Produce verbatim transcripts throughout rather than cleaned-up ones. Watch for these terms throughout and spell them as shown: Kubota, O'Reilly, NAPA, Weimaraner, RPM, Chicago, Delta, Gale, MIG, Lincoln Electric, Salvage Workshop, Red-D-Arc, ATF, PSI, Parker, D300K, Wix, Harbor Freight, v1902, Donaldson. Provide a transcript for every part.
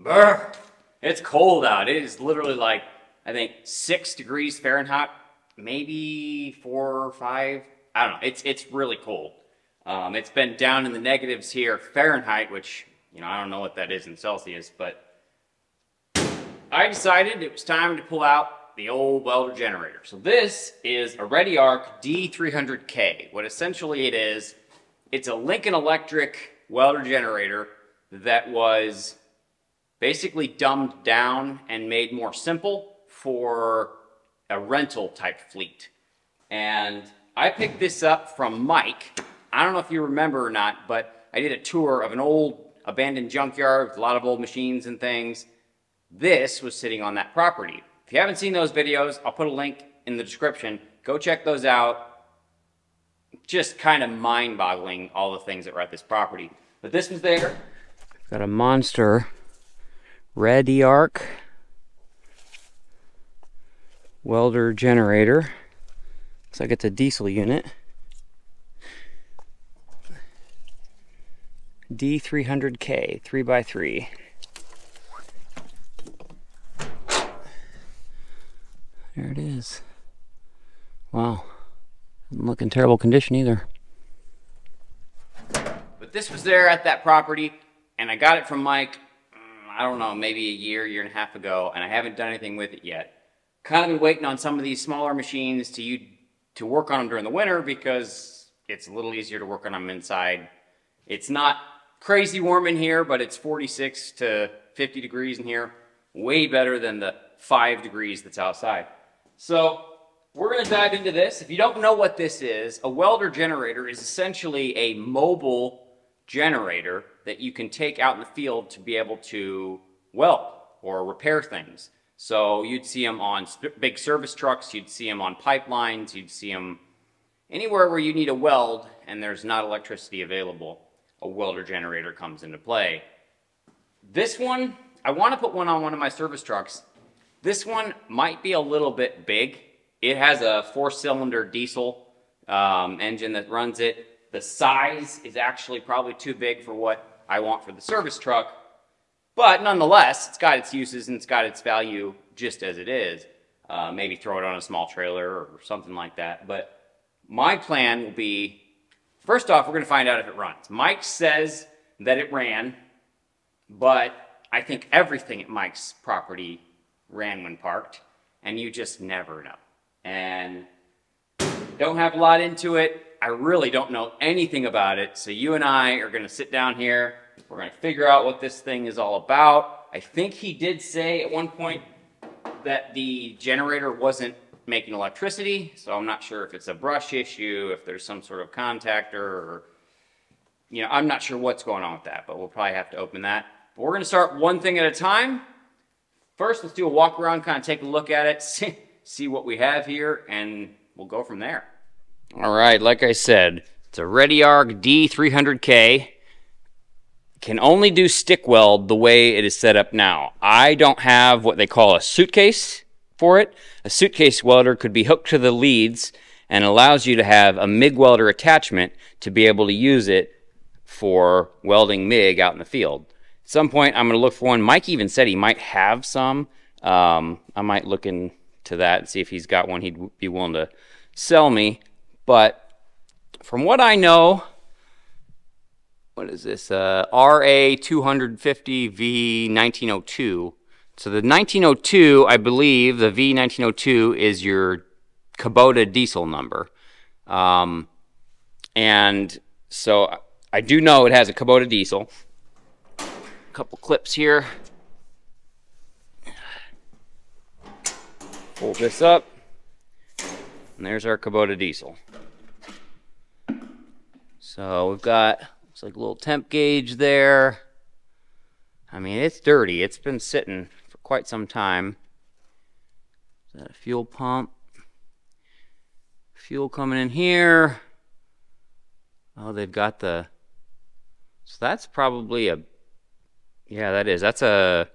Brr, it's cold out. It is literally like, I think, six degrees Fahrenheit, maybe four or five. I don't know. It's, it's really cold. Um, it's been down in the negatives here Fahrenheit, which, you know, I don't know what that is in Celsius, but I decided it was time to pull out the old welder generator. So this is a Red-D-Arc D three hundred K. What essentially it is, it's a Lincoln Electric welder generator that was basically dumbed down and made more simple for a rental type fleet. And I picked this up from Mike. I don't know if you remember or not, but I did a tour of an old abandoned junkyard with a lot of old machines and things. This was sitting on that property. If you haven't seen those videos, I'll put a link in the description. Go check those out. Just kind of mind-boggling all the things that were at this property. But this was there. Got a monster Red-D-Arc welder generator. Looks like it's a diesel unit. D three hundred K, three by three. There it is. Wow. Doesn't look in terrible condition either. But this was there at that property, and I got it from Mike, I don't know, maybe a year, year and a half ago, and I haven't done anything with it yet. Kind of been waiting on some of these smaller machines to you to work on them during the winter because it's a little easier to work on them inside. It's not crazy warm in here, but it's forty-six to fifty degrees in here. Way better than the five degrees that's outside. So we're gonna dive into this. If you don't know what this is, a welder generator is essentially a mobile generator that you can take out in the field to be able to weld or repair things. So you'd see them on big service trucks, you'd see them on pipelines, you'd see them anywhere where you need a weld and there's not electricity available, a welder generator comes into play. This one, I want to put one on one of my service trucks. This one might be a little bit big. It has a four-cylinder diesel um, engine that runs it. The size is actually probably too big for what I want for the service truck, but nonetheless, it's got its uses and it's got its value just as it is. Uh, maybe throw it on a small trailer or something like that, but my plan will be, first off, we're going to find out if it runs. Mike says that it ran, but I think everything at Mike's property ran when parked, and you just never know. And don't have a lot into it. I really don't know anything about it, so you and I are going to sit down here. We're going to figure out what this thing is all about. I think he did say at one point that the generator wasn't making electricity, so I'm not sure if it's a brush issue, if there's some sort of contactor, or, you know, I'm not sure what's going on with that, but we'll probably have to open that. But we're going to start one thing at a time. First, let's do a walk around, kind of take a look at it, see, see what we have here, and we'll go from there. All right, like I said, it's a Red-D-Arc D three hundred K. Can only do stick weld the way it is set up now. I don't have what they call a suitcase for it. A suitcase welder could be hooked to the leads and allows you to have a MIG welder attachment to be able to use it for welding MIG out in the field. At some point, I'm going to look for one. Mike even said he might have some. Um, I might look into that and see if he's got one he'd be willing to sell me. But from what I know, what is this? Uh, R A two fifty V nineteen oh two. So the nineteen oh two, I believe, the V nineteen oh two is your Kubota diesel number. Um, and so I do know it has a Kubota diesel. A couple clips here. Pull this up. And there's our Kubota diesel. So we've got, looks like a little temp gauge there. I mean, it's dirty. It's been sitting for quite some time. Is that a fuel pump? Fuel coming in here. Oh, they've got the, so that's probably a, yeah, that is. That's a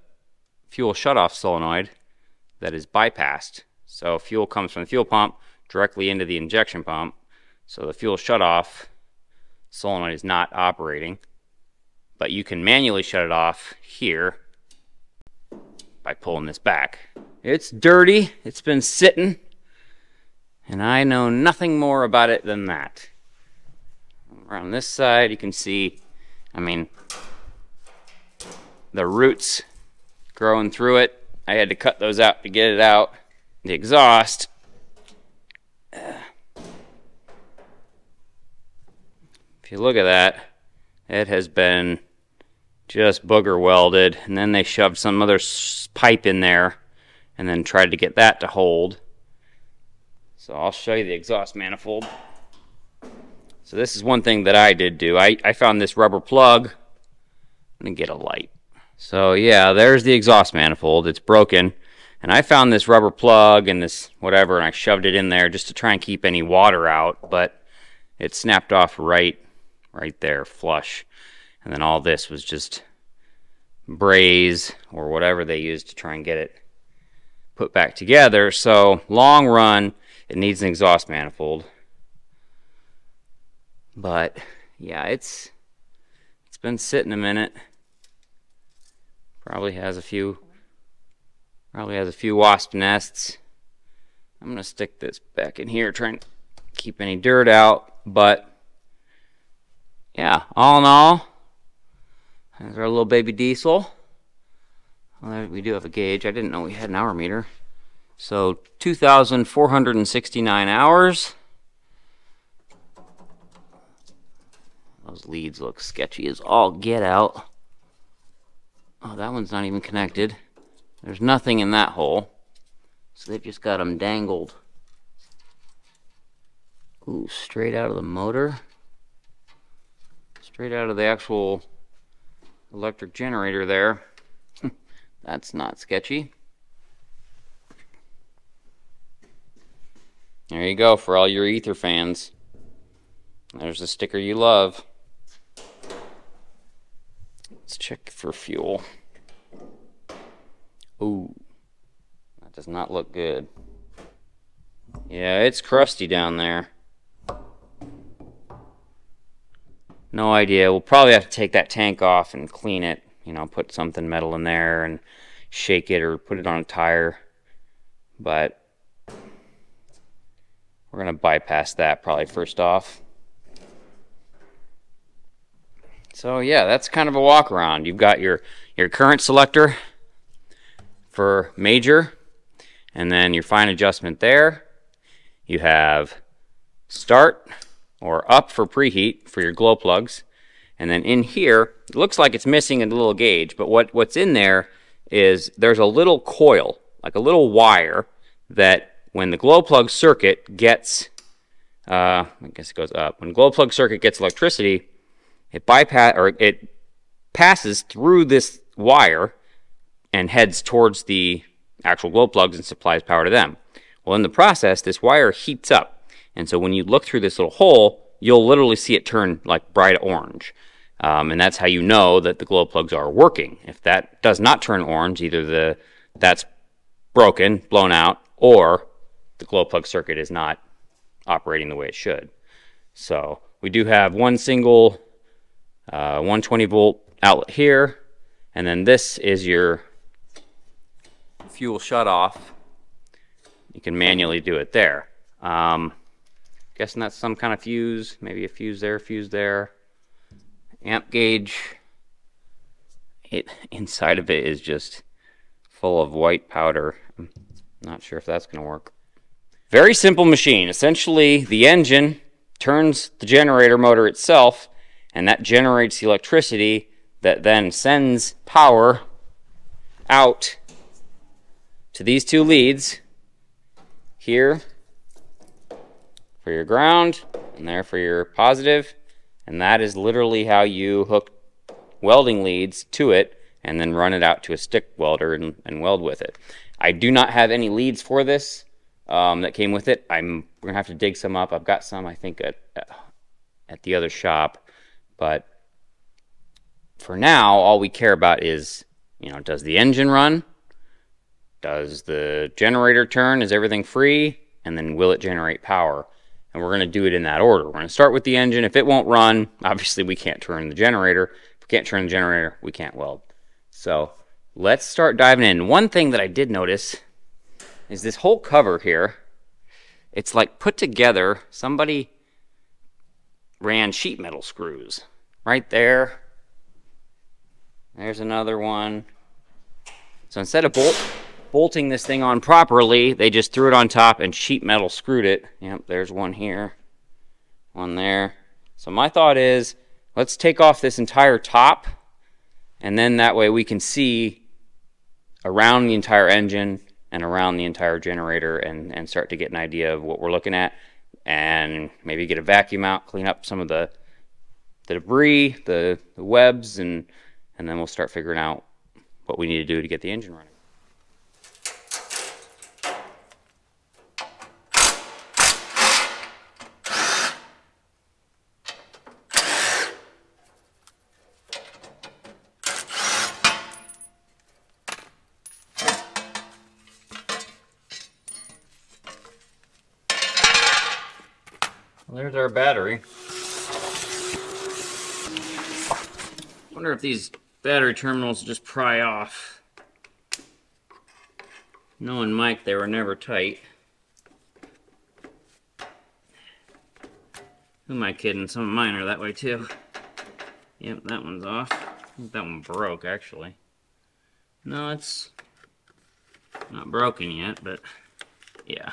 fuel shutoff solenoid that is bypassed. So fuel comes from the fuel pump directly into the injection pump. So the fuel shutoff solenoid is not operating. But you can manually shut it off here by pulling this back. It's dirty. It's been sitting. And I know nothing more about it than that. Around this side, you can see, I mean, the roots growing through it. I had to cut those out to get it out. The exhaust. If you look at that, it has been just booger welded, and then they shoved some other pipe in there and then tried to get that to hold. So I'll show you the exhaust manifold. So this is one thing that I did do. I, I found this rubber plug. I'm gonna get a light. So yeah, there's the exhaust manifold. It's broken. And I found this rubber plug and this whatever, and I shoved it in there just to try and keep any water out, but it snapped off right right there, flush. And then all this was just braze or whatever they used to try and get it put back together. So long run, it needs an exhaust manifold. But yeah, it's it's been sitting a minute. Probably has a few probably has a few wasp nests. I'm gonna stick this back in here, trying to keep any dirt out, but yeah, all in all, there's our little baby diesel. Well, we do have a gauge. I didn't know we had an hour meter. So two thousand four hundred sixty-nine hours. Those leads look sketchy as all get out. Oh, that one's not even connected. There's nothing in that hole. So they've just got them dangled. Ooh, straight out of the motor. Straight out of the actual electric generator there. That's not sketchy. There you go for all your ether fans. There's the sticker you love. Let's check for fuel. Ooh, that does not look good. Yeah, it's crusty down there. No idea. We'll probably have to take that tank off and clean it, you know, put something metal in there and shake it or put it on a tire. But we're going to bypass that probably first off. So yeah, that's kind of a walk around. You've got your, your current selector for major, and then your fine adjustment there. You have start or up for preheat for your glow plugs. And then in here, it looks like it's missing a little gauge, but what, what's in there is there's a little coil, like a little wire, that when the glow plug circuit gets, uh, I guess it goes up, when glow plug circuit gets electricity, it bypass or it passes through this wire and heads towards the actual glow plugs and supplies power to them. Well, in the process, this wire heats up. And so when you look through this little hole, you'll literally see it turn like bright orange. Um, and that's how you know that the glow plugs are working. If that does not turn orange, either the that's broken, blown out, or the glow plug circuit is not operating the way it should. So we do have one single uh, one twenty volt outlet here And then this is your fuel shutoff. You can manually do it there. Um, guessing that's some kind of fuse, maybe a fuse there, fuse there. Amp gauge. It inside of it is just full of white powder. I'm not sure if that's gonna work. Very simple machine. Essentially, the engine turns the generator motor itself, and that generates the electricity that then sends power out to these two leads here for your ground and there for your positive. And that is literally how you hook welding leads to it and then run it out to a stick welder and, and weld with it. I do not have any leads for this um, that came with it. I'm gonna have to dig some up. I've got some, I think, at, at the other shop, but for now, all we care about is, you know, does the engine run? Does the generator turn? Is everything free? And then will it generate power? And we're gonna do it in that order. We're gonna start with the engine. If it won't run, obviously we can't turn the generator. If we can't turn the generator, we can't weld. So let's start diving in. One thing that I did notice is this whole cover here, it's like put together, somebody ran sheet metal screws right there. There's another one. So instead of bolt, bolting this thing on properly, they just threw it on top and sheet metal screwed it. Yep, there's one here, one there. So my thought is, let's take off this entire top, and then that way we can see around the entire engine and around the entire generator and, and start to get an idea of what we're looking at, and maybe get a vacuum out, clean up some of the, the debris, the, the webs, and and then we'll start figuring out what we need to do to get the engine running. Well, there's our battery. I wonder if these battery terminals just pry off. Knowing Mike, they were never tight. Who am I kidding? Some of mine are that way too. Yep, that one's off. I think that one broke, actually. No, it's not broken yet, but yeah.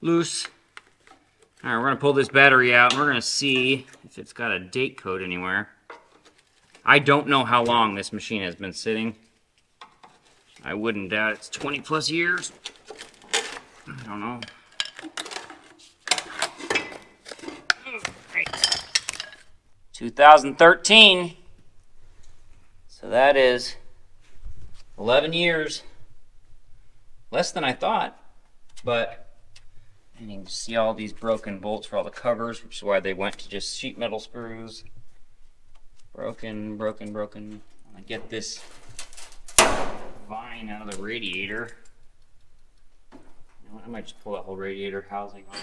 Loose. All right, we're gonna pull this battery out and we're gonna see if it's got a date code anywhere. I don't know how long this machine has been sitting. I wouldn't doubt it's twenty plus years. I don't know. Right. two thousand thirteen. So that is eleven years. Less than I thought, but and you can see all these broken bolts for all the covers, which is why they went to just sheet metal screws. Broken, broken, broken. I get this vine out of the radiator. I might just pull that whole radiator housing off.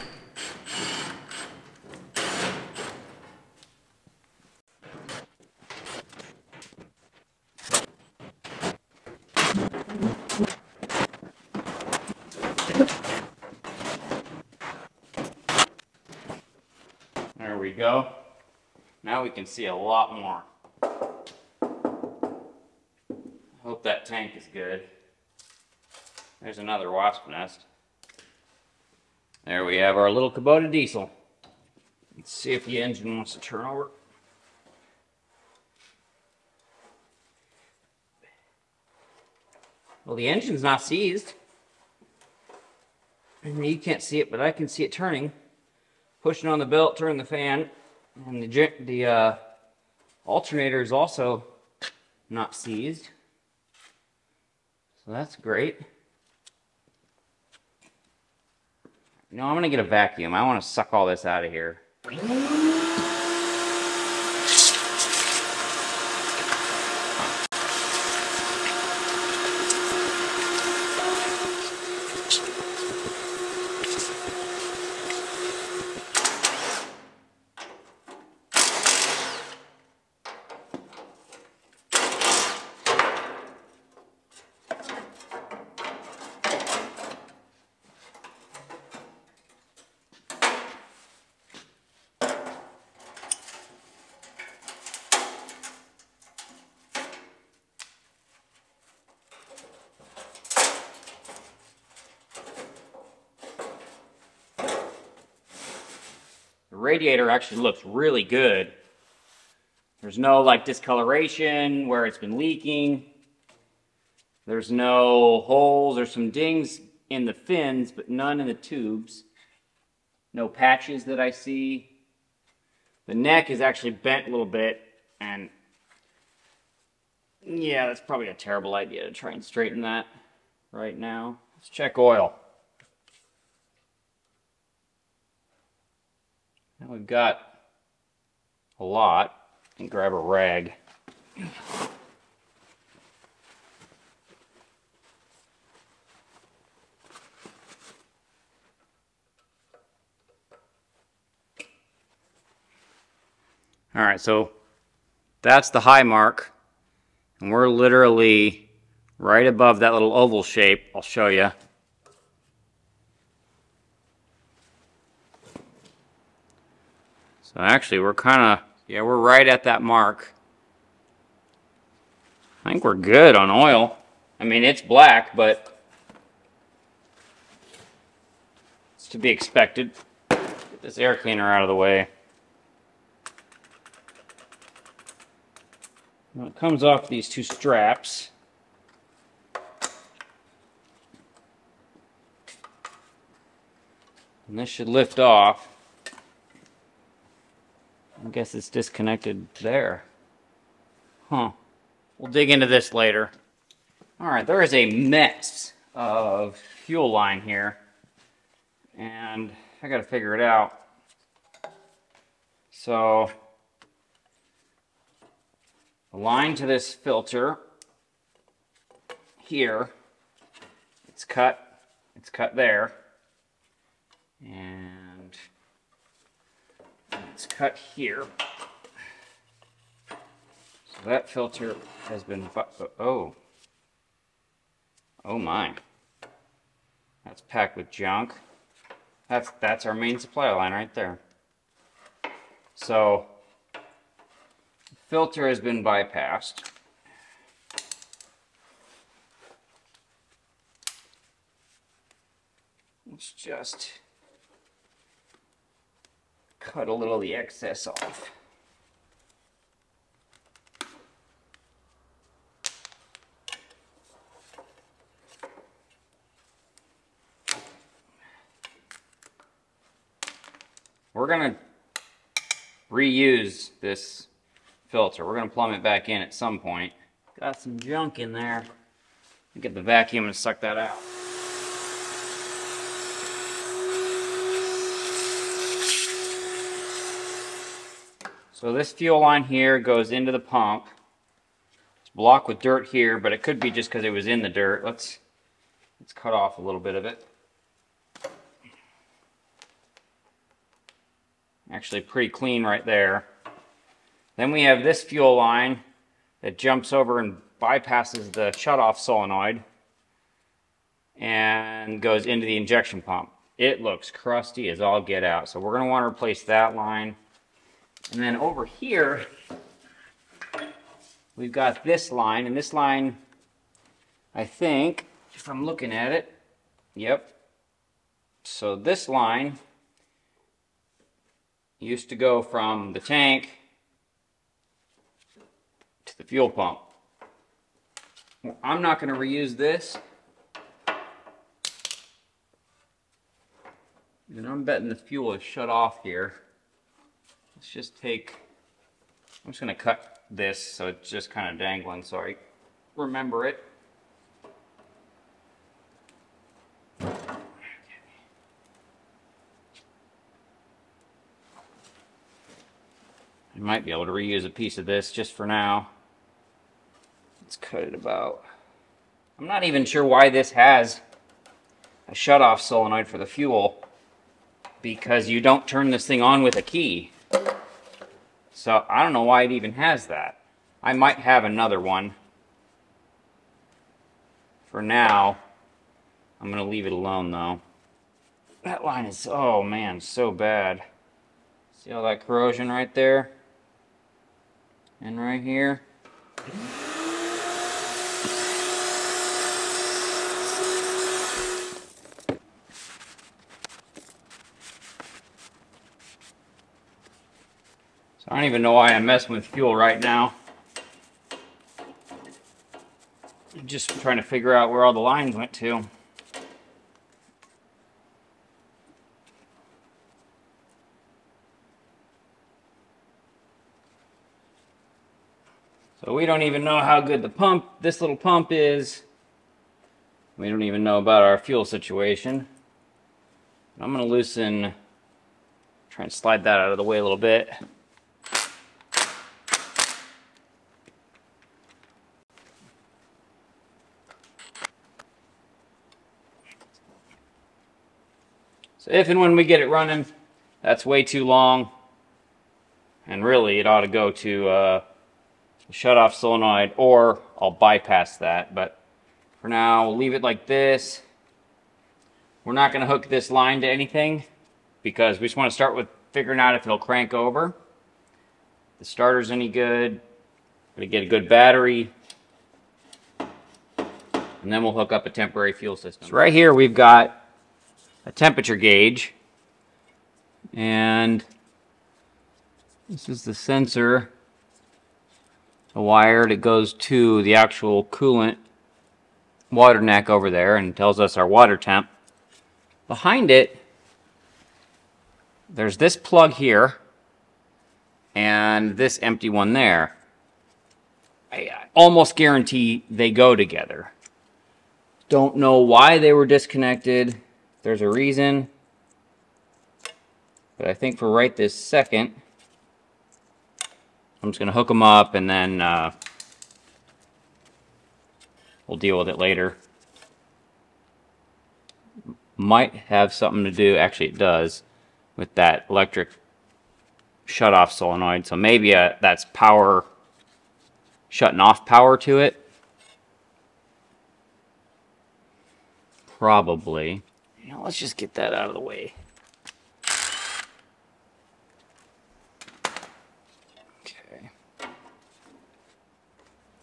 There we go. Now we can see a lot more. I hope that tank is good. There's another wasp nest. There we have our little Kubota diesel. Let's see if the engine wants to turn over. Well, the engine's not seized. And you can't see it, but I can see it turning. Pushing on the belt, turning the fan. And the, the uh, alternator is also not seized, so that's great. No, I'm gonna get a vacuum. I want to suck all this out of here. radiator actually looks really good. There's no like discoloration where it's been leaking. There's no holes. There's some dings in the fins, but none in the tubes. No patches that I see. The neck is actually bent a little bit, and yeah, that's probably a terrible idea to try and straighten that right now. Let's check oil. Now we've got a lot. And grab a rag. All right, so that's the high mark, and we're literally right above that little oval shape. I'll show you. So actually, we're kind of, yeah, we're right at that mark. I think we're good on oil. I mean, it's black, but it's to be expected. Get this air cleaner out of the way. Now it comes off these two straps. And this should lift off. I guess it's disconnected there. Huh. We'll dig into this later. All right, there is a mess of fuel line here. And I gotta figure it out. So, the line to this filter here, it's cut, it's cut there. And it's cut here, so that filter has been, oh, oh my, that's packed with junk. That's, that's our main supply line right there. So the filter has been bypassed. Let's just cut a little of the excess off. We're gonna reuse this filter. We're gonna plumb it back in at some point. Got some junk in there. Get the vacuum and suck that out. So this fuel line here goes into the pump. It's blocked with dirt here, but it could be just because it was in the dirt. Let's let's cut off a little bit of it. Actually pretty clean right there. Then we have this fuel line that jumps over and bypasses the shutoff solenoid and goes into the injection pump. It looks crusty as all get out. So we're gonna want to replace that line. And then over here, we've got this line, and this line, I think, if I'm looking at it, yep. So this line used to go from the tank to the fuel pump. Well, I'm not going to reuse this. And I'm betting the fuel is shut off here. Let's just take, I'm just going to cut this so it's just kind of dangling so I remember it. Okay. I might be able to reuse a piece of this just for now. Let's cut it about. I'm not even sure why this has a shutoff solenoid for the fuel, because you don't turn this thing on with a key. So I don't know why it even has that. I might have another one. For now, I'm gonna leave it alone though. That line is, oh man, so bad. See all that corrosion right there? And right here. I don't even know why I'm messing with fuel right now. I'm just trying to figure out where all the lines went to. So we don't even know how good the pump, this little pump is. We don't even know about our fuel situation. I'm gonna loosen, try and slide that out of the way a little bit. So if and when we get it running, that's way too long. And really it ought to go to uh, shut off solenoid, or I'll bypass that, but for now we'll leave it like this. We're not going to hook this line to anything because we just want to start with figuring out if it'll crank over. The starter's any good, going to get a good battery, and then we'll hook up a temporary fuel system. So right here we've got a temperature gauge, and this is the sensor, a wire that goes to the actual coolant water neck over there and tells us our water temp. Behind it, there's this plug here and this empty one there. I almost guarantee they go together. Don't know why they were disconnected. There's a reason. But I think for right this second, I'm just going to hook them up, and then uh, we'll deal with it later. Might have something to do, actually it does, with that electric shutoff solenoid. So maybe uh, that's power, shutting off power to it. Probably. You know, let's just get that out of the way.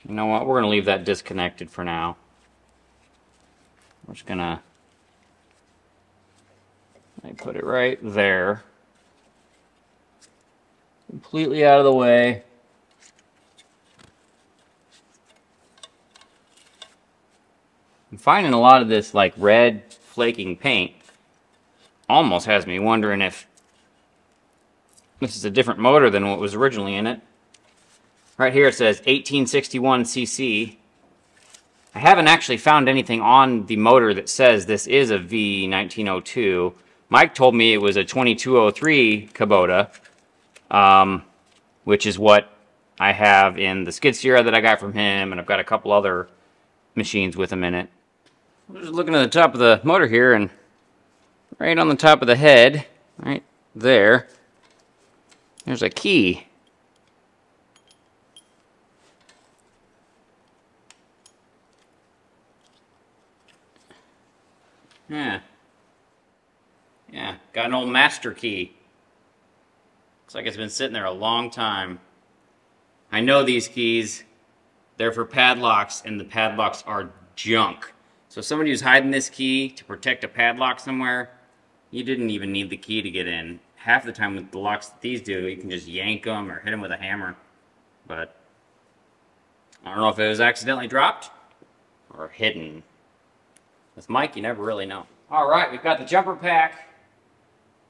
You know what, we're going to leave that disconnected for now. We're just going to put it right there. Completely out of the way. I'm finding a lot of this like red flaking paint. Almost has me wondering if this is a different motor than what was originally in it. Right here it says eighteen sixty-one C C. I haven't actually found anything on the motor that says this is a V nineteen oh two. Mike told me it was a twenty-two oh three Kubota, um, which is what I have in the skid steer that I got from him, and I've got a couple other machines with them in it. I'm just looking at the top of the motor here, and right on the top of the head, right there, there's a key. Yeah, yeah, got an old master key. Looks like it's been sitting there a long time. I know these keys, they're for padlocks, and the padlocks are junk. So somebody who's hiding this key to protect a padlock somewhere, you didn't even need the key to get in. Half the time with the locks that these do, you can just yank them or hit them with a hammer. But I don't know if it was accidentally dropped or hidden. With Mike, you never really know. All right, we've got the jumper pack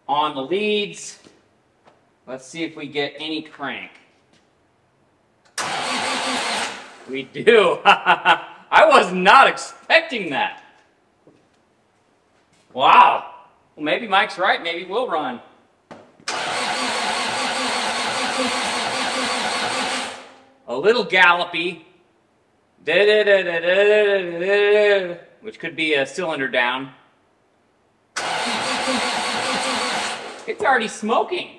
on the leads. Let's see if we get any crank. We do. I was not expecting that. Wow. Well, maybe Mike's right. Maybe we'll run. A little gallopy. Which could be a cylinder down. It's already smoking.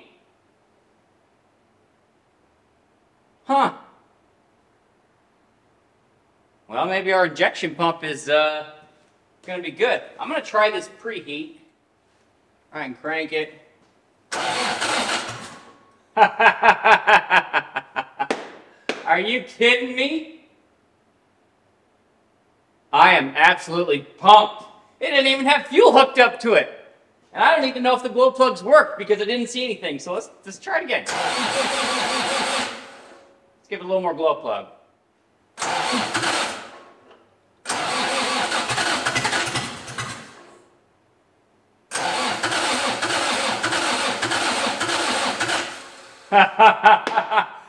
Huh. Well, maybe our injection pump is uh, going to be good. I'm going to try this preheat. All right, and crank it. Are you kidding me? I am absolutely pumped. It didn't even have fuel hooked up to it. And I don't even know if the glow plugs worked because I didn't see anything. So let's, let's try it again. give it a little more glow plug.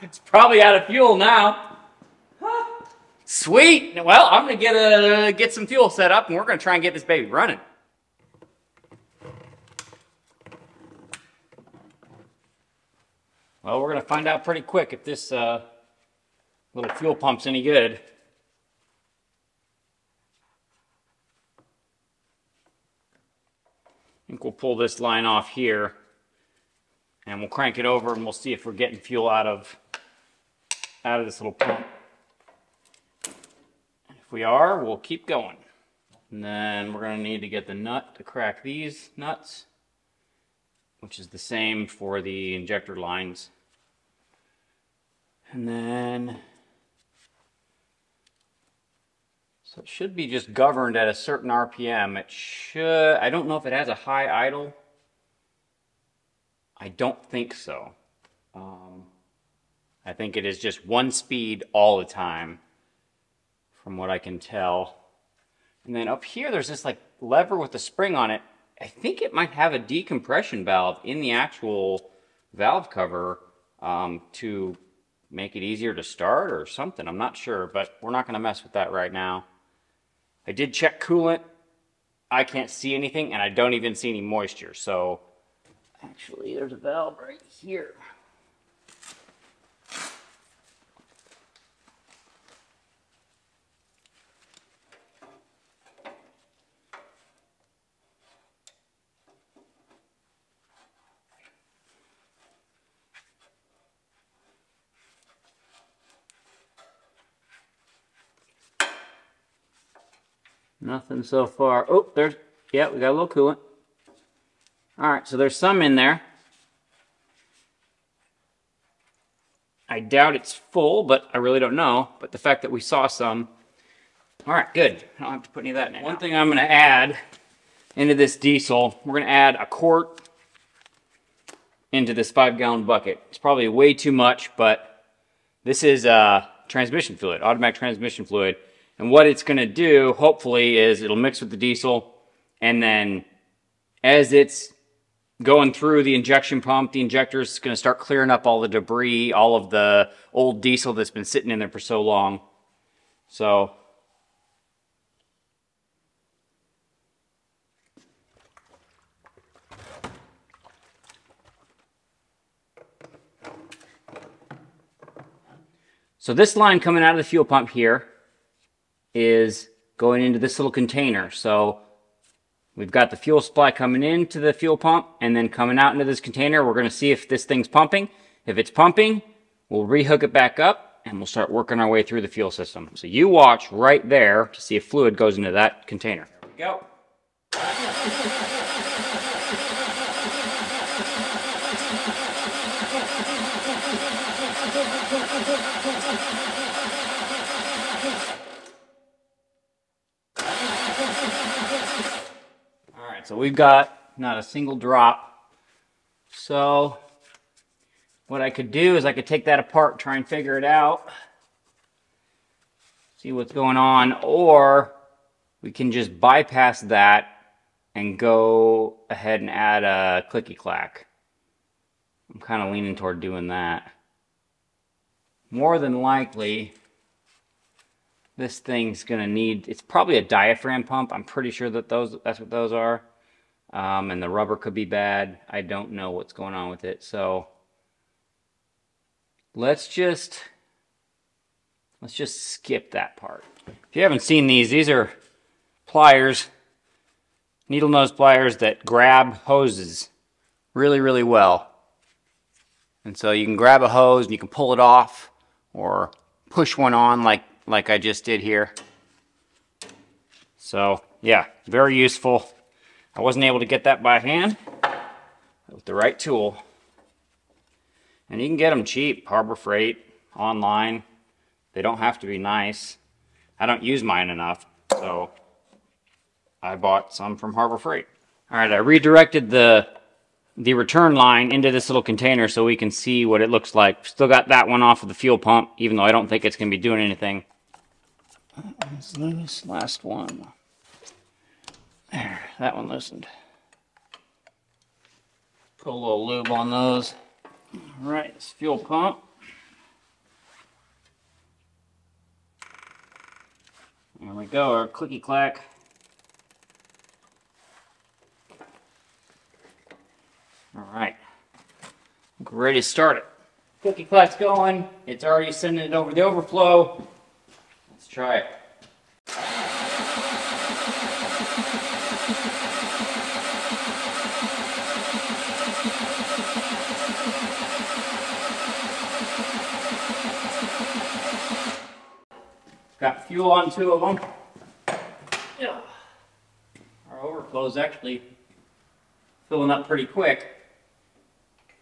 It's probably out of fuel now. Huh. Sweet. Well, I'm gonna get a get some fuel set up, and we're gonna try and get this baby running. Well, we're gonna find out pretty quick if this uh, little fuel pump's any good. I think we'll pull this line off here, and we'll crank it over, and we'll see if we're getting fuel out of out of this little pump. If we are, we'll keep going. And then we're gonna need to get the nut to crack these nuts, which is the same for the injector lines. And then, so it should be just governed at a certain R P M. It should, I don't know if it has a high idle. I don't think so. Um, I think it is just one speed all the time, from what I can tell. And then up here, there's this like lever with a spring on it. I think it might have a decompression valve in the actual valve cover um, to make it easier to start or something. I'm not sure, but we're not going to mess with that right now. I did check coolant. I can't see anything, and I don't even see any moisture. So actually, there's a valve right here. Nothing so far. Oh, there's, yeah, we got a little coolant. All right, so there's some in there. I doubt it's full, but I really don't know. But the fact that we saw some, all right, good. I don't have to put any of that in there. One thing I'm gonna add into this diesel, we're gonna add a quart into this five gallon bucket. It's probably way too much, but this is uh, transmission fluid, automatic transmission fluid. And what it's going to do, hopefully, is it'll mix with the diesel, and then as it's going through the injection pump, the injector's going to start clearing up all the debris, all of the old diesel that's been sitting in there for so long. So, so this line coming out of the fuel pump here is going into this little container. So we've got the fuel supply coming into the fuel pump and then coming out into this container. We're going to see if this thing's pumping. If it's pumping, we'll rehook it back up and we'll start working our way through the fuel system. So you watch right there to see if fluid goes into that container. There we go. So we've got not a single drop. So what I could do is I could take that apart, try and figure it out, see what's going on, or we can just bypass that and go ahead and add a clicky clack. I'm kind of leaning toward doing that. More than likely, this thing's gonna need, it's probably a diaphragm pump. I'm pretty sure that those, that's what those are. Um, and the rubber could be bad. I don't know what's going on with it. So let's just, let's just skip that part. If you haven't seen these, these are pliers, needle nose pliers that grab hoses really, really well. And so you can grab a hose and you can pull it off or push one on like, like I just did here. So yeah, very useful. I wasn't able to get that by hand, but with the right tool. And you can get them cheap, Harbor Freight, online. They don't have to be nice. I don't use mine enough, so I bought some from Harbor Freight. All right, I redirected the the return line into this little container so we can see what it looks like. Still got that one off of the fuel pump, even though I don't think it's going to be doing anything. This last one. There, that one loosened. Put a little lube on those. All right, this fuel pump. There we go, our clicky clack. All right, ready to start it. Clicky clack's going. It's already sending it over the overflow. Let's try it. Got fuel on two of them. Yeah. Our overflow's actually filling up pretty quick.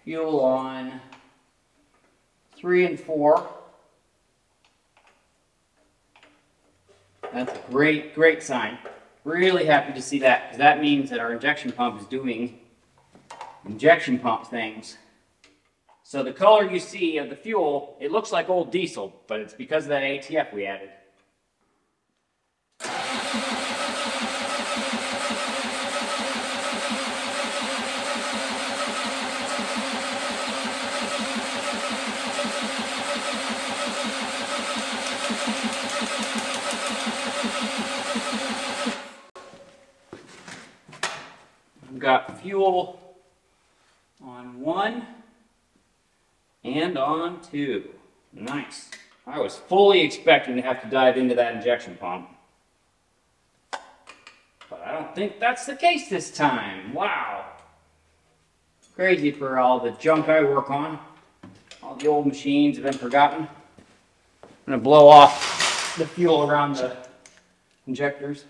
Fuel on three and four. That's a great, great sign. Really happy to see that, because that means that our injection pump is doing injection pump things. So the color you see of the fuel, it looks like old diesel, but it's because of that A T F we added. We've got fuel on one and on two. Nice. I was fully expecting to have to dive into that injection pump, but I don't think that's the case this time. Wow. Crazy for all the junk I work on. All the old machines have been forgotten. I'm going to blow off the fuel around the injectors.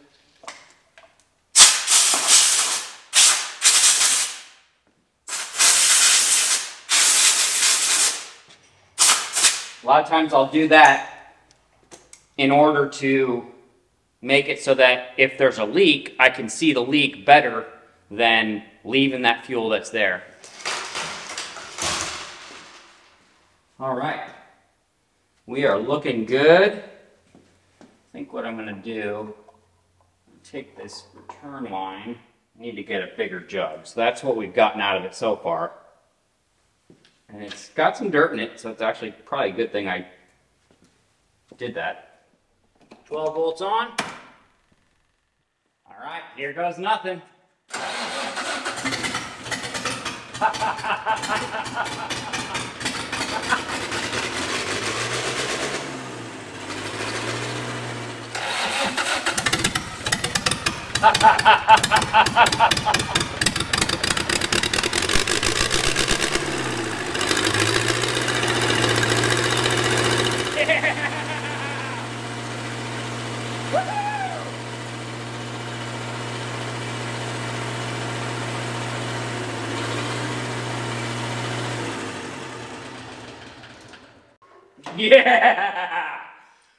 A lot of times I'll do that in order to make it so that if there's a leak, I can see the leak better than leaving that fuel that's there. All right, we are looking good. I think what I'm gonna do, take this return line, I need to get a bigger jug. So that's what we've gotten out of it so far. And it's got some dirt in it, so it's actually probably a good thing I did that. twelve volts on. All right, here goes nothing. Yeah!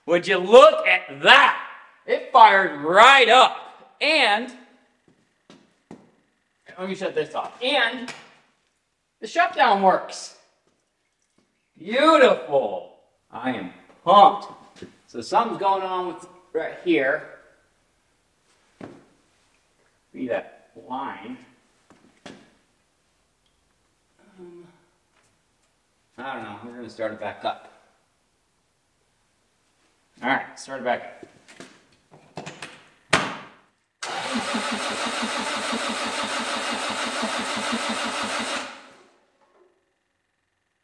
Would you look at that? It fired right up. And, let me shut this off. And the shutdown works. Beautiful. I am pumped. So something's going on with right here. See that line. Um, I don't know. We're going to start it back up. All right, start it back up.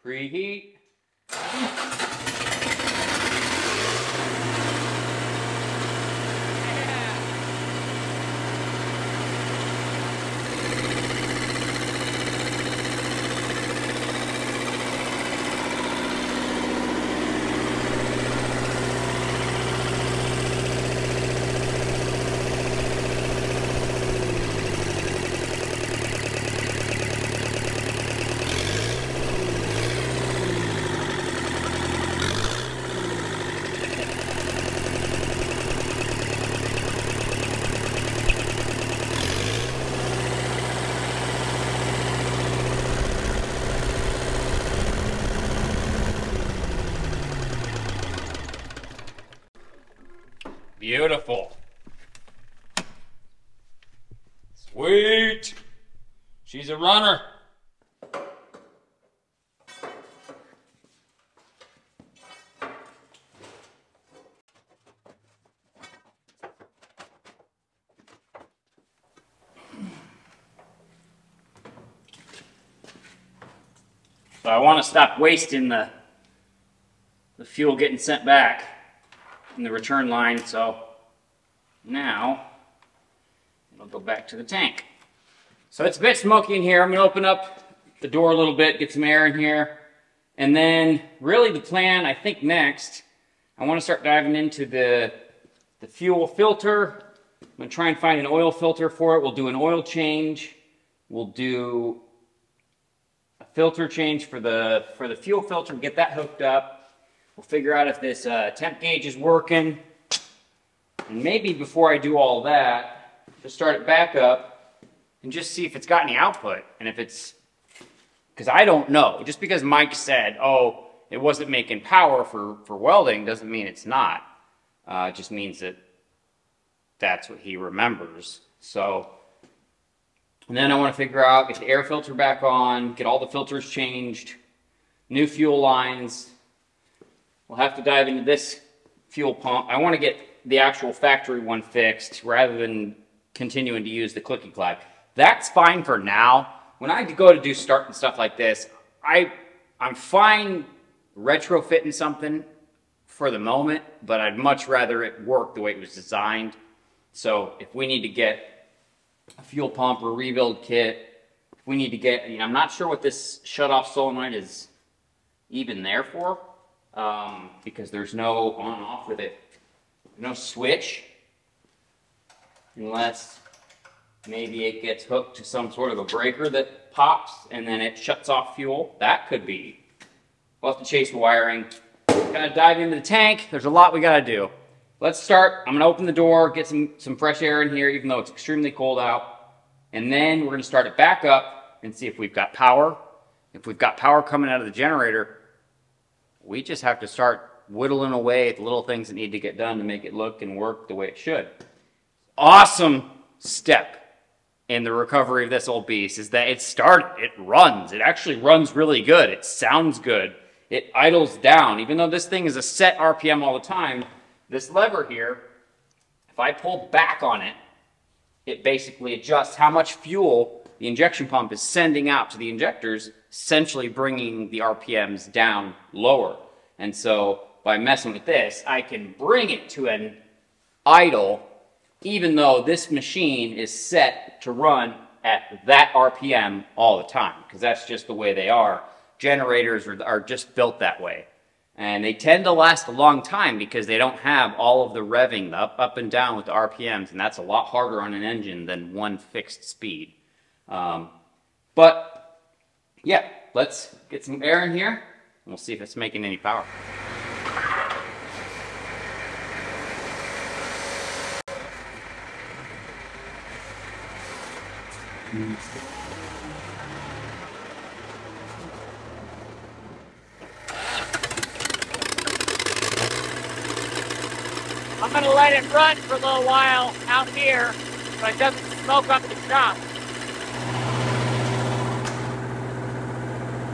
Preheat. Beautiful. Sweet. She's a runner. So I want to stop wasting the, the fuel getting sent back in the return line, so now it'll go back to the tank. So it's a bit smoky in here. I'm going to open up the door a little bit, get some air in here, and then really the plan, I think next, I want to start diving into the, the fuel filter. I'm going to try and find an oil filter for it. We'll do an oil change. We'll do filter change for the for the fuel filter, get that hooked up. We'll figure out if this uh, temp gauge is working. And maybe before I do all that, just start it back up and just see if it's got any output. And if it's, because I don't know. Just because Mike said, oh, it wasn't making power for, for welding doesn't mean it's not. Uh, it just means that that's what he remembers. So. And then I want to figure out, get the air filter back on, get all the filters changed, new fuel lines. We'll have to dive into this fuel pump. I want to get the actual factory one fixed rather than continuing to use the clicky clack. That's fine for now. When I go to do start and stuff like this, I, I'm fine retrofitting something for the moment, but I'd much rather it work the way it was designed. So if we need to get a fuel pump or rebuild kit, we need to get, you know, I'm not sure what this shut-off solenoid is even there for, um, because there's no on and off with it, no switch, unless maybe it gets hooked to some sort of a breaker that pops and then it shuts off fuel. That could be. We'll have to chase the wiring. Gotta dive into the tank. There's a lot we gotta do. Let's start. I'm going to open the door, get some, some fresh air in here, even though it's extremely cold out. And then we're going to start it back up and see if we've got power. If we've got power coming out of the generator, we just have to start whittling away at the little things that need to get done to make it look and work the way it should. Awesome step in the recovery of this old beast is that it started. It runs. It actually runs really good. It sounds good. It idles down. Even though this thing is a set R P M all the time, this lever here, if I pull back on it, it basically adjusts how much fuel the injection pump is sending out to the injectors, essentially bringing the R P Ms down lower. And so by messing with this, I can bring it to an idle, even though this machine is set to run at that R P M all the time, because that's just the way they are. Generators are, are just built that way. And they tend to last a long time because they don't have all of the revving up, up and down with the R P Ms, and that's a lot harder on an engine than one fixed speed. Um, but, yeah, let's get some air in here, and we'll see if it's making any power. Mm. I'm going to let it run for a little while out here, so it doesn't smoke up the shop.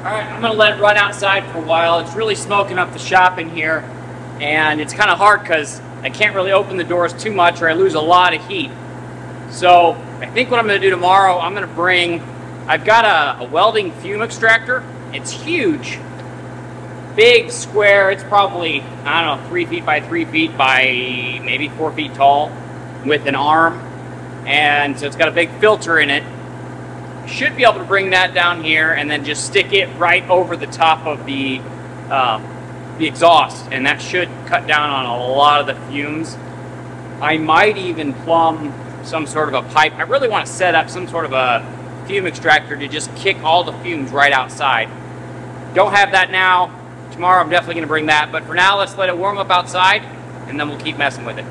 Alright, I'm going to let it run outside for a while. It's really smoking up the shop in here, and it's kind of hard because I can't really open the doors too much or I lose a lot of heat. So I think what I'm going to do tomorrow, I'm going to bring, I've got a, a welding fume extractor. It's huge. Big square, it's probably, I don't know, three feet by three feet by maybe four feet tall with an arm. And so it's got a big filter in it. Should be able to bring that down here and then just stick it right over the top of the, um, the exhaust. And that should cut down on a lot of the fumes. I might even plumb some sort of a pipe. I really want to set up some sort of a fume extractor to just kick all the fumes right outside. Don't have that now. Tomorrow I'm definitely going to bring that, but for now let's let it warm up outside and then we'll keep messing with it.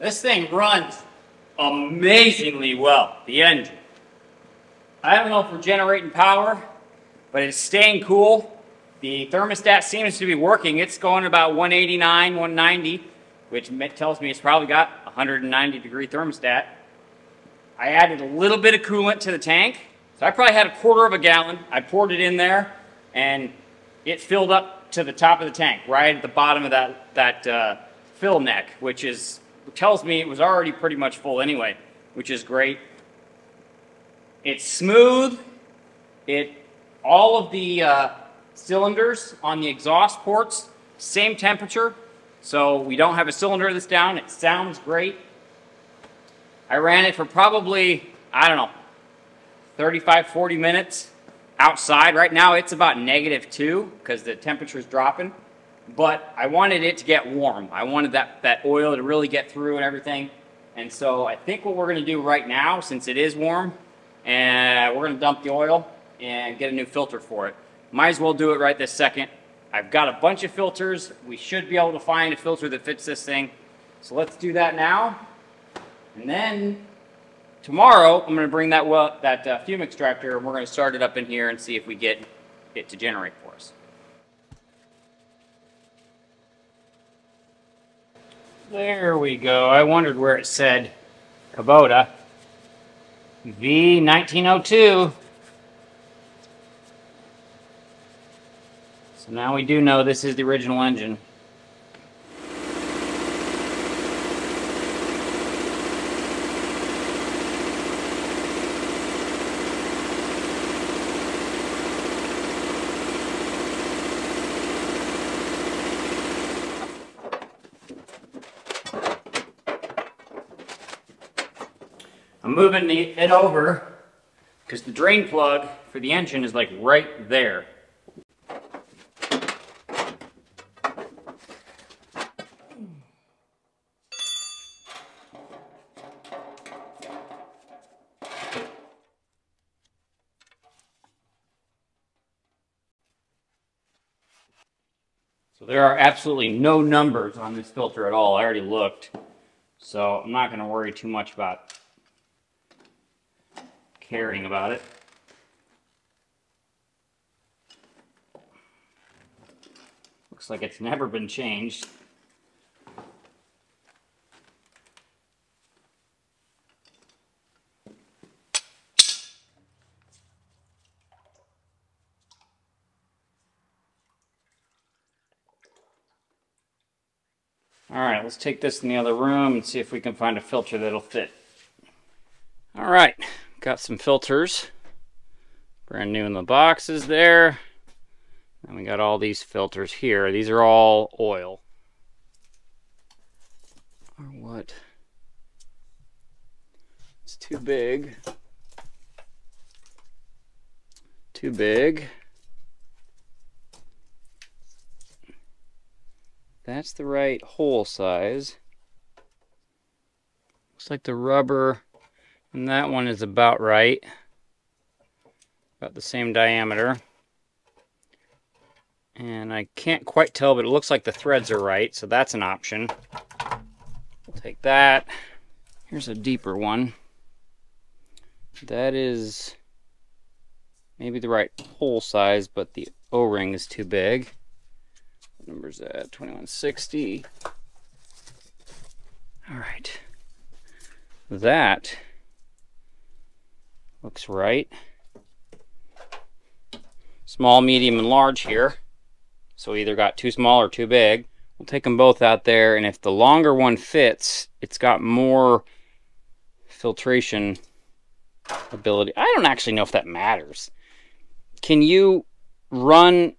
This thing runs amazingly well, the engine. I don't know if we're generating power, but it's staying cool. The thermostat seems to be working. It's going about one eighty-nine, one ninety, which tells me it's probably got a one hundred ninety degree thermostat. I added a little bit of coolant to the tank. So I probably had a quarter of a gallon. I poured it in there and it filled up to the top of the tank, right at the bottom of that, that uh, fill neck, which is tells me it was already pretty much full anyway, which is great. It's smooth. It, all of the uh, cylinders on the exhaust ports, same temperature. So we don't have a cylinder that's down. It sounds great. I ran it for probably, I don't know, thirty-five, forty minutes outside. Right now it's about negative two because the temperature's dropping. But I wanted it to get warm. I wanted that, that oil to really get through and everything. And so I think what we're going to do right now, since it is warm, and we're going to dump the oil and get a new filter for it. Might as well do it right this second. I've got a bunch of filters. We should be able to find a filter that fits this thing. So let's do that now. And then tomorrow, I'm going to bring that, well, that uh, fume extractor, and we're going to start it up in here and see if we get it to generate for us. There we go. I wondered where it said Kubota V nineteen oh two. So now we do know this is the original engine. I'm moving it over because the drain plug for the engine is like right there. So there are absolutely no numbers on this filter at all. I already looked, so I'm not going to worry too much about caring about it. Looks like it's never been changed. All right, let's take this in the other room and see if we can find a filter that'll fit. All right. Got some filters, brand new in the boxes there. And we got all these filters here. These are all oil. Or what? It's too big. Too big. That's the right hole size. Looks like the rubber. And that one is about right, about the same diameter. And I can't quite tell, but it looks like the threads are right, so that's an option. We'll take that. Here's a deeper one. That is maybe the right hole size, but the O-ring is too big. What number is that? twenty-one sixty. All right. That looks right. Small, medium, and large here. So we either got too small or too big. We'll take them both out there, and if the longer one fits, it's got more filtration ability. I don't actually know if that matters. Can you run,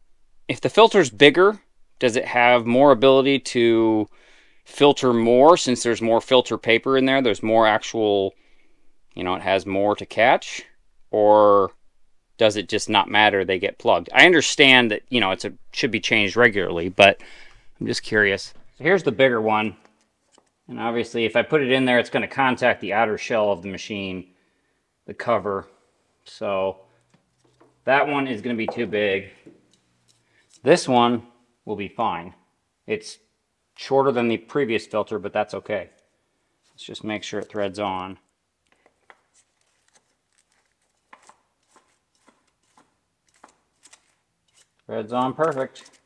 if the filter's bigger, does it have more ability to filter more since there's more filter paper in there? There's more actual, you know, it has more to catch, or does it just not matter? They get plugged. I understand that, you know, it's a should be changed regularly, but I'm just curious. So here's the bigger one, and obviously, if I put it in there, it's going to contact the outer shell of the machine, the cover. So that one is going to be too big. This one will be fine. It's shorter than the previous filter, but that's okay. Let's just make sure it threads on. Threads on perfect.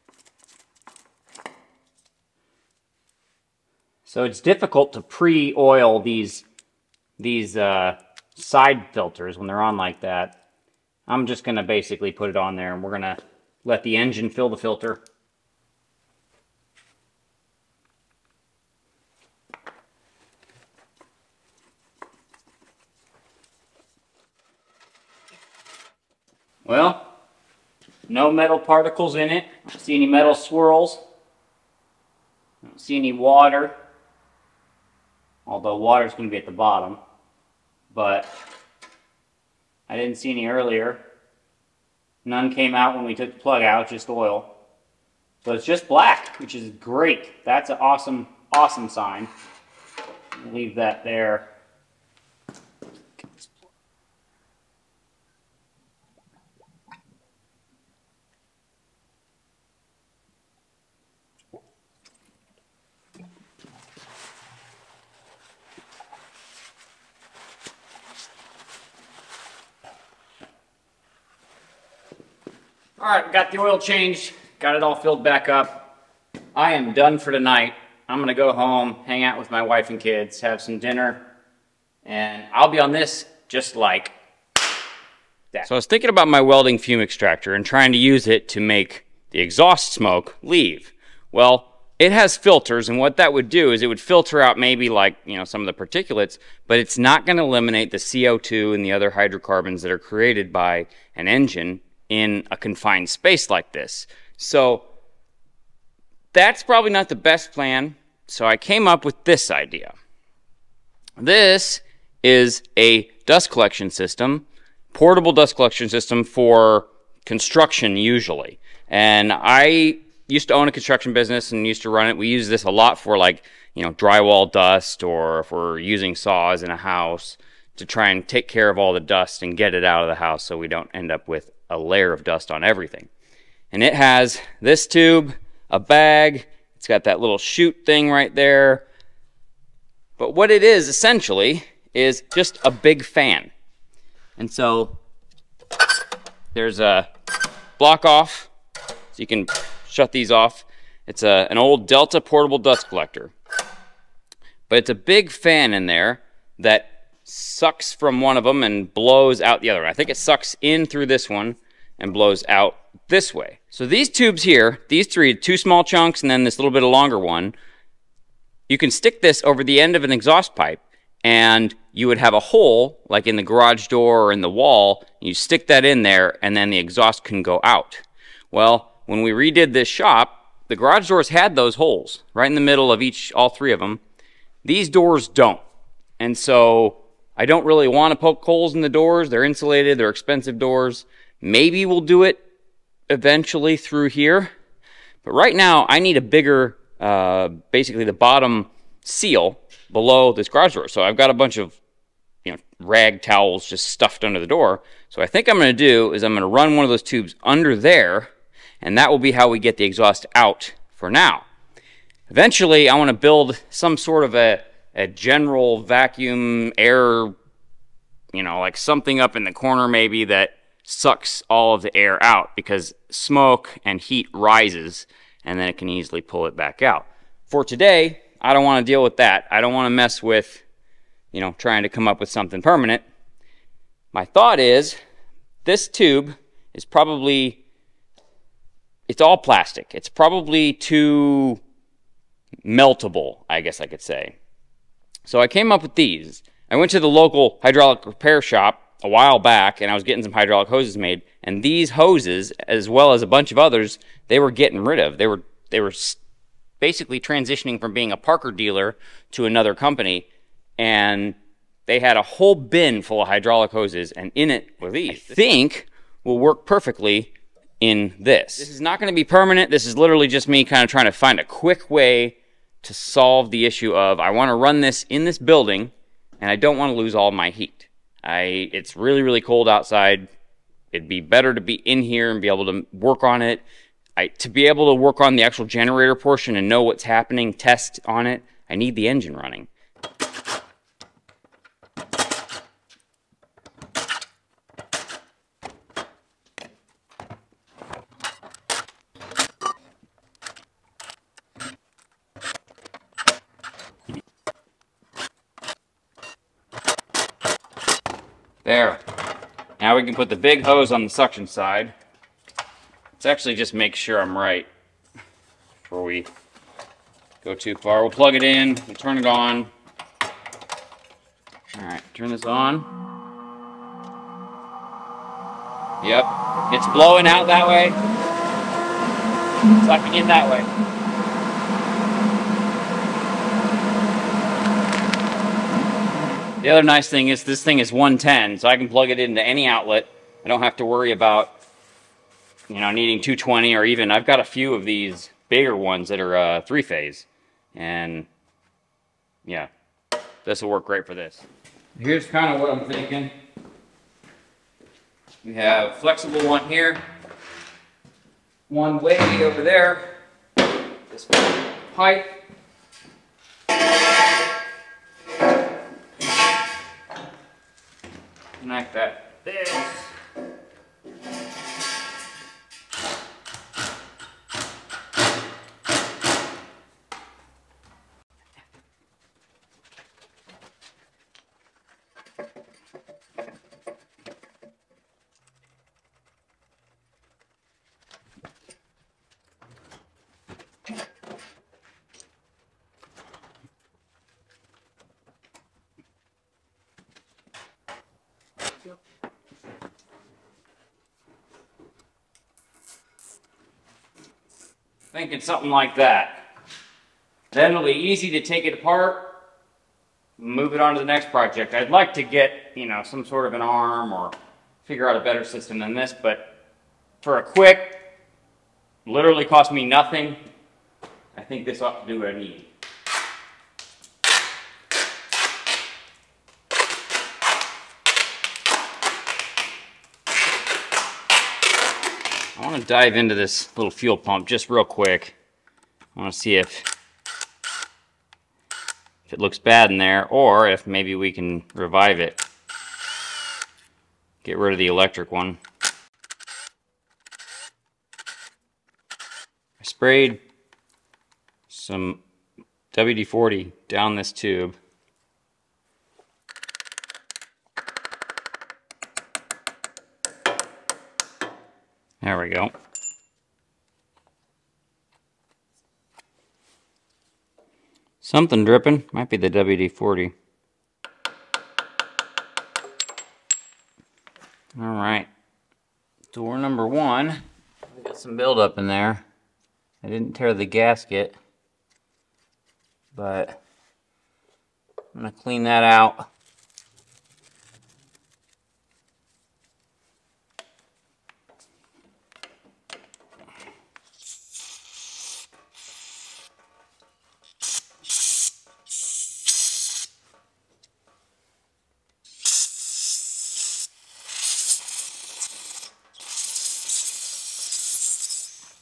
So it's difficult to pre-oil these these uh, side filters when they're on like that. I'm just gonna basically put it on there and we're gonna let the engine fill the filter. Well, no metal particles in it. I don't see any metal swirls. I don't see any water. Although water's going to be at the bottom, but I didn't see any earlier. None came out when we took the plug out, just oil. So it's just black, which is great. That's an awesome, awesome sign. I'll leave that there. All right, got the oil changed, got it all filled back up. I am done for tonight. I'm gonna go home, hang out with my wife and kids, have some dinner, and I'll be on this just like that. So I was thinking about my welding fume extractor and trying to use it to make the exhaust smoke leave. Well, it has filters, and what that would do is it would filter out maybe like, you know, some of the particulates, but it's not gonna eliminate the C O two and the other hydrocarbons that are created by an engine in a confined space like this. So that's probably not the best plan. So I came up with this idea. This is a dust collection system, portable dust collection system for construction usually. And I used to own a construction business and used to run it. We use this a lot for, like, you know, drywall dust, or if we're using saws in a house to try and take care of all the dust and get it out of the house so we don't end up with a layer of dust on everything. And it has this tube, a bag, it's got that little chute thing right there. But what it is essentially is just a big fan. And so there's a block off, so you can shut these off. It's a, an old Delta portable dust collector. But it's a big fan in there that sucks from one of them and blows out the other. I think it sucks in through this one and blows out this way. So these tubes here, these three, two small chunks and then this little bit of longer one, you can stick this over the end of an exhaust pipe and you would have a hole like in the garage door or in the wall. You stick that in there and then the exhaust can go out. Well, when we redid this shop, the garage doors had those holes right in the middle of each, all three of them. These doors don't. And so I don't really want to poke holes in the doors. They're insulated, they're expensive doors. Maybe we'll do it eventually through here. But right now I need a bigger, uh, basically the bottom seal below this garage door. So I've got a bunch of, you know, rag towels just stuffed under the door. So I think I'm gonna do is I'm gonna run one of those tubes under there, and that will be how we get the exhaust out for now. Eventually I wanna build some sort of a a general vacuum air, you know, like something up in the corner maybe that sucks all of the air out, because smoke and heat rises and then it can easily pull it back out. For today, I don't want to deal with that. I don't want to mess with, you know, trying to come up with something permanent. My thought is this tube is probably, it's all plastic. It's probably too meltable, I guess I could say. So I came up with these. I went to the local hydraulic repair shop a while back and I was getting some hydraulic hoses made, and these hoses, as well as a bunch of others, they were getting rid of. They were, they were basically transitioning from being a Parker dealer to another company, and they had a whole bin full of hydraulic hoses, and in it were these. I think will work perfectly in this. This is not gonna be permanent. This is literally just me kind of trying to find a quick way to solve the issue of, I want to run this in this building and I don't want to lose all my heat. I, it's really, really cold outside. It'd be better to be in here and be able to work on it. I, to be able to work on the actual generator portion and know what's happening, test on it, I need the engine running. There. Now we can put the big hose on the suction side. Let's actually just make sure I'm right before we go too far. We'll plug it in, we'll turn it on. All right, turn this on. Yep, it's blowing out that way, sucking in that way. The other nice thing is this thing is one ten, so I can plug it into any outlet. I don't have to worry about, you know, needing two twenty or even, I've got a few of these bigger ones that are uh, three-phase. And, yeah, this will work great for this. Here's kind of what I'm thinking. We have flexible one here, one way over there, this pipe. Connect that this. Thinking something like that. Then it'll be easy to take it apart, move it on to the next project. I'd like to get, you know, some sort of an arm or figure out a better system than this, but for a quick, literally cost me nothing, I think this ought to do what I need. I want to dive into this little fuel pump just real quick. I want to see if, if it looks bad in there, or if maybe we can revive it. Get rid of the electric one. I sprayed some W D forty down this tube. There we go. Something dripping. Might be the W D forty. All right. Door number one. We got some buildup in there. I didn't tear the gasket, but I'm going to clean that out.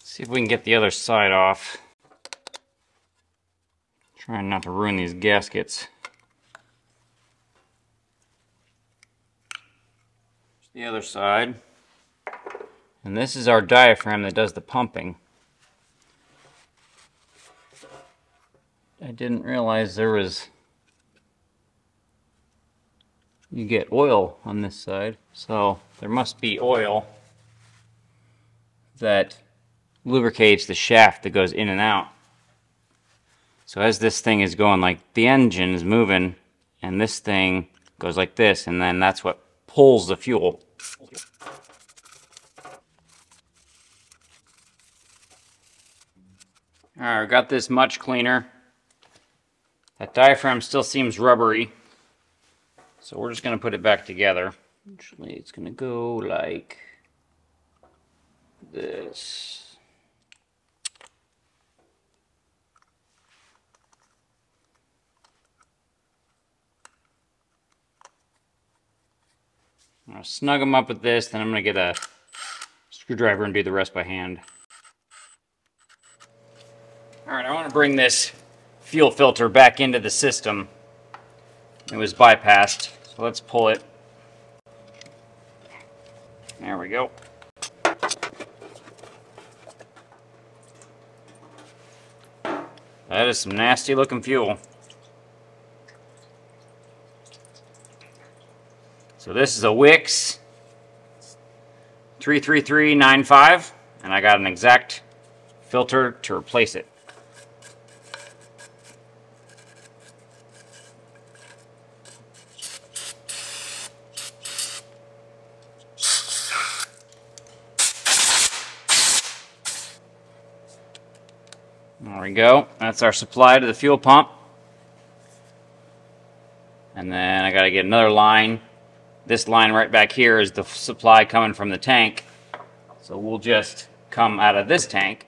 See if we can get the other side off. Trying not to ruin these gaskets. Here's the other side. And this is our diaphragm that does the pumping. I didn't realize there was... You get oil on this side, so there must be oil that lubricates the shaft that goes in and out. So as this thing is going, like the engine is moving, and this thing goes like this, and then that's what pulls the fuel. All right, we got this much cleaner. That diaphragm still seems rubbery, so we're just going to put it back together. Actually, it's going to go like this. I'm going to snug them up with this, then I'm going to get a screwdriver and do the rest by hand. Alright, I want to bring this fuel filter back into the system. It was bypassed, so let's pull it. There we go. That is some nasty looking fuel. So this is a Wix three three three nine five, and I got an exact filter to replace it. There we go. That's our supply to the fuel pump. And then I got to get another line. This line right back here is the supply coming from the tank. So we'll just come out of this tank.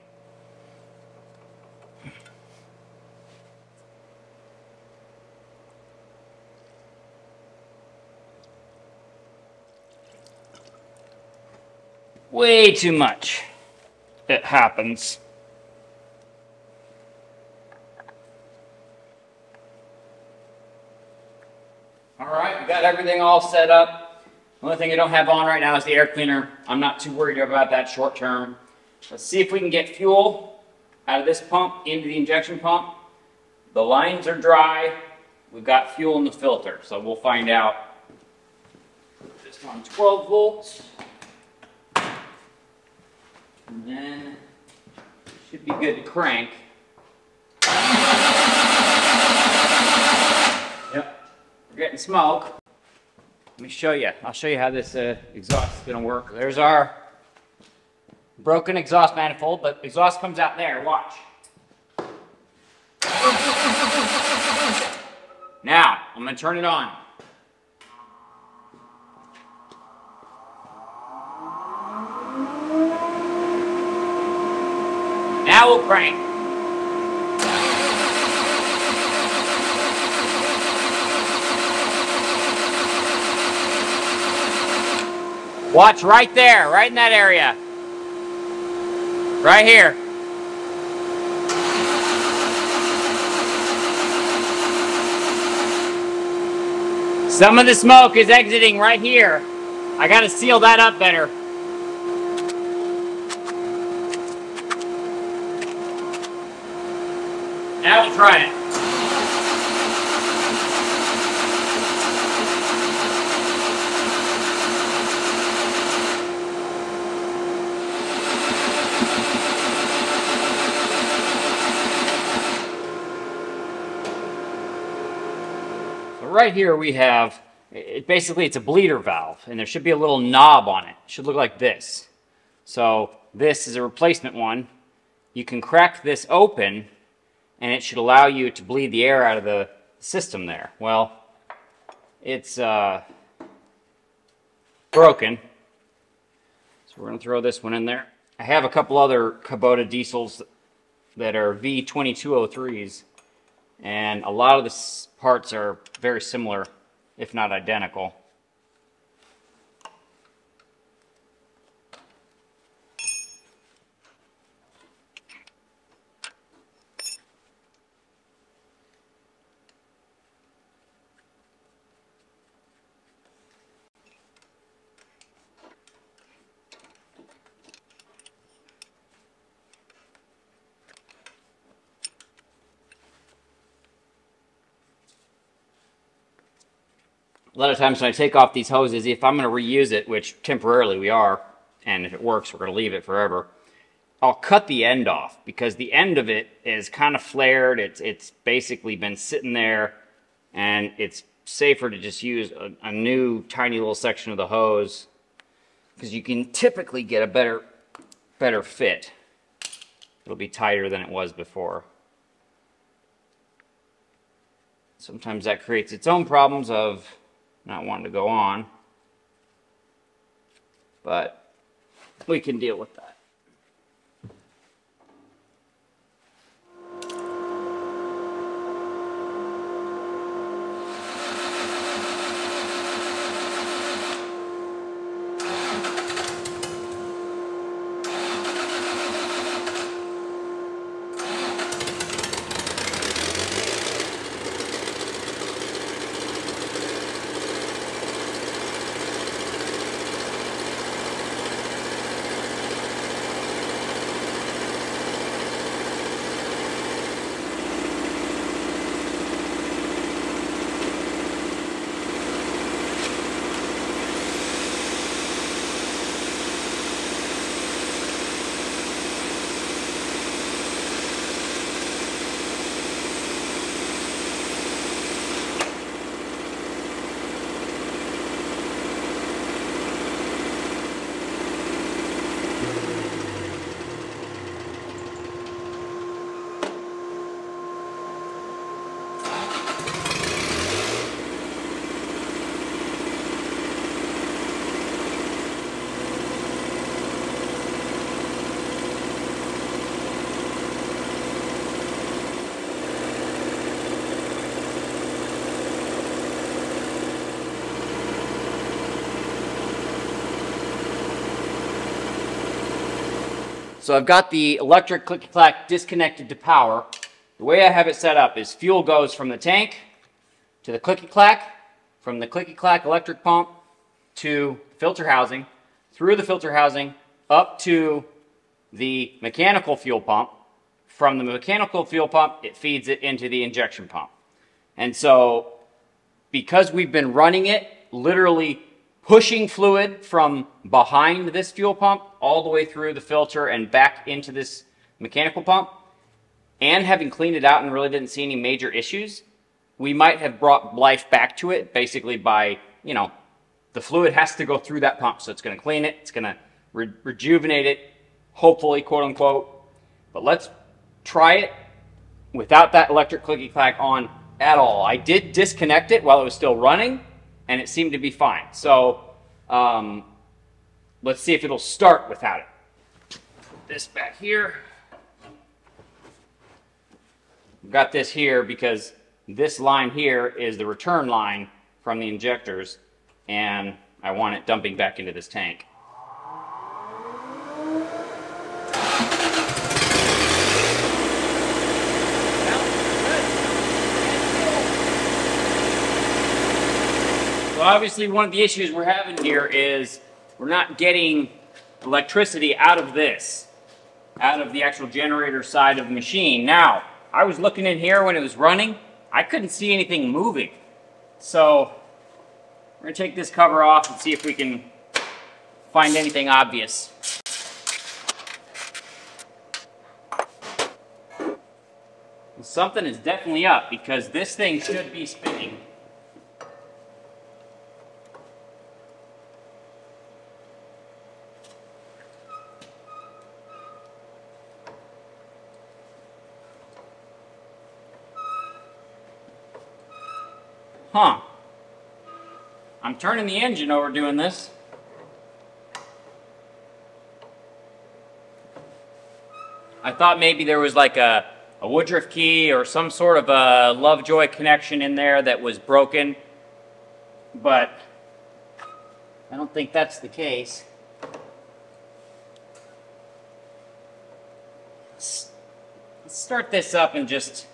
Way too much. It happens. Alright, we've got everything all set up. The only thing I don't have on right now is the air cleaner. I'm not too worried about that short term. Let's see if we can get fuel out of this pump into the injection pump. The lines are dry. We've got fuel in the filter, so we'll find out. Put this on twelve volts. And then should be good to crank. We're getting smoke. Let me show you. I'll show you how this uh, exhaust is going to work. There's our broken exhaust manifold, but exhaust comes out there. Watch. Now, I'm going to turn it on. Now we'll crank. Watch right there, right in that area. Right here. Some of the smoke is exiting right here. I gotta seal that up better. Now we'll try it. Right here we have, it basically it's a bleeder valve, and there should be a little knob on it. It should look like this. So this is a replacement one. You can crack this open and it should allow you to bleed the air out of the system there. Well, it's uh, broken. So we're going to throw this one in there. I have a couple other Kubota diesels that are V twenty-two oh threes. And a lot of the parts are very similar, if not identical. A lot of times when I take off these hoses, if I'm going to reuse it, which temporarily we are, and if it works, we're going to leave it forever, I'll cut the end off because the end of it is kind of flared. It's, it's basically been sitting there, and it's safer to just use a, a new tiny little section of the hose because you can typically get a better, better fit. It'll be tighter than it was before. Sometimes that creates its own problems of not wanting to go on, but we can deal with that. So I've got the electric click-clack disconnected to power. The way I have it set up is fuel goes from the tank to the clicky-clack, from the clicky-clack electric pump to filter housing, through the filter housing up to the mechanical fuel pump. From the mechanical fuel pump, it feeds it into the injection pump. And so because we've been running it, literally pushing fluid from behind this fuel pump all the way through the filter and back into this mechanical pump, and having cleaned it out and really didn't see any major issues, we might have brought life back to it basically by, you know, the fluid has to go through that pump. So it's going to clean it. It's going to re rejuvenate it, hopefully, quote unquote. But let's try it without that electric clicky-clack on at all. I did disconnect it while it was still running, and it seemed to be fine. So um, let's see if it'll start without it. Put this back here. I've got this here because this line here is the return line from the injectors, and I want it dumping back into this tank. So obviously one of the issues we're having here is we're not getting electricity out of this, out of the actual generator side of the machine. Now, I was looking in here when it was running. I couldn't see anything moving. So we're gonna take this cover off and see if we can find anything obvious. And something is definitely up because this thing should be spinning. Huh. I'm turning the engine over doing this. I thought maybe there was like a, a Woodruff key or some sort of a Lovejoy connection in there that was broken, but I don't think that's the case. Let's, let's start this up and just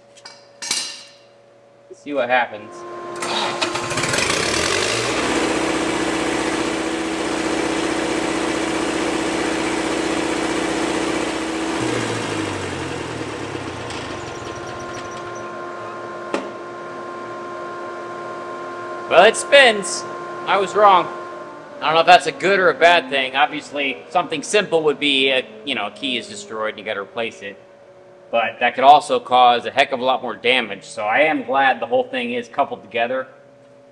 see what happens. Well, it spins. I was wrong. I don't know if that's a good or a bad thing. Obviously, something simple would be, a, you know, a key is destroyed and you got to replace it. But that could also cause a heck of a lot more damage. So I am glad the whole thing is coupled together.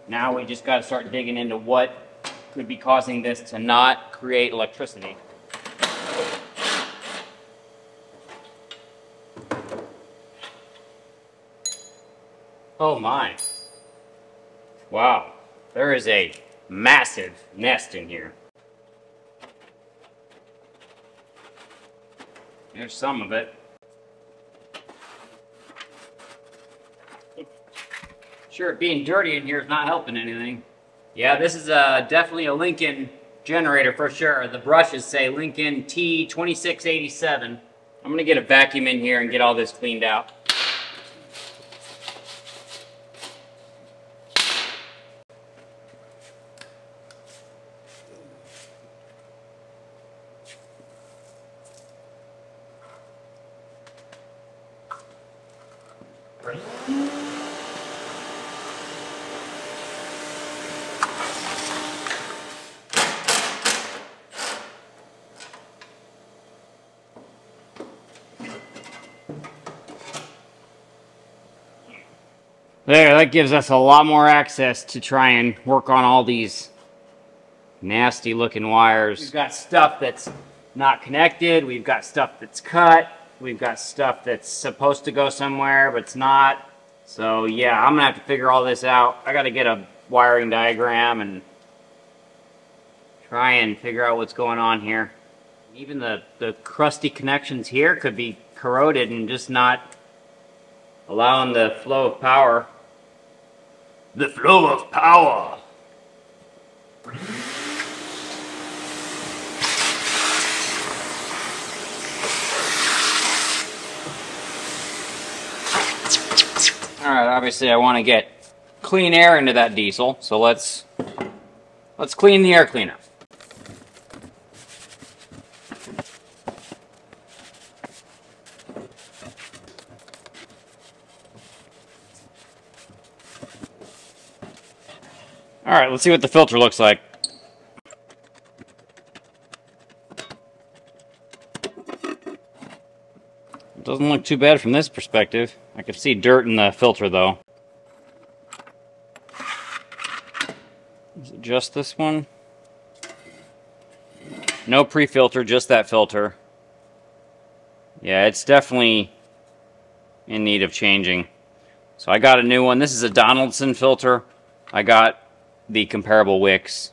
Now we just got to start digging into what could be causing this to not create electricity. Oh my. Wow, there is a massive nest in here. There's some of it. Sure, being dirty in here is not helping anything. Yeah, this is a, definitely a Lincoln generator for sure. The brushes say Lincoln T twenty-six eighty-seven. I'm gonna get a vacuum in here and get all this cleaned out. There, that gives us a lot more access to try and work on all these nasty looking wires. We've got stuff that's not connected. We've got stuff that's cut. We've got stuff that's supposed to go somewhere, but it's not. So yeah, I'm gonna have to figure all this out. I gotta get a wiring diagram and try and figure out what's going on here. Even the, the crusty connections here could be corroded and just not allowing the flow of power. The flow of power. All right, obviously I want to get clean air into that diesel, so let's let's clean the air cleaner. All right, let's see what the filter looks like. It doesn't look too bad from this perspective. I can see dirt in the filter though. Is it just this one? No pre-filter, just that filter. Yeah, it's definitely in need of changing. So I got a new one. This is a Donaldson filter. I got the comparable Wix.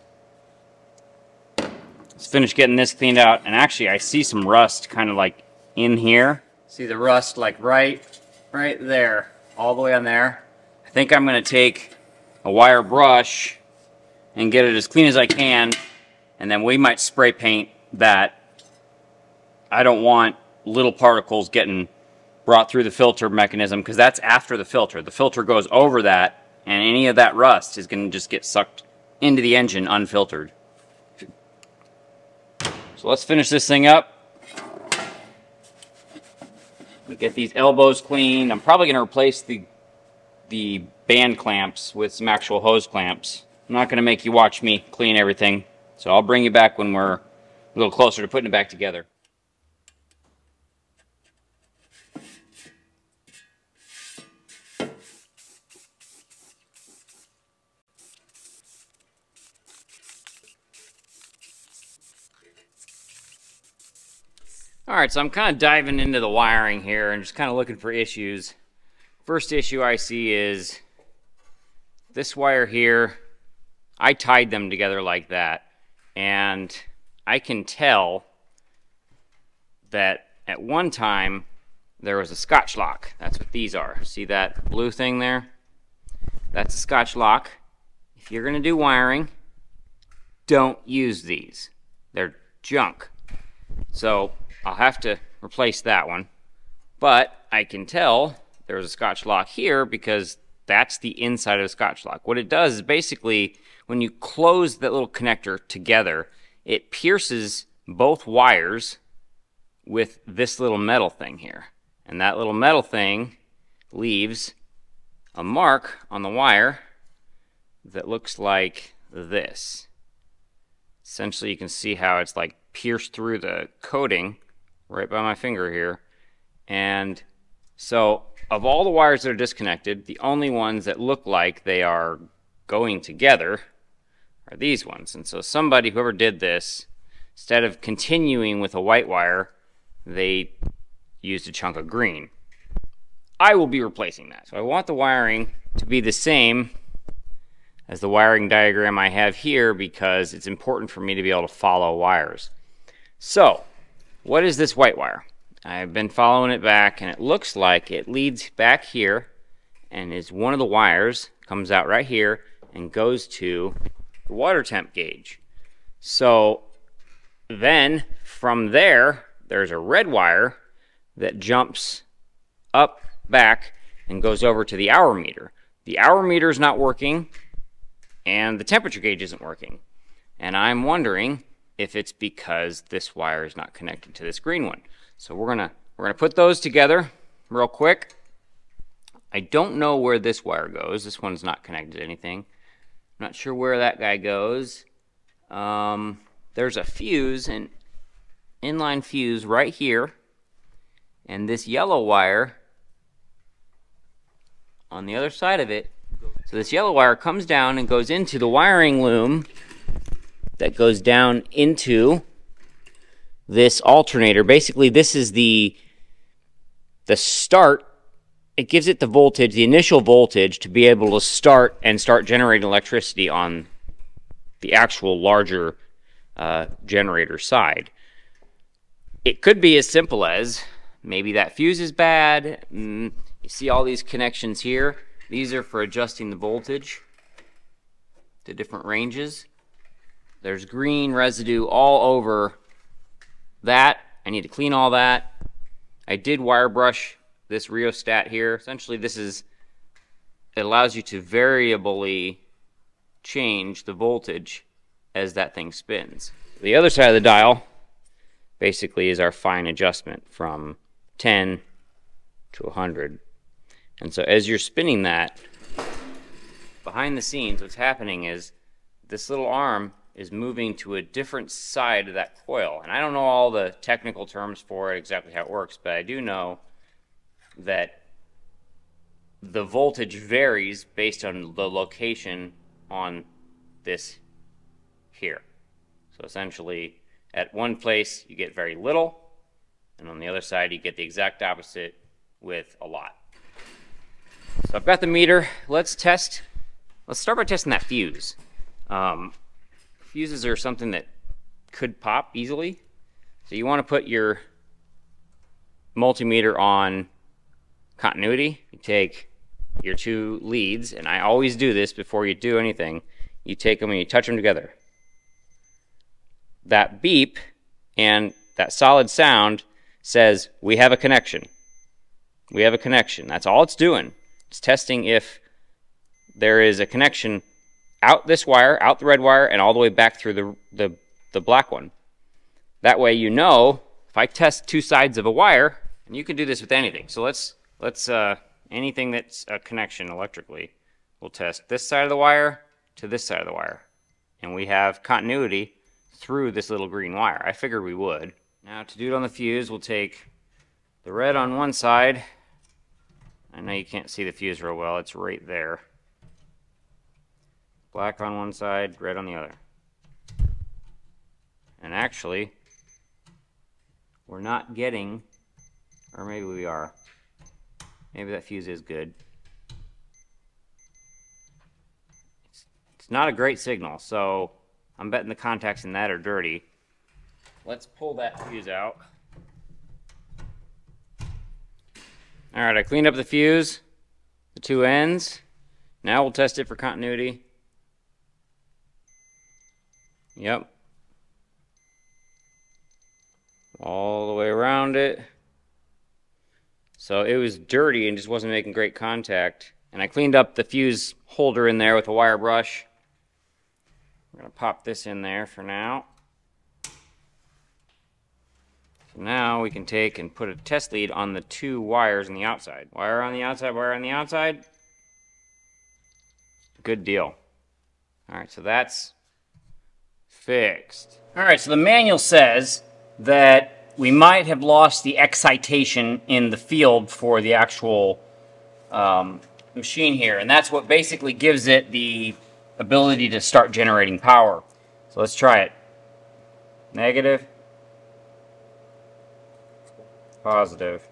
Let's finish getting this cleaned out, and actually I see some rust kind of like in here. See the rust like right right there, all the way on there. I think I'm gonna take a wire brush and get it as clean as I can, and then we might spray paint that. I don't want little particles getting brought through the filter mechanism, because that's after the filter. The filter goes over that, and any of that rust is going to just get sucked into the engine unfiltered. So let's finish this thing up. We get these elbows cleaned. I'm probably going to replace the, the band clamps with some actual hose clamps. I'm not going to make you watch me clean everything, so I'll bring you back when we're a little closer to putting it back together. Alright, so I'm kind of diving into the wiring here and just kind of looking for issues. First issue I see is this wire here. I tied them together like that, and I can tell that at one time there was a Scotch lock. That's what these are. See that blue thing there? That's a Scotch lock. If you're going to do wiring, don't use these. They're junk. So I'll have to replace that one, but I can tell there was a Scotch lock here because that's the inside of a Scotch lock. What it does is basically when you close that little connector together, it pierces both wires with this little metal thing here. And that little metal thing leaves a mark on the wire that looks like this. Essentially, you can see how it's like pierced through the coating right by my finger here. And so of all the wires that are disconnected, the only ones that look like they are going together are these ones. And so somebody, whoever did this, instead of continuing with a white wire, they used a chunk of green. I will be replacing that. So I want the wiring to be the same as the wiring diagram I have here, because it's important for me to be able to follow wires. So what is this white wire? I've been following it back, and it looks like it leads back here and is one of the wires, comes out right here and goes to the water temp gauge. So then from there, there's a red wire that jumps up back and goes over to the hour meter. The hour meter is not working, and the temperature gauge isn't working. And I'm wondering if it's because this wire is not connected to this green one. So we're gonna we're gonna put those together real quick. I don't know where this wire goes. This one's not connected to anything. I'm not sure where that guy goes. Um, there's a fuse, an inline fuse right here. And this yellow wire on the other side of it. So this yellow wire comes down and goes into the wiring loom that goes down into this alternator. Basically, this is the, the start. It gives it the voltage, the initial voltage, to be able to start and start generating electricity on the actual larger uh, generator side. It could be as simple as maybe that fuse is bad. Mm, you see all these connections here. These are for adjusting the voltage to different ranges. There's green residue all over that. I need to clean all that. I did wire brush this rheostat here. Essentially, this is it allows you to variably change the voltage as that thing spins. The other side of the dial basically is our fine adjustment from ten to one hundred. And so as you're spinning that, behind the scenes, what's happening is this little arm is moving to a different side of that coil. And I don't know all the technical terms for it, exactly how it works, but I do know that the voltage varies based on the location on this here. So essentially, at one place, you get very little, and on the other side, you get the exact opposite with a lot. So I've got the meter. Let's test. Let's start by testing that fuse. Um, fuses are something that could pop easily. So you want to put your multimeter on continuity. You take your two leads, and I always do this before you do anything. You take them and you touch them together. That beep and that solid sound says, we have a connection. We have a connection. That's all it's doing. It's testing if there is a connection out this wire, out the red wire, and all the way back through the, the, the black one. That way you know, if I test two sides of a wire, and you can do this with anything. So let's, let's uh, anything that's a connection electrically, we'll test this side of the wire to this side of the wire. And we have continuity through this little green wire. I figured we would. Now to do it on the fuse, we'll take the red on one side. I know you can't see the fuse real well, it's right there. Black on one side, red on the other. And actually, we're not getting, or maybe we are. Maybe that fuse is good. It's, it's not a great signal, so I'm betting the contacts in that are dirty. Let's pull that fuse out. All right, I cleaned up the fuse, the two ends. Now we'll test it for continuity. Yep. All the way around it. So it was dirty and just wasn't making great contact. And I cleaned up the fuse holder in there with a wire brush. We're gonna pop this in there for now. So now we can take and put a test lead on the two wires on the outside. Wire on the outside, wire on the outside. Good deal. All right, so that's fixed. All right, so the manual says that we might have lost the excitation in the field for the actual um, machine here, and that's what basically gives it the ability to start generating power. So let's try it. Negative. Positive.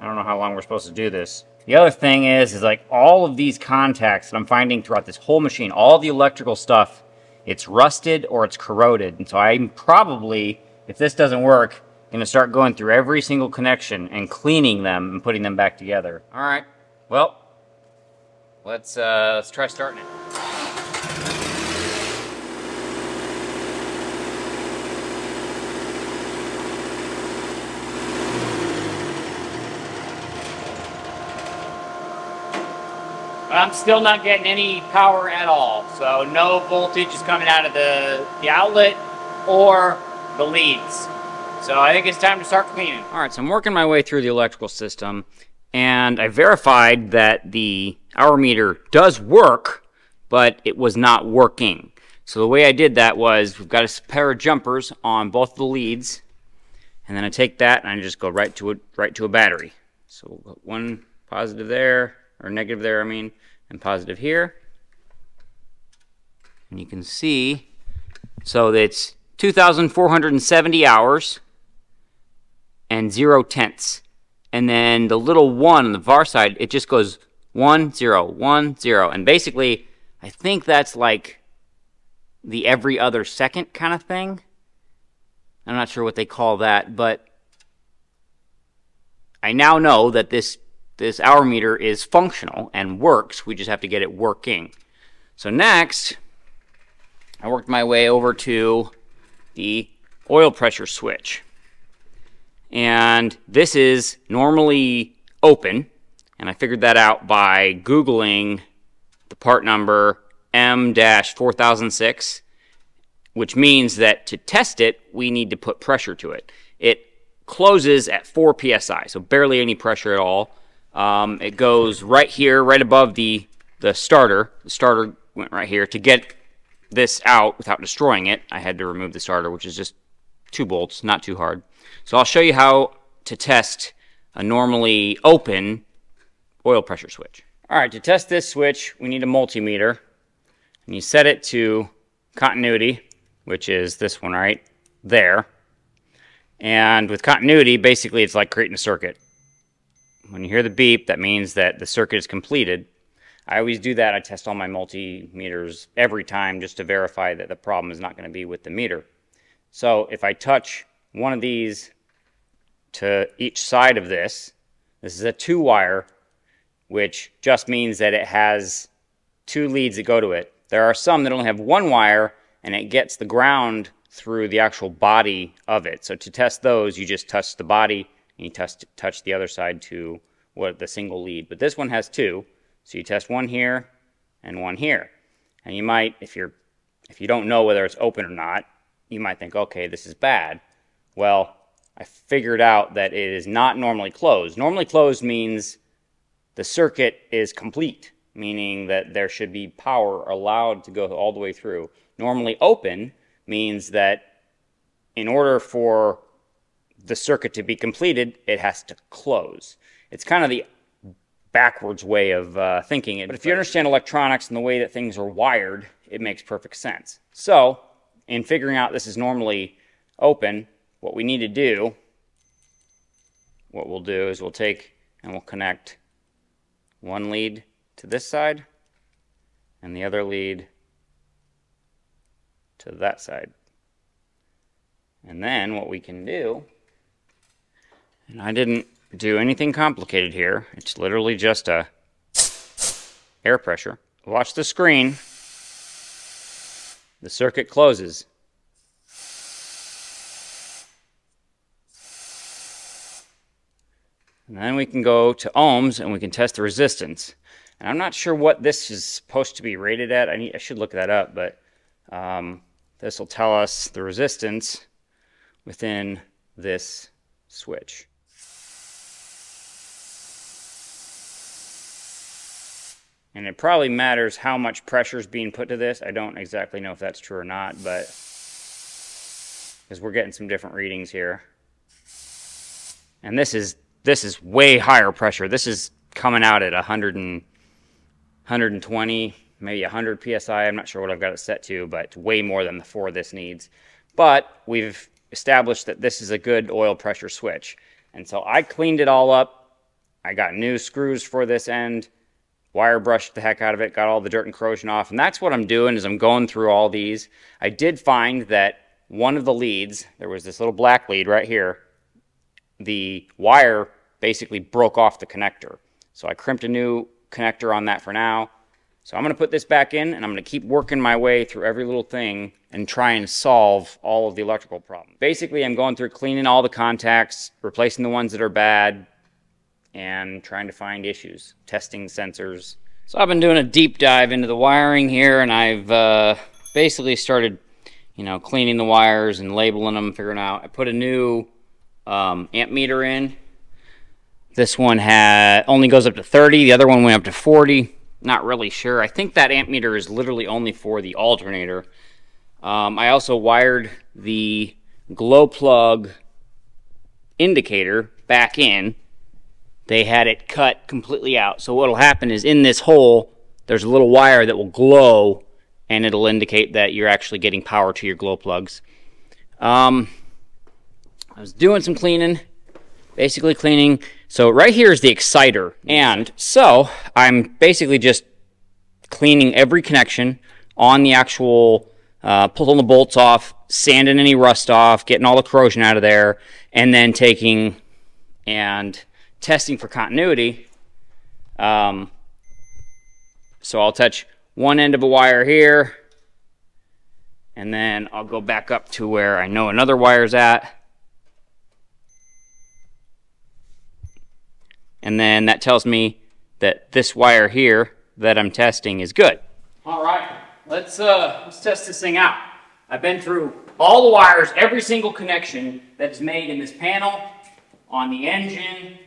I don't know how long we're supposed to do this. The other thing is, is like all of these contacts that I'm finding throughout this whole machine, all the electrical stuff, it's rusted or it's corroded. And so I'm probably, if this doesn't work, going to start going through every single connection and cleaning them and putting them back together. All right, well, let's, uh, let's try starting it. I'm still not getting any power at all, so no voltage is coming out of the, the outlet or the leads. So I think it's time to start cleaning. All right, so I'm working my way through the electrical system, and I verified that the hour meter does work, but it was not working. So the way I did that was, we've got a pair of jumpers on both the leads, and then I take that and I just go right to a, right to a battery. So we'll put one positive there, or negative there, I mean, and positive here. And you can see, so that's two thousand four hundred seventy hours, and zero tenths. And then the little one on the var side, it just goes one, zero, one, zero. And basically, I think that's like the every other second kind of thing. I'm not sure what they call that, but I now know that this, this hour meter is functional and works. We just have to get it working. So next, I worked my way over to the oil pressure switch. and this is normally open, and I figured that out by Googling the part number M dash four thousand six, which means that to test it, we need to put pressure to it. It closes at four P S I, so barely any pressure at all. Um, it goes right here, right above the, the starter. The starter went right here. To get this out without destroying it, I had to remove the starter, which is just two bolts, not too hard. So I'll show you how to test a normally open oil pressure switch. All right, to test this switch, we need a multimeter. And you set it to continuity, which is this one right there. And with continuity, basically it's like creating a circuit. When you hear the beep, that means that the circuit is completed. I always do that. I test all my multimeters every time just to verify that the problem is not going to be with the meter. So if I touch one of these to each side of this, this is a two-wire, which just means that it has two leads that go to it. There are some that only have one wire, and it gets the ground through the actual body of it. So to test those, you just touch the body, and you touch, touch the other side to what the single lead. But this one has two, so you test one here and one here. And you might, if you're, if you don't know whether it's open or not, you might think, okay, this is bad. Well, I figured out that it is not normally closed. Normally closed means the circuit is complete, meaning that there should be power allowed to go all the way through. Normally open means that in order for the circuit to be completed, it has to close. It's kind of the backwards way of uh, thinking it. But if you understand electronics and the way that things are wired, it makes perfect sense. So in figuring out this is normally open, what we need to do, what we'll do is we'll take and we'll connect one lead to this side and the other lead to that side. And then what we can do, and I didn't do anything complicated here, it's literally just a air pressure. Watch the screen. The circuit closes. And then we can go to ohms and we can test the resistance. And I'm not sure what this is supposed to be rated at. I need, I should look that up, but um, this will tell us the resistance within this switch. And it probably matters how much pressure is being put to this. I don't exactly know if that's true or not, but because we're getting some different readings here. And this is This is way higher pressure. This is coming out at one hundred and one hundred twenty, maybe one hundred P S I. I'm not sure what I've got it set to, but it's way more than the four this needs. But we've established that this is a good oil pressure switch. And so I cleaned it all up. I got new screws for this end, wire brushed the heck out of it, got all the dirt and corrosion off. And that's what I'm doing is I'm going through all these. I did find that one of the leads, there was this little black lead right here. The wire basically broke off the connector. So I crimped a new connector on that for now. So I'm going to put this back in, and I'm going to keep working my way through every little thing and try and solve all of the electrical problems. Basically, I'm going through cleaning all the contacts, replacing the ones that are bad, and trying to find issues, testing sensors. So I've been doing a deep dive into the wiring here, and I've uh, basically started, you know, cleaning the wires and labeling them, figuring out. I put a new um, amp meter in. This one had only goes up to thirty. The other one went up to forty. Not really sure. I think that amp meter is literally only for the alternator. Um, I also wired the glow plug indicator back in. They had it cut completely out. So what will happen is in this hole, there's a little wire that will glow, and it'll indicate that you're actually getting power to your glow plugs. Um, I was doing some cleaning. Basically cleaning. So right here is the exciter. And so I'm basically just cleaning every connection on the actual, uh, pulling the bolts off, sanding any rust off, getting all the corrosion out of there, and then taking and testing for continuity. Um, so I'll touch one end of a wire here, and then I'll go back up to where I know another wire's at. and then that tells me that this wire here that I'm testing is good. All right, let's, uh, let's test this thing out. I've been through all the wires, every single connection that's made in this panel, on the engine.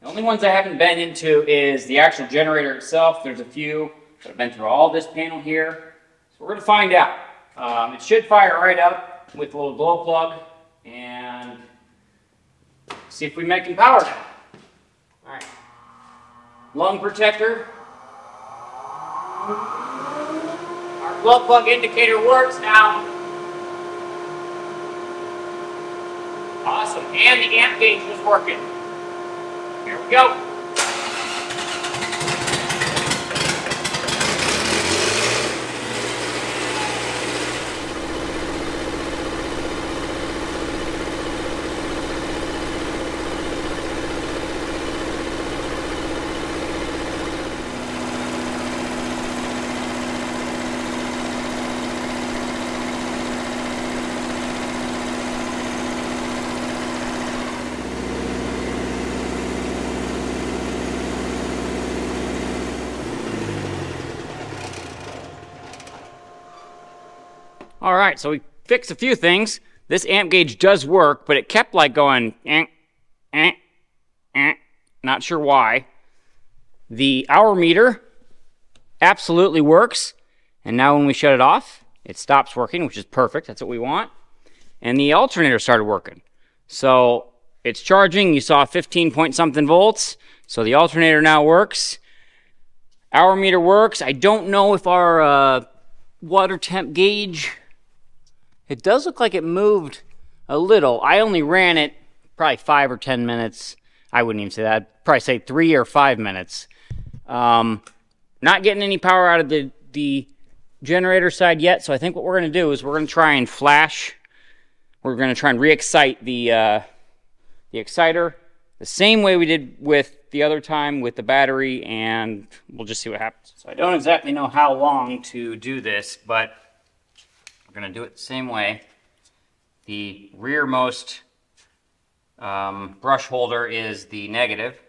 The only ones I haven't been into is the actual generator itself. There's a few that have been through all this panel here. So we're gonna find out. Um, it should fire right up with a little glow plug and see if we make him power. All right, lung protector. Our glow plug indicator works now. Awesome, and the amp gauge was working. Here we go. All right, so we fixed a few things. This amp gauge does work, but it kept like going, eh, eh, eh. Not sure why. The hour meter absolutely works. And now when we shut it off, it stops working, which is perfect. That's what we want. And the alternator started working. So it's charging. You saw fifteen point something volts. So the alternator now works. Hour meter works. I don't know if our uh, water temp gauge... It does look like it moved a little. I only ran it probably five or ten minutes. I wouldn't even say that. I'd probably say three or five minutes. Um, not getting any power out of the, the generator side yet. So I think what we're gonna do is we're gonna try and flash. We're gonna try and re-excite the, uh, the exciter the same way we did with the other time with the battery, and we'll just see what happens. So I don't exactly know how long to do this, but we're going to do it the same way. The rearmost um, brush holder is the negative.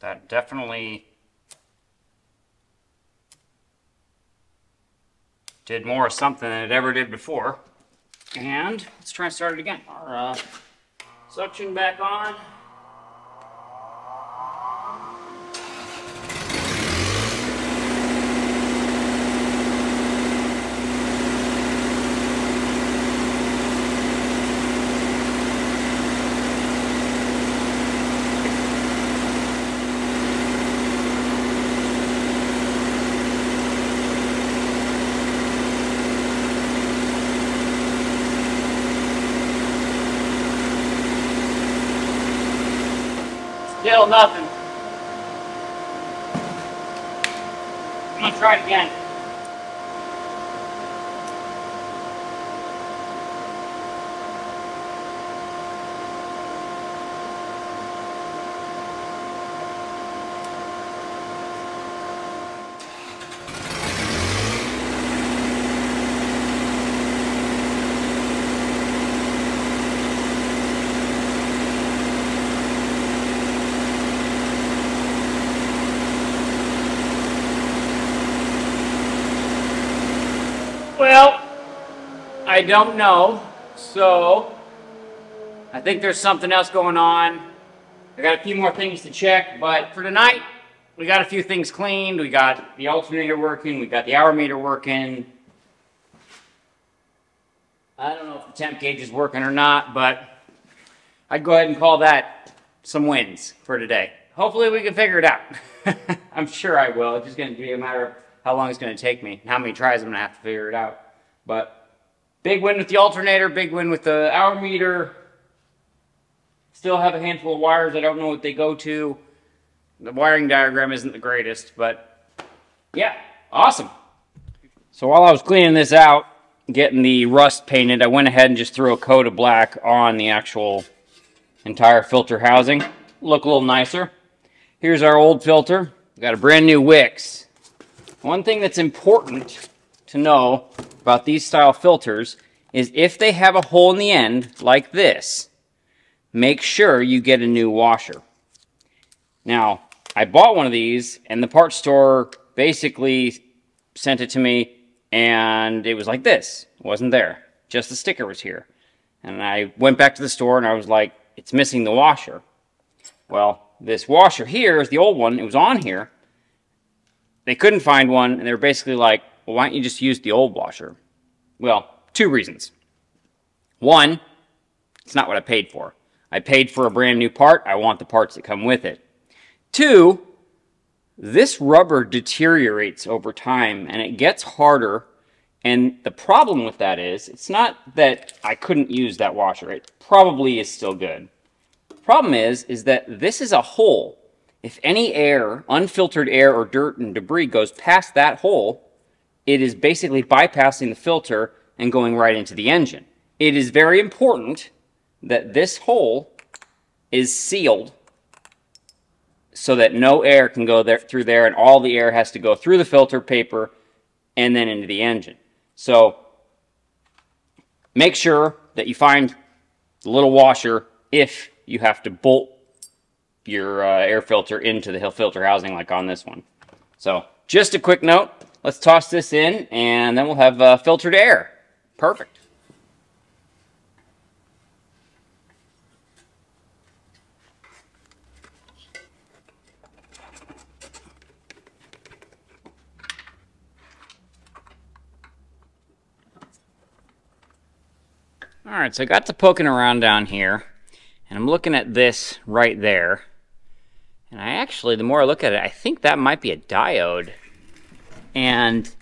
That definitely did more of something than it ever did before. And let's try and start it again. Our uh, suction back on. Still nothing. I'm gonna try it again. Well, I don't know, so I think there's something else going on. I got a few more things to check, but for tonight, we got a few things cleaned. We got the alternator working, we got the hour meter working. I don't know if the temp gauge is working or not, but I'd go ahead and call that some wins for today. Hopefully we can figure it out. I'm sure I will. It's just gonna be a matter of how long it's going to take me, and how many tries I'm going to have to figure it out. But big win with the alternator, big win with the hour meter. Still have a handful of wires. I don't know what they go to. The wiring diagram isn't the greatest, but yeah, awesome. So while I was cleaning this out, getting the rust painted, I went ahead and just threw a coat of black on the actual entire filter housing. Look a little nicer. Here's our old filter. We've got a brand new Wix. One thing that's important to know about these style filters is if they have a hole in the end like this, make sure you get a new washer. Now, I bought one of these and the parts store basically sent it to me and it was like this. It wasn't there. Just the sticker was here. And I went back to the store and I was like, it's missing the washer. Well, this washer here is the old one. It was on here. They couldn't find one and they were basically like, well, why don't you just use the old washer? Well, two reasons. One, it's not what I paid for. I paid for a brand new part. I want the parts that come with it. Two, this rubber deteriorates over time and it gets harder. And the problem with that is, it's not that I couldn't use that washer. It probably is still good. The problem is, is that this is a hole. If any air, unfiltered air or dirt and debris goes past that hole, it is basically bypassing the filter and going right into the engine. It is very important that this hole is sealed so that no air can go there, through there, and all the air has to go through the filter paper and then into the engine. So make sure that you find the little washer if you have to bolt your uh, air filter into the filter housing like on this one. So just a quick note, let's toss this in and then we'll have uh, filtered air. Perfect. Alright, so I got to poking around down here, and I'm looking at this right there, and I actually, the more I look at it, I think that might be a diode. And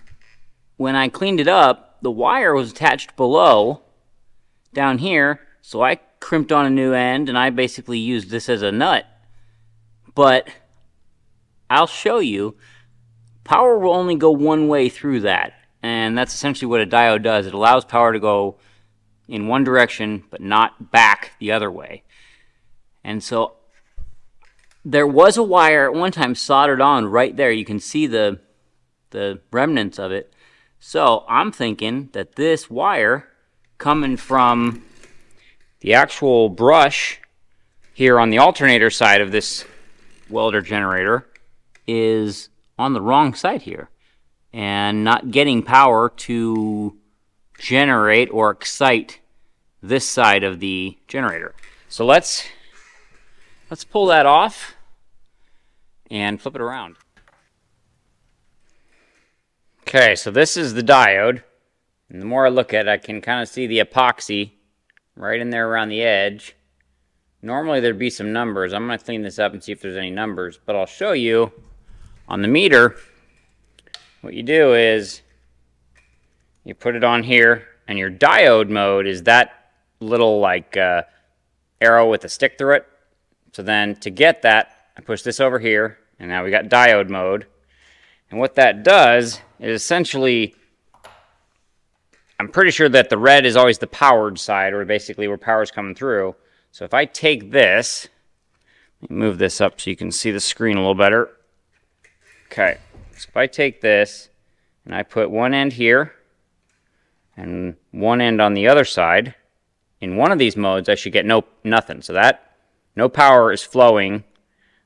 when I cleaned it up, the wire was attached below, down here, so I crimped on a new end, and I basically used this as a nut. But I'll show you, power will only go one way through that, and that's essentially what a diode does. It allows power to go in one direction, but not back the other way. And so there was a wire at one time soldered on right there. You can see the, the remnants of it. So I'm thinking that this wire coming from the actual brush here on the alternator side of this welder generator is on the wrong side here and not getting power to generate or excite this side of the generator. So let's let's pull that off and flip it around. Okay, so this is the diode, and the more I look at it, I can kind of see the epoxy right in there around the edge. Normally there'd be some numbers. I'm going to clean this up and see if there's any numbers, but I'll show you on the meter what you do is you put it on here, and your diode mode is that little like uh, arrow with a stick through it. So then to get that, I push this over here, and now we got diode mode. And what that does is essentially, I'm pretty sure that the red is always the powered side, or basically where power's coming through. So if I take this, let me move this up so you can see the screen a little better. Okay, so if I take this, and I put one end here, and one end on the other side, in one of these modes I should get no nothing. So that no power is flowing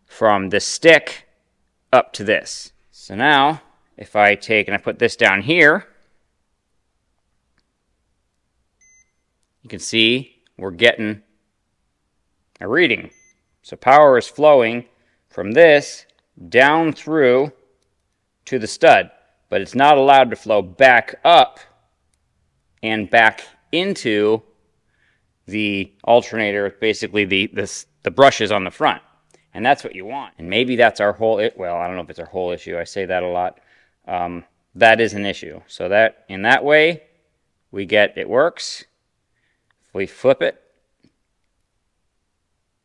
from the stick up to this. So now if I take and I put this down here, you can see we're getting a reading. So power is flowing from this down through to the stud, but it's not allowed to flow back up and back into the alternator, basically the, the, the brushes on the front. And that's what you want. And maybe that's our whole, it, well, I don't know if it's our whole issue. I say that a lot. Um, that is an issue. So that in that way, we get it works. If we flip it,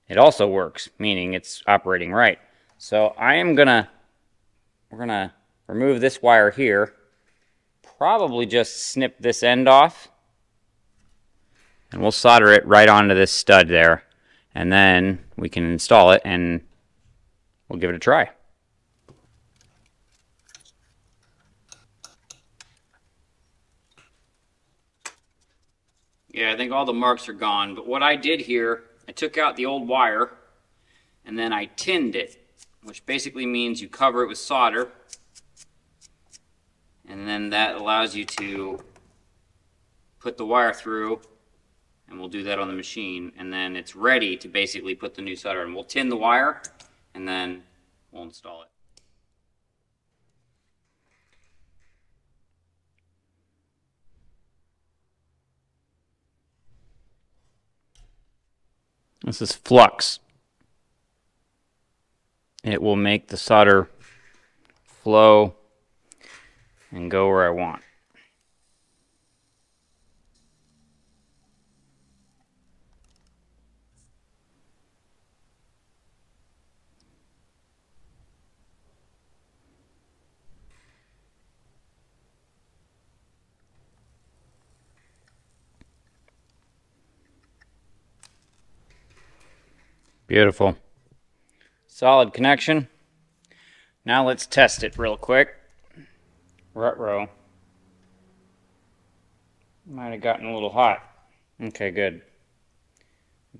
it also works, meaning it's operating right. So I am gonna, we're gonna remove this wire here. Probably just snip this end off, and we'll solder it right onto this stud there, and then we can install it and we'll give it a try. Yeah, I think all the marks are gone. But what I did here, I took out the old wire and then I tinned it, which basically means you cover it with solder, and then that allows you to put the wire through, and we'll do that on the machine, and then it's ready to basically put the new solder in. We'll tin the wire and then we'll install it. This is flux. It will make the solder flow and go where I want. Beautiful. Solid connection. Now let's test it real quick. Rut row. Might have gotten a little hot. Okay, good.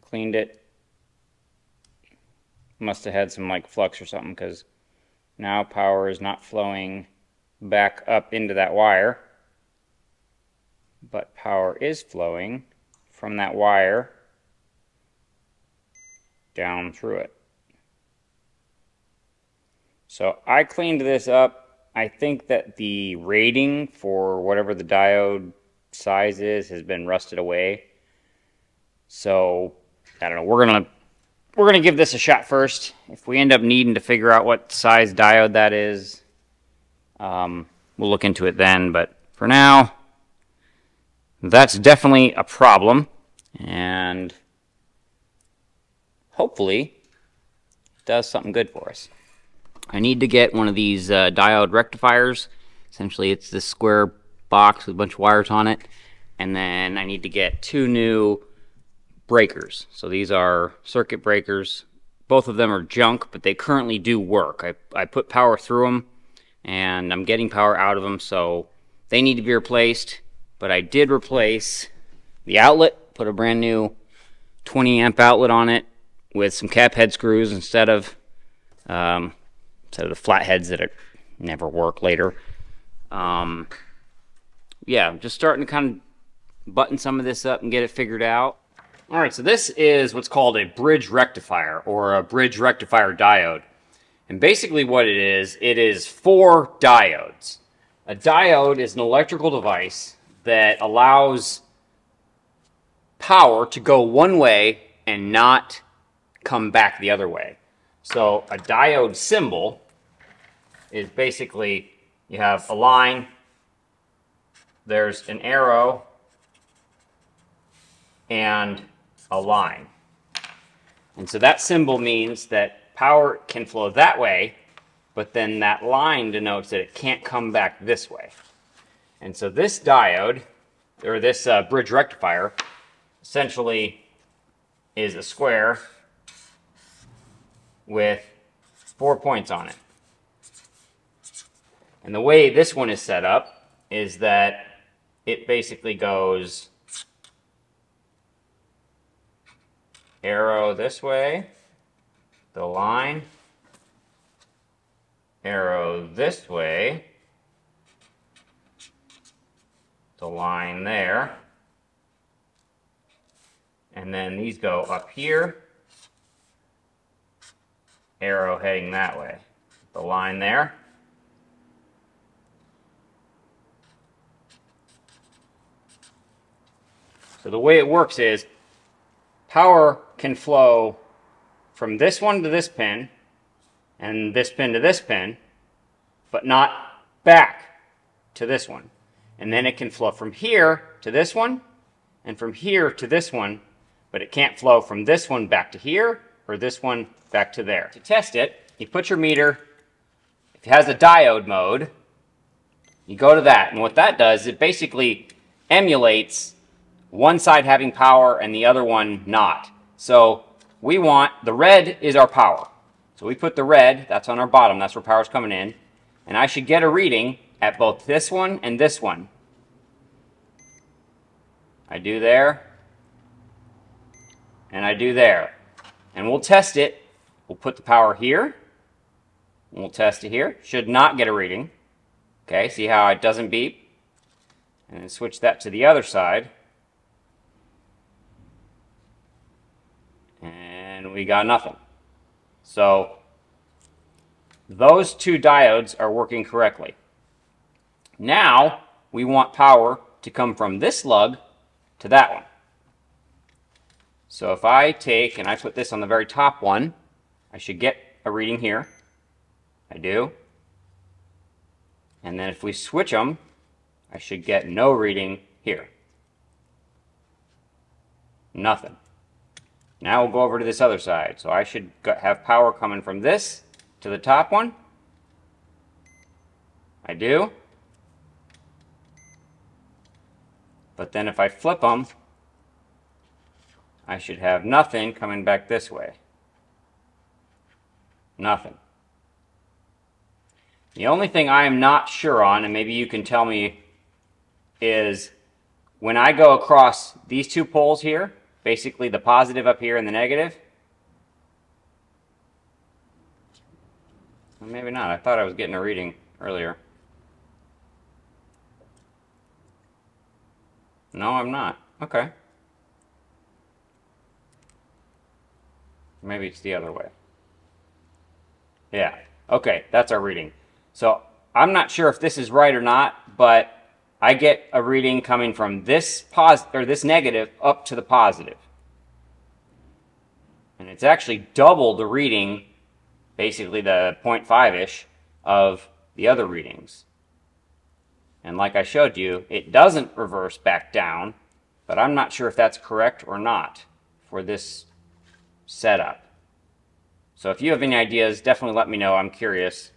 Cleaned it. Must have had some like flux or something, because now power is not flowing back up into that wire, but power is flowing from that wire down through it. So I cleaned this up. I think that the rating for whatever the diode size is has been rusted away. So I don't know. We're gonna we're gonna give this a shot first. If we end up needing to figure out what size diode that is, um, we'll look into it then. But for now, that's definitely a problem, and hopefully it does something good for us. I need to get one of these uh, diode rectifiers. Essentially, it's this square box with a bunch of wires on it. And then I need to get two new breakers. So these are circuit breakers. Both of them are junk, but they currently do work. I, I put power through them, and I'm getting power out of them, so they need to be replaced. But I did replace the outlet, put a brand new twenty amp outlet on it, with some cap head screws instead of um, instead of the flat heads that never work later. Um, yeah, I'm just starting to kind of button some of this up and get it figured out. All right, so this is what's called a bridge rectifier, or a bridge rectifier diode. And basically what it is, it is four diodes. A diode is an electrical device that allows power to go one way and not come back the other way. So a diode symbol is basically, you have a line, there's an arrow, and a line. And so that symbol means that power can flow that way, but then that line denotes that it can't come back this way. And so this diode, or this uh, bridge rectifier, essentially is a square with four points on it. And the way this one is set up is that it basically goes arrow this way, the line, arrow this way, the line there, and then these go up here, arrow heading that way, the line there, so the way it works is power can flow from this one to this pin and this pin to this pin, but not back to this one. And then it can flow from here to this one and from here to this one, but it can't flow from this one back to here or this one back to there. To test it, you put your meter, if it has a diode mode, you go to that. And what that does, it basically emulates one side having power and the other one not. So we want, the red is our power. So we put the red, that's on our bottom, that's where power's coming in. And I should get a reading at both this one and this one. I I do there, and I do there. And we'll test it. We'll put the power here, and we'll test it here. Should not get a reading. Okay, see how it doesn't beep? And then switch that to the other side. And we got nothing. So those two diodes are working correctly. Now we want power to come from this lug to that one. So if I take and I put this on the very top one, I should get a reading here. I do. And then if we switch them, I should get no reading here. Nothing. Now we'll go over to this other side. So I should have power coming from this to the top one. I do. But then if I flip them, I should have nothing coming back this way. Nothing. The only thing I am not sure on, and maybe you can tell me, is when I go across these two poles here, basically the positive up here and the negative. Well, maybe not. I thought I was getting a reading earlier. No, I'm not. Okay. Maybe it's the other way. Yeah. Okay, that's our reading. So I'm not sure if this is right or not, but I get a reading coming from this positive or this negative up to the positive. And it's actually double the reading, basically the point five-ish of the other readings. And like I showed you, it doesn't reverse back down, but I'm not sure if that's correct or not for this setup. So if you have any ideas, definitely let me know. I'm curious.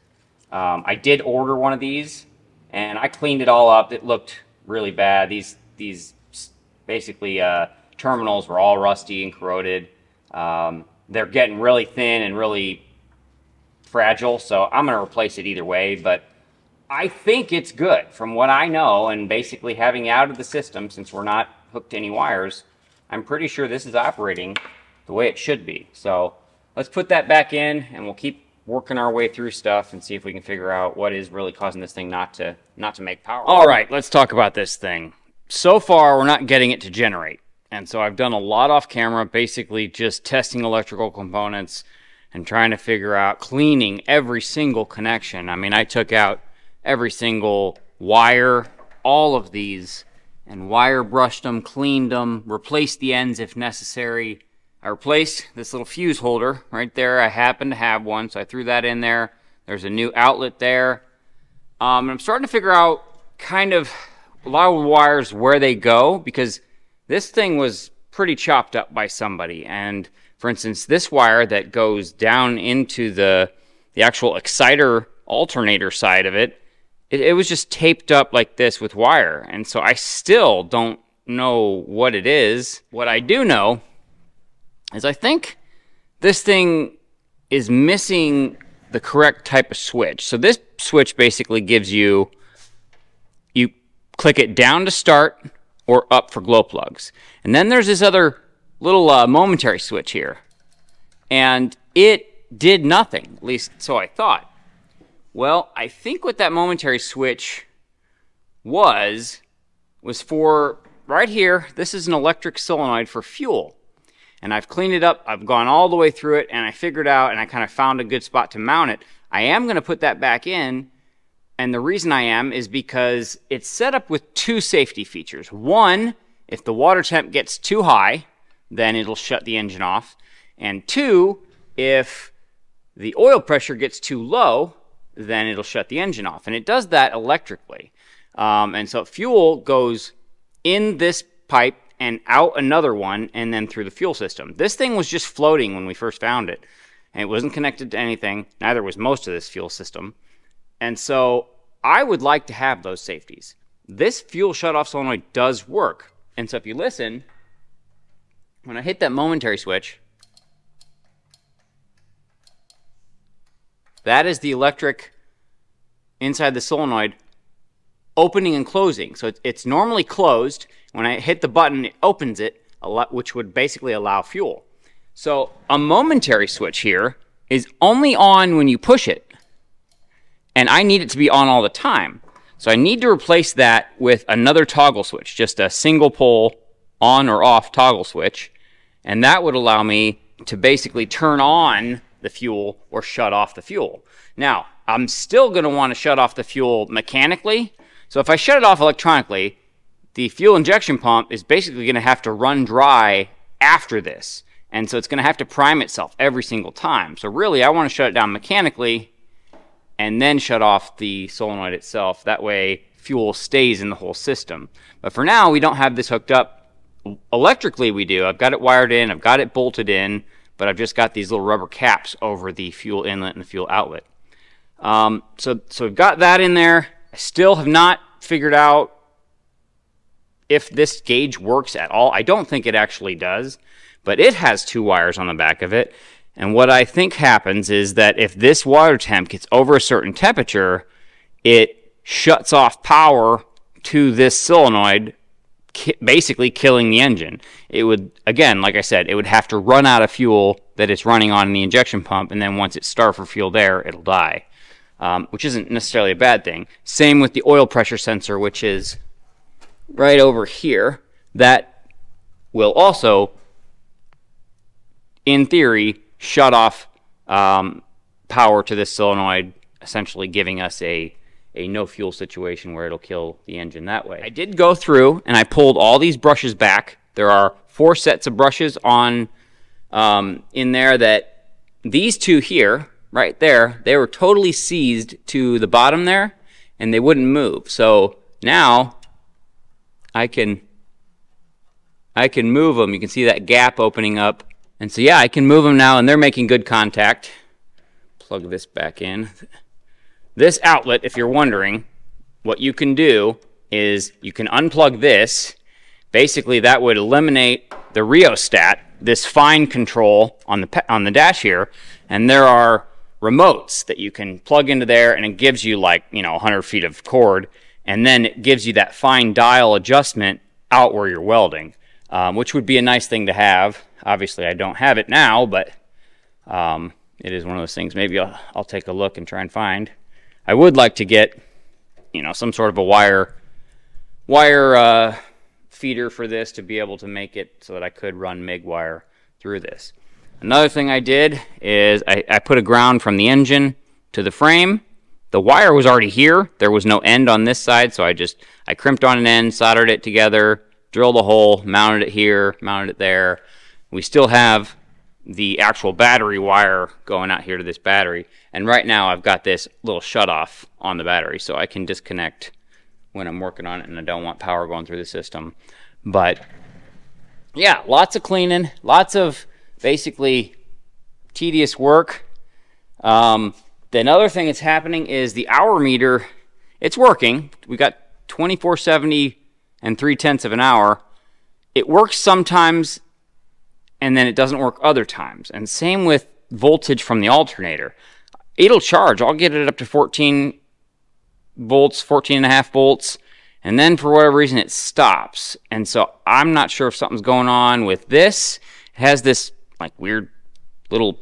Um, I did order one of these, and I cleaned it all up. It looked really bad. These these basically uh, terminals were all rusty and corroded. Um, they're getting really thin and really fragile, so I'm going to replace it either way. But I think it's good from what I know, and basically having out of the system, since we're not hooked to any wires, I'm pretty sure this is operating the way it should be. So let's put that back in, and we'll keep working our way through stuff and see if we can figure out what is really causing this thing not to not to make power. All right, let's talk about this thing. So far, we're not getting it to generate. And so I've done a lot off camera, basically just testing electrical components and trying to figure out, cleaning every single connection. I mean, I took out every single wire, all of these, and wire brushed them, cleaned them, replaced the ends if necessary. I replaced this little fuse holder right there. I happen to have one, so I threw that in there. There's a new outlet there. Um, and I'm starting to figure out kind of a lot of wires where they go, because this thing was pretty chopped up by somebody. And for instance, this wire that goes down into the, the actual exciter alternator side of it, it, it was just taped up like this with wire. And so I still don't know what it is. What I do know is I think this thing is missing the correct type of switch. So this switch basically gives you, you click it down to start or up for glow plugs. And then there's this other little uh, momentary switch here. And it did nothing, at least so I thought. Well, I think what that momentary switch was, was for right here, this is an electric solenoid for fuel. And I've cleaned it up, I've gone all the way through it, and I figured out, and I kind of found a good spot to mount it. I am going to put that back in, and the reason I am is because it's set up with two safety features. One, if the water temp gets too high, then it'll shut the engine off. And two, if the oil pressure gets too low, then it'll shut the engine off. And it does that electrically. Um, and so fuel goes in this pipe and out another one, and then through the fuel system. This thing was just floating when we first found it, and it wasn't connected to anything. Neither was most of this fuel system. And so I would like to have those safeties. This fuel shutoff solenoid does work. And so if you listen, when I hit that momentary switch, that is the electric inside the solenoid opening and closing. So it's normally closed. When I hit the button, it opens it, which would basically allow fuel. So a momentary switch here is only on when you push it. And I need it to be on all the time. So I need to replace that with another toggle switch, just a single pole on or off toggle switch. And that would allow me to basically turn on the fuel or shut off the fuel. Now, I'm still going to want to shut off the fuel mechanically. So if I shut it off electronically, the fuel injection pump is basically going to have to run dry after this. And so it's going to have to prime itself every single time. So really, I want to shut it down mechanically and then shut off the solenoid itself. That way, fuel stays in the whole system. But for now, we don't have this hooked up. Electrically, we do. I've got it wired in. I've got it bolted in. But I've just got these little rubber caps over the fuel inlet and the fuel outlet. Um, so, so we've got that in there. I still have not figured out if this gauge works at all. I don't think it actually does, but it has two wires on the back of it. And what I think happens is that if this water temp gets over a certain temperature, it shuts off power to this solenoid, ki- basically killing the engine. It would, again, like I said, it would have to run out of fuel that it's running on in the injection pump, and then once it's starved for fuel there, it'll die. Um, which isn't necessarily a bad thing. Same with the oil pressure sensor, which is right over here. That will also, in theory, shut off um, power to this solenoid, essentially giving us a, a no fuel situation where it'll kill the engine that way. I did go through and I pulled all these brushes back. There are four sets of brushes on um, in there. That these two here, right there, they were totally seized to the bottom there and they wouldn't move. So now I can I can move them. You can see that gap opening up. And so yeah, I can move them now and they're making good contact. Plug this back in. This outlet, if you're wondering, what you can do is you can unplug this. Basically that would eliminate the rheostat, this fine control on the on the dash here, and there are remotes that you can plug into there, and it gives you like, you know, one hundred feet of cord, and then it gives you that fine dial adjustment out where you're welding, um, which would be a nice thing to have. Obviously I don't have it now, but um, it is one of those things. Maybe I'll, I'll take a look and try and find. I would like to get, you know, some sort of a wire wire uh, feeder for this to be able to make it so that I could run M I G wire through this. Another thing I did is I, I put a ground from the engine to the frame. The wire was already here. There was no end on this side, so I just, I crimped on an end, soldered it together, drilled a hole, mounted it here, mounted it there. We still have the actual battery wire going out here to this battery. And right now I've got this little shutoff on the battery, so I can disconnect when I'm working on it and I don't want power going through the system. But yeah, lots of cleaning, lots of basically tedious work. Um, the another thing that's happening is the hour meter, it's working. We got twenty-four seventy and three tenths of an hour. It works sometimes and then it doesn't work other times. And same with voltage from the alternator. It'll charge. I'll get it up to fourteen volts, fourteen and a half volts, and then for whatever reason it stops. And so I'm not sure if something's going on with this. It has this like weird little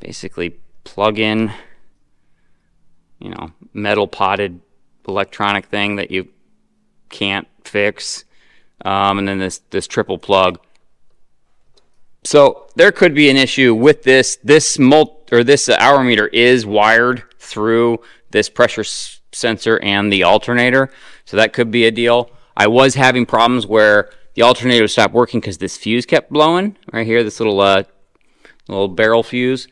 basically plug-in, you know, metal potted electronic thing that you can't fix. Um, and then this, this triple plug. So there could be an issue with this. This multi, or this hour meter is wired through this pressure sensor and the alternator, so that could be a deal. I was having problems where the alternator stopped working because this fuse kept blowing right here, this little uh, little barrel fuse,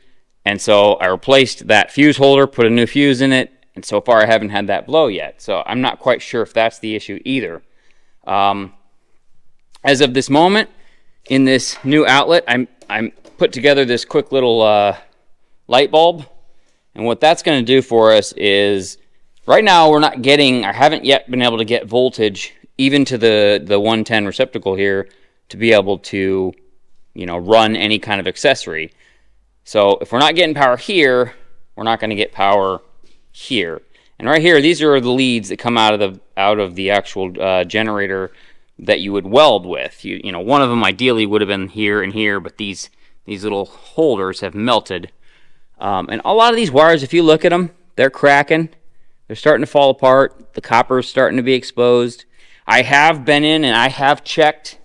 and so I replaced that fuse holder, put a new fuse in it, and so far I haven't had that blow yet. So I'm not quite sure if that's the issue either. Um, as of this moment, in this new outlet, I'm I'm put together this quick little uh, light bulb, and what that's going to do for us is, right now we're not getting, I haven't yet been able to get voltage even to the the one ten receptacle here to be able to, you know, run any kind of accessory. So if we're not getting power here, we're not going to get power here, And right here, these are the leads that come out of the out of the actual uh, generator that you would weld with. You you know, one of them ideally would have been here and here, but these these little holders have melted. Um, and a lot of these wires, if you look at them, they're cracking. They're starting to fall apart. The copper is starting to be exposed. I have been in and I have checked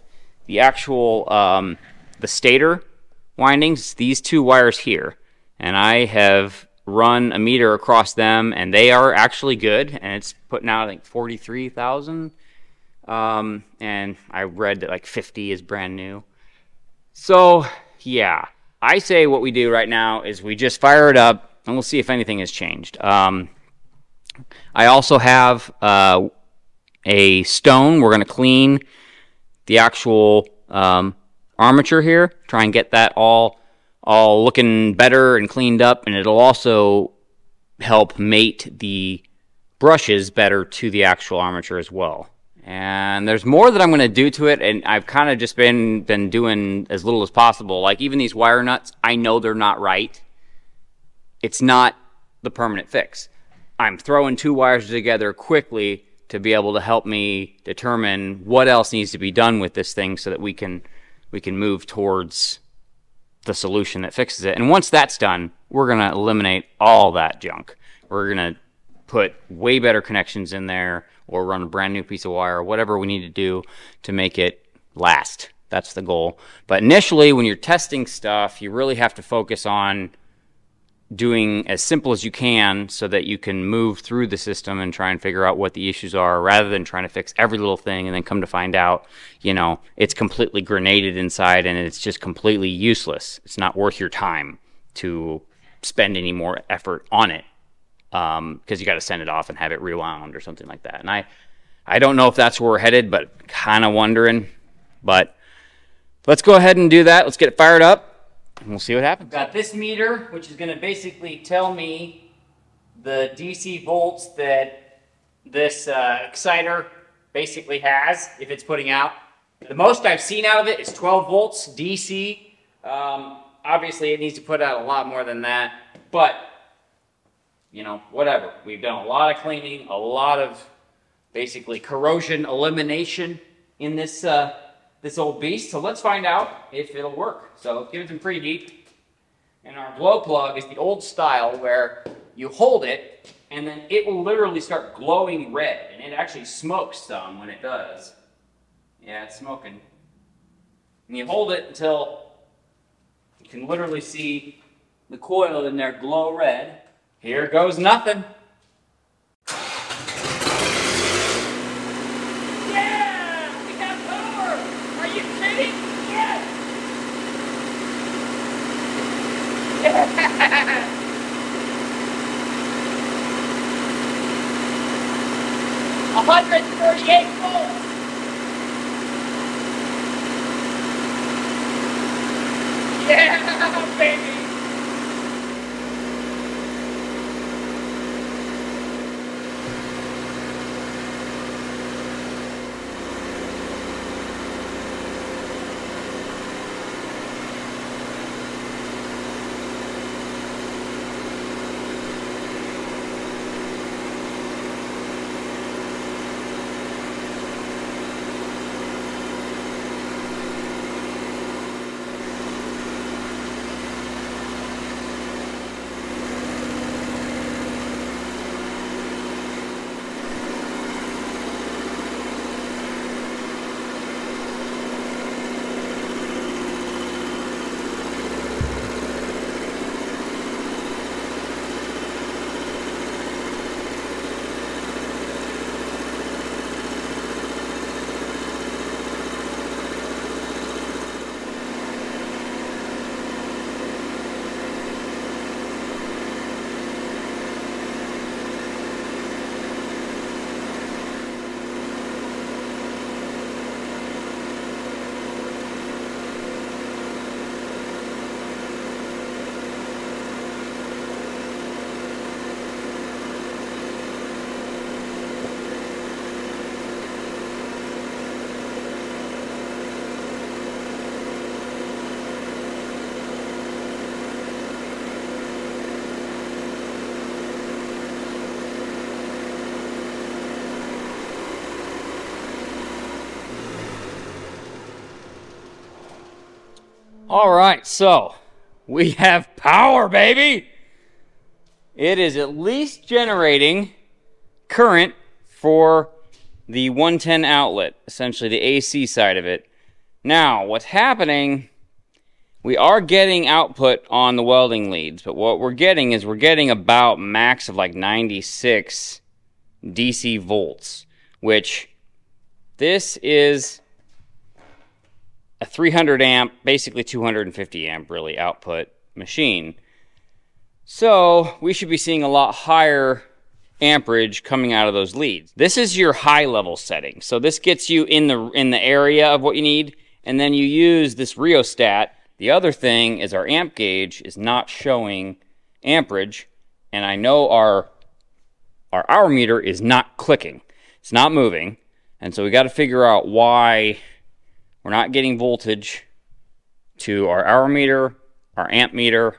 the actual um, the stator windings. These two wires here, and I have run a meter across them, and they are actually good, and it's putting out I think forty-three thousand, um, and I read that like fifty is brand new. So yeah, I say what we do right now is we just fire it up and we'll see if anything has changed. um, I also have uh, a stone. We're going to clean the actual um, armature here, try and get that all all looking better and cleaned up, and it'll also help mate the brushes better to the actual armature as well. And there's more that I'm going to do to it, and I've kind of just been been doing as little as possible. Like even these wire nuts, I know they're not right. It's not the permanent fix. I'm throwing two wires together quickly to be able to help me determine what else needs to be done with this thing so that we can we can move towards the solution that fixes it. And once that's done, we're going to eliminate all that junk. We're going to put way better connections in there, or run a brand new piece of wire, whatever we need to do to make it last. That's the goal. But initially, when you're testing stuff, you really have to focus on doing as simple as you can so that you can move through the system and try and figure out what the issues are, rather than trying to fix every little thing and then come to find out, you know, it's completely grenaded inside and it's just completely useless. It's not worth your time to spend any more effort on it, um, because you got to send it off and have it rewound or something like that. And I, I don't know if that's where we're headed, but kind of wondering. But let's go ahead and do that. Let's get it fired up. And we'll see what happens. Got this meter, which is going to basically tell me the D C volts that this uh, exciter basically has, if it's putting out. The most I've seen out of it is twelve volts D C. Um, obviously, it needs to put out a lot more than that, but, you know, whatever. We've done a lot of cleaning, a lot of basically corrosion elimination in this uh, this old beast, so let's find out if it'll work. So give it some preheat. And our glow plug is the old style where you hold it and then it will literally start glowing red, and it actually smokes some when it does. Yeah, it's smoking. And you hold it until you can literally see the coil in there glow red. Here goes nothing. one hundred thirty-eight volts! Yeah, baby! All right, so we have power, baby. It is at least generating current for the one ten outlet, essentially the A C side of it. Now, what's happening, we are getting output on the welding leads, but what we're getting is we're getting about max of like ninety-six D C volts, which this is a three hundred amp, basically two hundred fifty amp really output machine. So we should be seeing a lot higher amperage coming out of those leads. This is your high level setting. So this gets you in the in the area of what you need, and then you use this rheostat. The other thing is our amp gauge is not showing amperage, and I know our our hour meter is not clicking. It's not moving, and so we got to figure out why we're not getting voltage to our hour meter, our amp meter,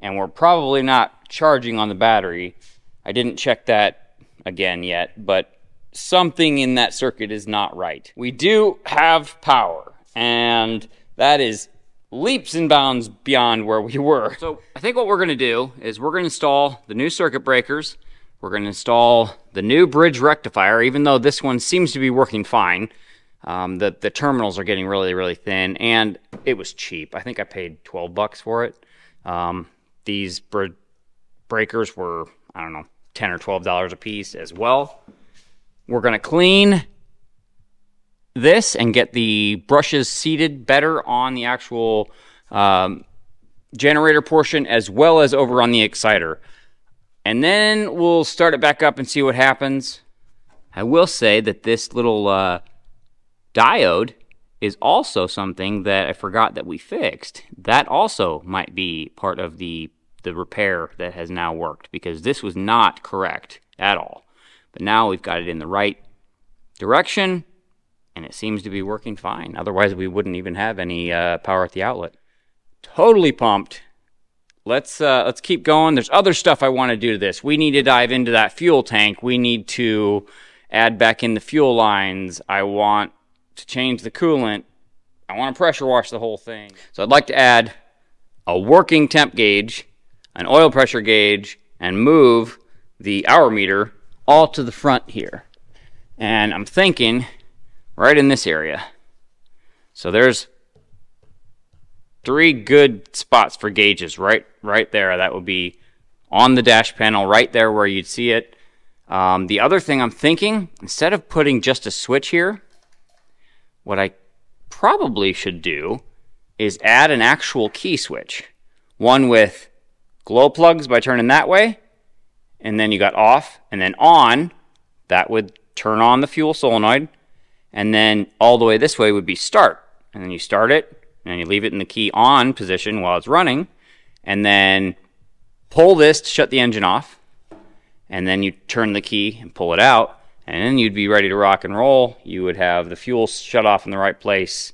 and we're probably not charging on the battery. I didn't check that again yet, but something in that circuit is not right. We do have power, and that is leaps and bounds beyond where we were. So I think what we're gonna do is we're gonna install the new circuit breakers. We're gonna install the new bridge rectifier, even though this one seems to be working fine. Um, the, the terminals are getting really, really thin, and it was cheap. I think I paid twelve bucks for it. Um, these br breakers were, I don't know, ten or twelve dollars a piece as well. We're gonna clean this and get the brushes seated better on the actual um, generator portion as well as over on the exciter. And then we'll start it back up and see what happens. I will say that this little uh, diode is also something that I forgot that we fixed. That also might be part of the the repair that has now worked, because this was not correct at all. But now we've got it in the right direction, and it seems to be working fine. Otherwise, we wouldn't even have any uh, power at the outlet. Totally pumped. Let's, uh, let's keep going. There's other stuff I want to do to this. We need to dive into that fuel tank. We need to add back in the fuel lines. I want to change the coolant. I want to pressure wash the whole thing. So I'd like to add a working temp gauge, an oil pressure gauge, and move the hour meter all to the front here. And I'm thinking right in this area. So there's three good spots for gauges right right there. That would be on the dash panel right there where you'd see it. Um, the other thing I'm thinking, instead of putting just a switch here, what I probably should do is add an actual key switch. One with glow plugs by turning that way, and then you got off, and then on, that would turn on the fuel solenoid, and then all the way this way would be start, and then you start it, and you leave it in the key on position while it's running, and then pull this to shut the engine off, and then you turn the key and pull it out, and then you'd be ready to rock and roll. You would have the fuel shut off in the right place,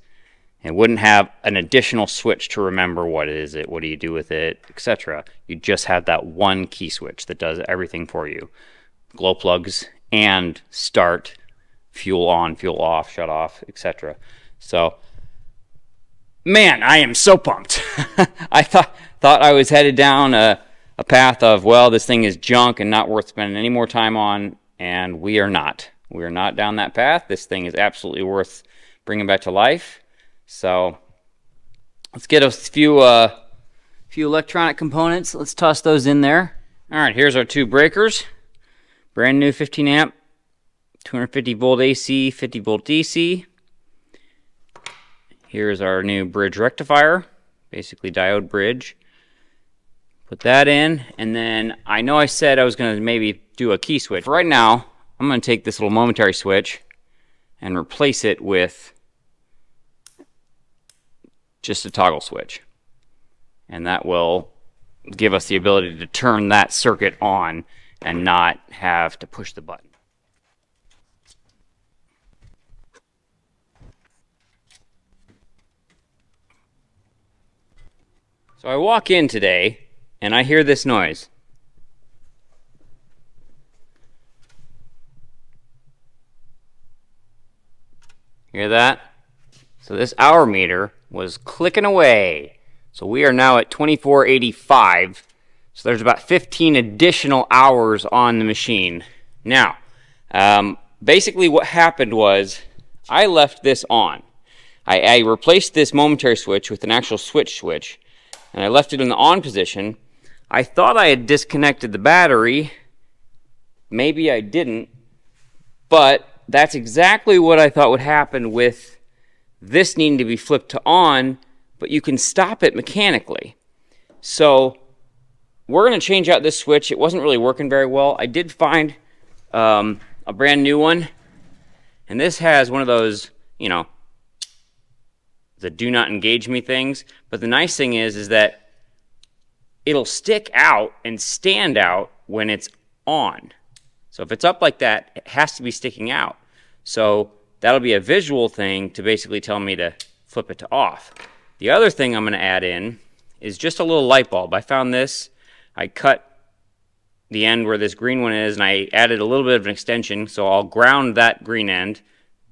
and wouldn't have an additional switch to remember what is it, what do you do with it, et cetera. You just have that one key switch that does everything for you. Glow plugs and start, fuel on, fuel off, shut off, et cetera. So, man, I am so pumped. I thought thought I was headed down a, a path of, well, this thing is junk and not worth spending any more time on, and we are not. We are not down that path. This thing is absolutely worth bringing back to life. So let's get a few uh, few electronic components. Let's toss those in there. All right, here's our two breakers. Brand new fifteen amp, two hundred fifty volt A C, fifty volt D C. Here's our new bridge rectifier, basically diode bridge. Put that in, and then I know I said I was gonna maybe do a key switch. For right now, I'm gonna take this little momentary switch and replace it with just a toggle switch, and that will give us the ability to turn that circuit on and not have to push the button. So I walk in today and I hear this noise. Hear that? So this hour meter was clicking away. So we are now at twenty-four eighty-five. So there's about fifteen additional hours on the machine. Now, um, basically what happened was I left this on. I, I replaced this momentary switch with an actual switch switch, and I left it in the on position. I thought I had disconnected the battery. Maybe I didn't, but that's exactly what I thought would happen with this needing to be flipped to on, but you can stop it mechanically. So we're going to change out this switch. It wasn't really working very well. I did find um, a brand new one, and this has one of those, you know, the do not engage me things. But the nice thing is, is that it'll stick out and stand out when it's on. So if it's up like that, it has to be sticking out. So that'll be a visual thing to basically tell me to flip it to off. The other thing I'm going to add in is just a little light bulb. I found this. I cut the end where this green one is, and I added a little bit of an extension, so I'll ground that green end.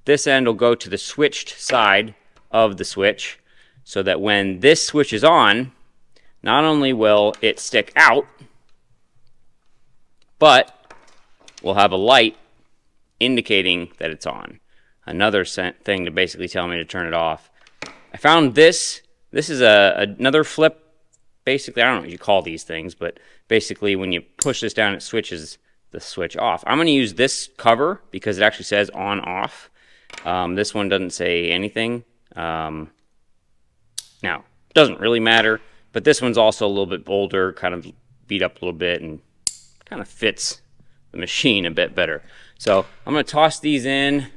This end will go to the switched side of the switch, so that when this switch is on, not only will it stick out, but we'll have a light indicating that it's on. Another thing to basically tell me to turn it off. I found this. This is a, another flip. Basically, I don't know what you call these things, but basically when you push this down, it switches the switch off. I'm going to use this cover because it actually says on, off. Um, this one doesn't say anything. Um, now, doesn't really matter, but this one's also a little bit bolder, kind of beat up a little bit, and kind of fits the machine a bit better. So I'm going to toss these in.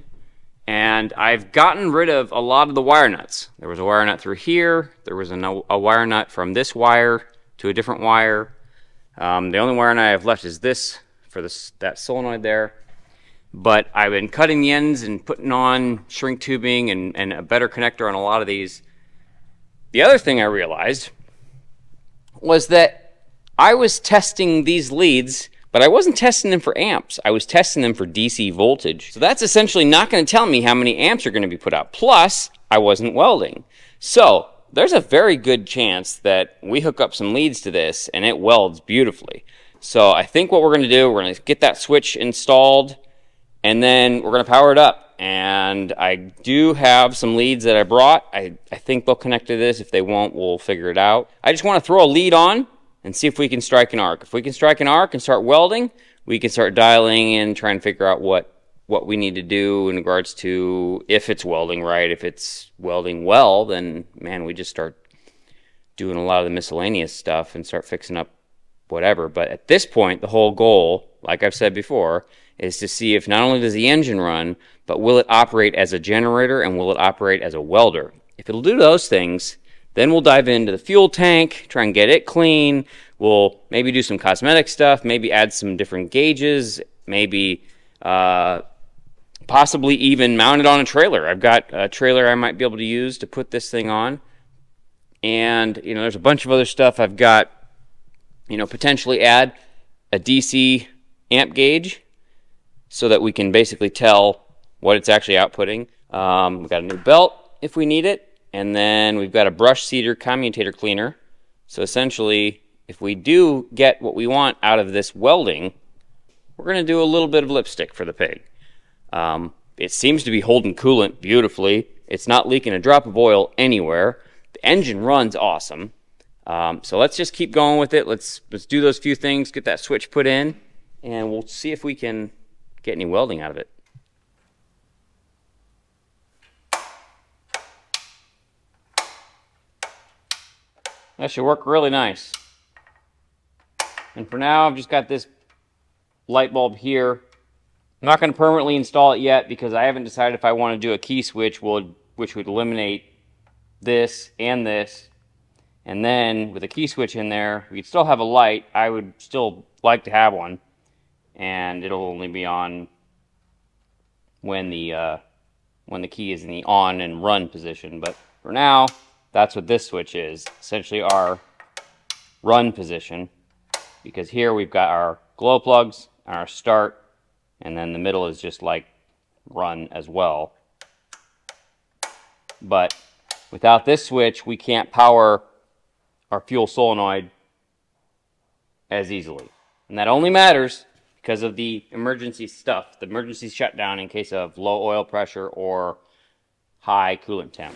And I've gotten rid of a lot of the wire nuts. There was a wire nut through here. There was a, a wire nut from this wire to a different wire. Um, the only wire nut I have left is this for this, that solenoid there. But I've been cutting the ends and putting on shrink tubing and, and a better connector on a lot of these. The other thing I realized was that I was testing these leads, but I wasn't testing them for amps. I was testing them for D C voltage. So that's essentially not going to tell me how many amps are going to be put out. Plus, I wasn't welding. So there's a very good chance that we hook up some leads to this and it welds beautifully. So I think what we're going to do, we're going to get that switch installed, and then we're going to power it up. And I do have some leads that I brought. I, I think they'll connect to this. If they won't, we'll figure it out. I just want to throw a lead on and see if we can strike an arc. If we can strike an arc and start welding, we can start dialing in, try and figure out what, what we need to do in regards to if it's welding right. If it's welding well, then, man, we just start doing a lot of the miscellaneous stuff and start fixing up whatever. But at this point, the whole goal, like I've said before, is to see if not only does the engine run, but will it operate as a generator and will it operate as a welder? If it'll do those things, then we'll dive into the fuel tank, try and get it clean. We'll maybe do some cosmetic stuff, maybe add some different gauges, maybe uh, possibly even mount it on a trailer. I've got a trailer I might be able to use to put this thing on. And, you know, there's a bunch of other stuff I've got, you know, potentially add a D C amp gauge so that we can basically tell what it's actually outputting. Um, we've got a new belt if we need it. And then we've got a brush seeder commutator cleaner. So essentially, if we do get what we want out of this welding, we're going to do a little bit of lipstick for the pig. Um, it seems to be holding coolant beautifully. It's not leaking a drop of oil anywhere. The engine runs awesome. Um, so let's just keep going with it. Let's, let's do those few things, get that switch put in, and we'll see if we can get any welding out of it. That should work really nice. And for now, I've just got this light bulb here. I'm not going to permanently install it yet because I haven't decided if I want to do a key switch, which would eliminate this and this. And then with a key switch in there, we could still have a light. I would still like to have one. And it'll only be on when the, uh, when the key is in the on and run position. But for now, that's what this switch is, essentially our run position, because here we've got our glow plugs and our start, and then the middle is just like run as well. But without this switch, we can't power our fuel solenoid as easily. And that only matters because of the emergency stuff, the emergency shutdown in case of low oil pressure or high coolant temp.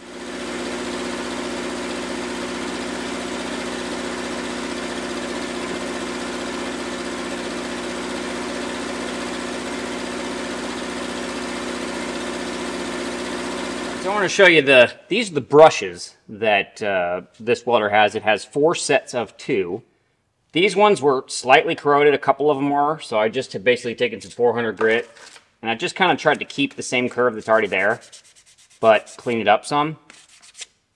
So I want to show you the, these are the brushes that uh, this welder has. It has four sets of two. These ones were slightly corroded, a couple of them were, so I just had basically taken some four hundred grit and I just kind of tried to keep the same curve that's already there, but clean it up some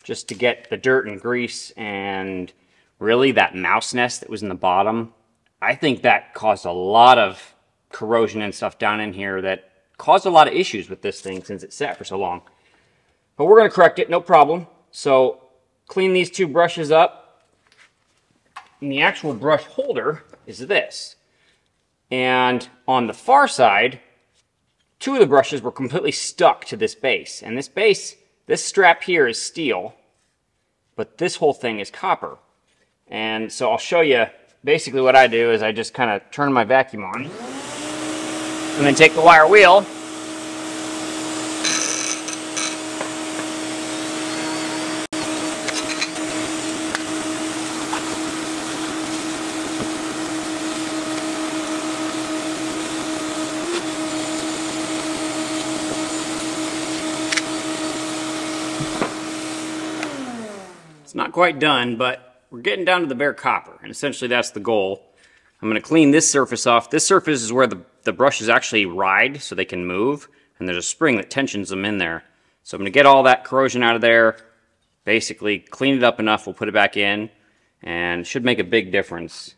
just to get the dirt and grease and really that mouse nest that was in the bottom. I think that caused a lot of corrosion and stuff down in here that caused a lot of issues with this thing since it sat for so long. But we're going to correct it, no problem. So clean these two brushes up. And the actual brush holder is this. And on the far side, two of the brushes were completely stuck to this base. And this base, this strap here is steel, but this whole thing is copper. And so I'll show you basically what I do is I just kind of turn my vacuum on and then take the wire wheel quite done, but we're getting down to the bare copper, and essentially that's the goal. I'm going to clean this surface off. This surface is where the, the brushes actually ride so they can move, and there's a spring that tensions them in there. So I'm going to get all that corrosion out of there, basically clean it up enough, we'll put it back in, and it should make a big difference.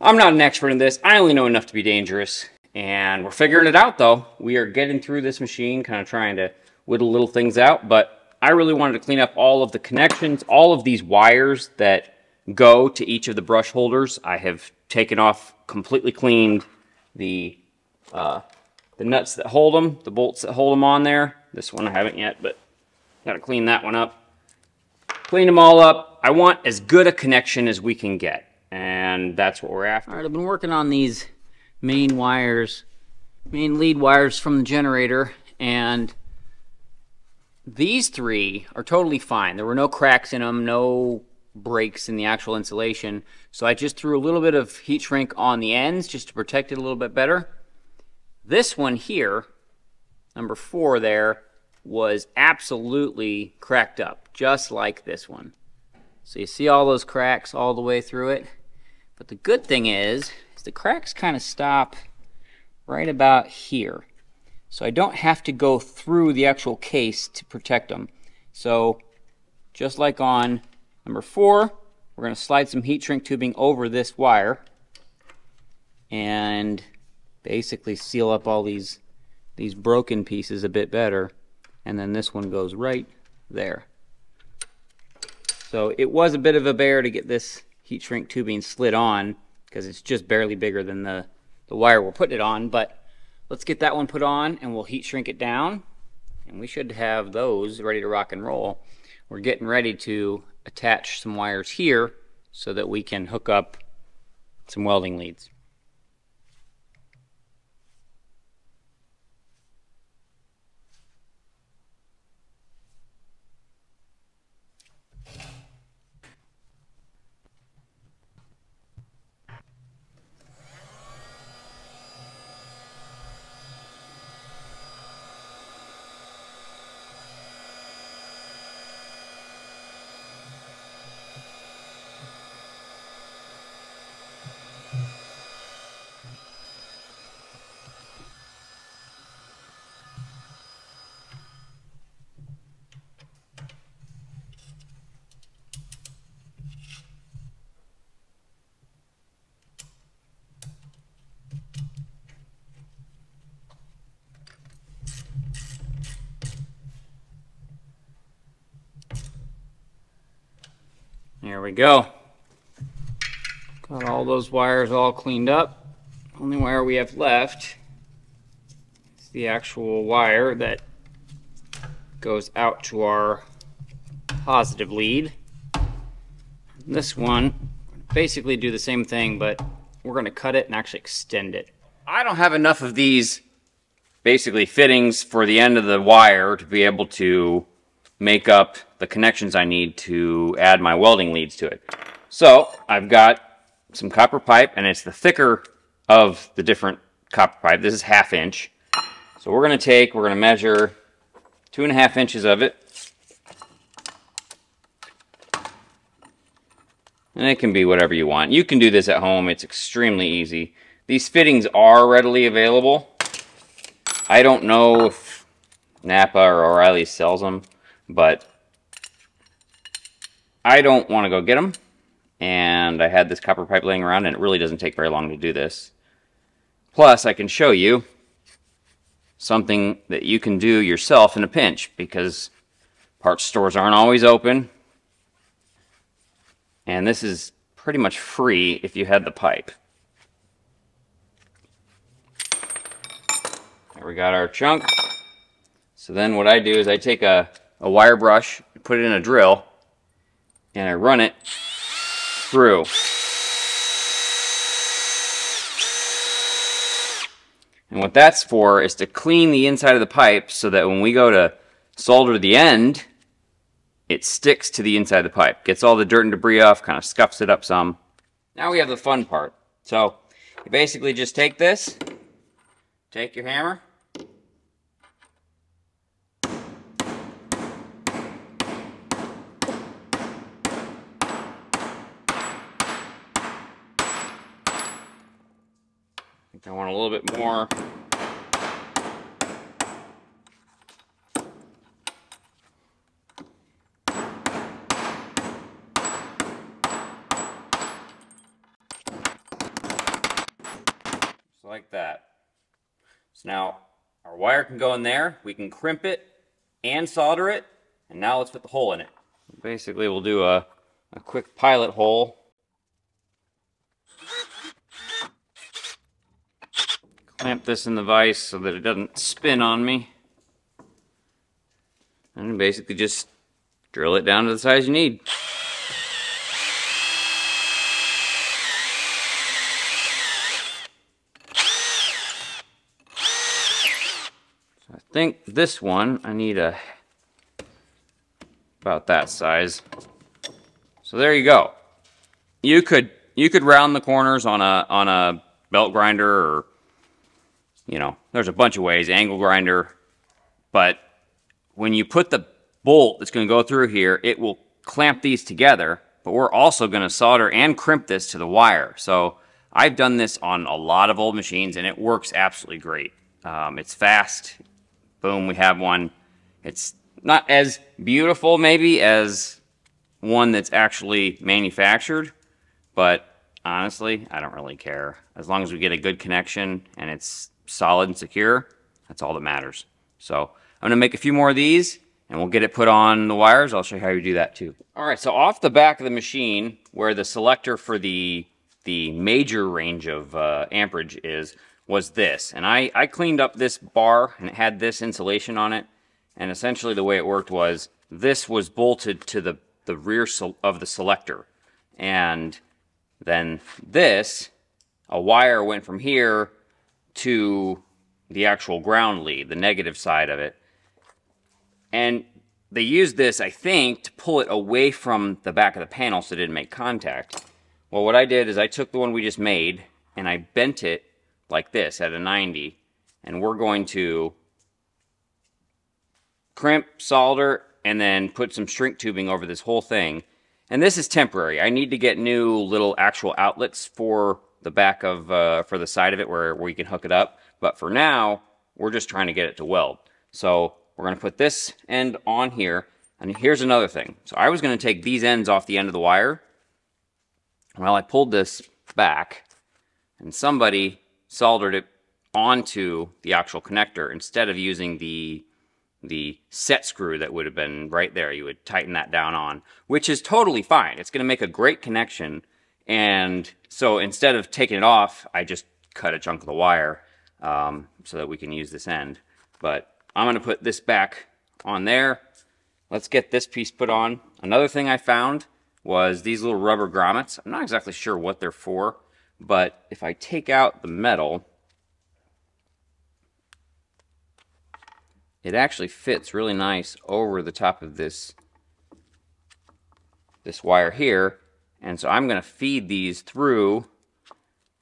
I'm not an expert in this, I only know enough to be dangerous, and we're figuring it out though. We are getting through this machine, kind of trying to whittle little things out, but I really wanted to clean up all of the connections, all of these wires that go to each of the brush holders. I have taken off, completely cleaned the uh, the nuts that hold them, the bolts that hold them on there. This one I haven't yet, but gotta clean that one up. Clean them all up. I want as good a connection as we can get, and that's what we're after. All right, I've been working on these main wires, main lead wires from the generator, and these three are totally fine. There were no cracks in them, no breaks in the actual insulation. So I just threw a little bit of heat shrink on the ends just to protect it a little bit better. This one here, number four there, was absolutely cracked up, just like this one. So you see all those cracks all the way through it. But the good thing is, is the cracks kind of stop right about here. So I don't have to go through the actual case to protect them. So just like on number four, we're going to slide some heat shrink tubing over this wire and basically seal up all these, these broken pieces a bit better. And then this one goes right there. So it was a bit of a bear to get this heat shrink tubing slid on because it's just barely bigger than the, the wire we're putting it on, but let's get that one put on and we'll heat shrink it down. And we should have those ready to rock and roll. We're getting ready to attach some wires here so that we can hook up some welding leads. There we go. Got all those wires all cleaned up. Only wire we have left is the actual wire that goes out to our positive lead. this one, basically do the same thing, but we're gonna cut it and actually extend it. I don't have enough of these basically fittings for the end of the wire to be able to make up the connections I need to add my welding leads to it. So I've got some copper pipe, and it's the thicker of the different copper pipe. This is half inch. So we're gonna take, we're gonna measure two and a half inches of it. And it can be whatever you want. You can do this at home, it's extremely easy. These fittings are readily available. I don't know if Napa or O'Reilly sells them, but I don't want to go get them. And I had this copper pipe laying around, and it really doesn't take very long to do this. Plus, I can show you something that you can do yourself in a pinch, because parts stores aren't always open. And this is pretty much free if you had the pipe. There we got our chunk. So then what I do is I take a, a wire brush, put it in a drill, and I run it through. And what that's for is to clean the inside of the pipe so that when we go to solder the end, it sticks to the inside of the pipe. Gets all the dirt and debris off, kind of scuffs it up some. Now we have the fun part. So you basically just take this, take your hammer, I think I want a little bit more. Like that. So now our wire can go in there, we can crimp it and solder it, and now let's put the hole in it. Basically we'll do a, a quick pilot hole. Clamp this in the vise so that it doesn't spin on me. And basically just drill it down to the size you need. I think this one, I need a, about that size. So there you go. You could, you could round the corners on a, on a belt grinder, or, you know, there's a bunch of ways, angle grinder. But when you put the bolt that's going to go through here, it will clamp these together, but we're also going to solder and crimp this to the wire. So I've done this on a lot of old machines, and it works absolutely great. Um, it's fast. Boom, we have one. It's not as beautiful maybe as one that's actually manufactured, but honestly, I don't really care. As long as we get a good connection and it's solid and secure, that's all that matters. So I'm gonna make a few more of these and we'll get it put on the wires. I'll show you how you do that too. All right, so off the back of the machine where the selector for the, the major range of uh, amperage is, was this, and I, I cleaned up this bar, and it had this insulation on it, and essentially the way it worked was this was bolted to the, the rear of the selector, and then this, a wire went from here to the actual ground lead, the negative side of it, and they used this, I think, to pull it away from the back of the panel so it didn't make contact. Well, what I did is I took the one we just made, and I bent it like this at a ninety, and we're going to crimp, solder, and then put some shrink tubing over this whole thing. And this is temporary. I need to get new little actual outlets for the back of, uh, for the side of it where, where we can hook it up. But for now, we're just trying to get it to weld. So we're gonna put this end on here, and here's another thing. So I was gonna take these ends off the end of the wire. Well, I pulled this back, and somebody soldered it onto the actual connector instead of using the the set screw that would have been right there. You would tighten that down on, which is totally fine. It's going to make a great connection. And so instead of taking it off, I just cut a chunk of the wire um, so that we can use this end. But I'm going to put this back on there. Let's get this piece put on. Another thing I found was these little rubber grommets. I'm not exactly sure what they're for, but if I take out the metal, it actually fits really nice over the top of this, this wire here. And so I'm going to feed these through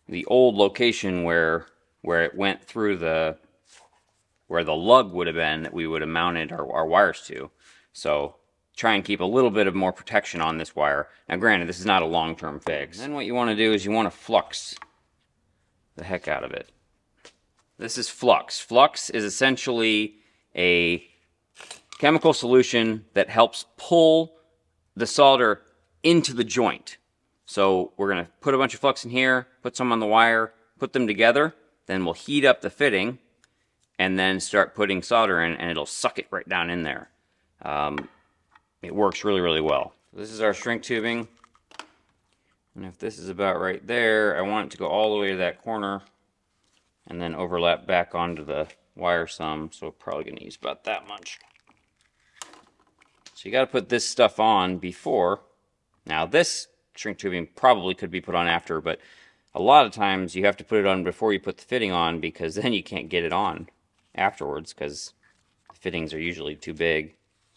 the old location where where it went through the, where the lug would have been that we would have mounted our, our wires to. So try and keep a little bit of more protection on this wire. Now granted, this is not a long-term fix. And then what you want to do is you want to flux the heck out of it. This is flux. Flux is essentially a chemical solution that helps pull the solder into the joint. So we're going to put a bunch of flux in here, put some on the wire, put them together, then we'll heat up the fitting and then start putting solder in, and it'll suck it right down in there. Um, it works really, really well. This is our shrink tubing, and if this is about right there, I want it to go all the way to that corner and then overlap back onto the wire some, so we're probably going to use about that much. So you got to put this stuff on before. Now this shrink tubing probably could be put on after, but a lot of times you have to put it on before you put the fitting on, because then you can't get it on afterwards because the fittings are usually too big.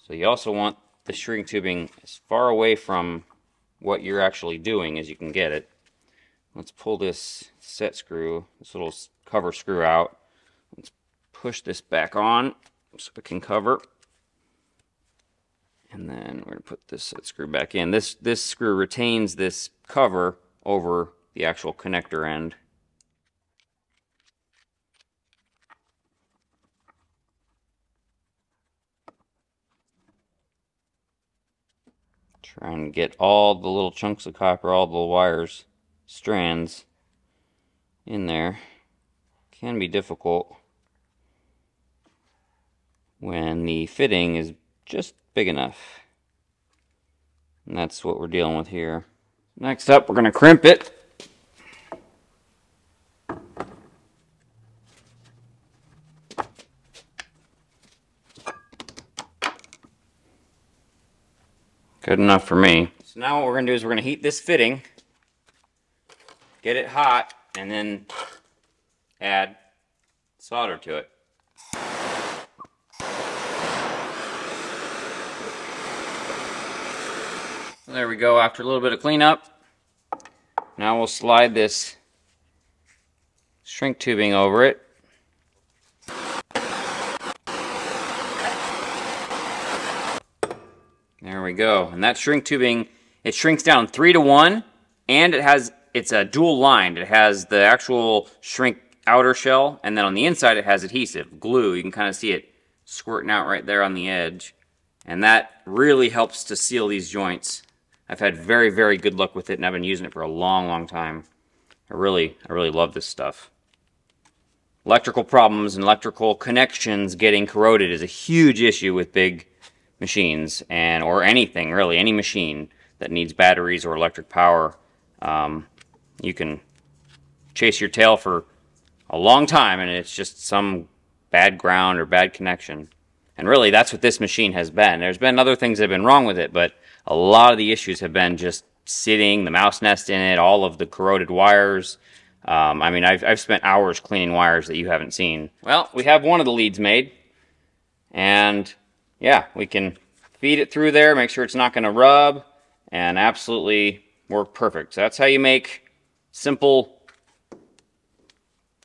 So you also want the shrink tubing as far away from what you're actually doing as you can get it. Let's pull this set screw, this little cover screw out. Let's push this back on so it can cover. And then we're going to put this set screw back in. This, this screw retains this cover over the actual connector end. Try and get all the little chunks of copper, all the wires, strands in there. Can be difficult when the fitting is just big enough. And that's what we're dealing with here. Next up, we're going to crimp it. Good enough for me. So now what we're going to do is we're going to heat this fitting, get it hot, and then add solder to it. There we go, after a little bit of cleanup. Now we'll slide this shrink tubing over it. There we go. And that shrink tubing, it shrinks down three to one, and it has, it's a dual lined. It has the actual shrink outer shell, and then on the inside it has adhesive, glue. You can kind of see it squirting out right there on the edge. And that really helps to seal these joints. I've had very, very good luck with it, and I've been using it for a long, long time. I really, I really love this stuff. Electrical problems and electrical connections getting corroded is a huge issue with big machines, and or anything really, any machine that needs batteries or electric power. Um, you can chase your tail for a long time, and it's just some bad ground or bad connection. And really, that's what this machine has been. There's been other things that have been wrong with it, but a lot of the issues have been just sitting, the mouse nest in it, all of the corroded wires. Um, I mean, I've, I've spent hours cleaning wires that you haven't seen. Well, we have one of the leads made, and yeah, we can feed it through there, make sure it's not going to rub, and absolutely work perfect. So that's how you make simple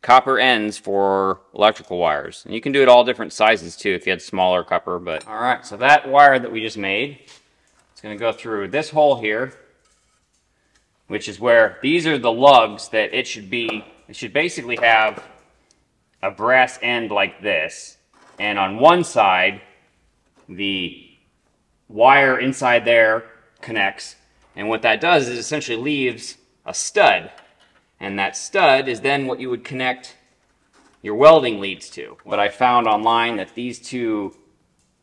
copper ends for electrical wires. And you can do it all different sizes too if you had smaller copper. But all right, so that wire that we just made, it's going to go through this hole here, which is where these are the lugs that it should be. It should basically have a brass end like this, and on one side, the wire inside there connects, and what that does is essentially leaves a stud, and that stud is then what you would connect your welding leads to. What I found online, that these two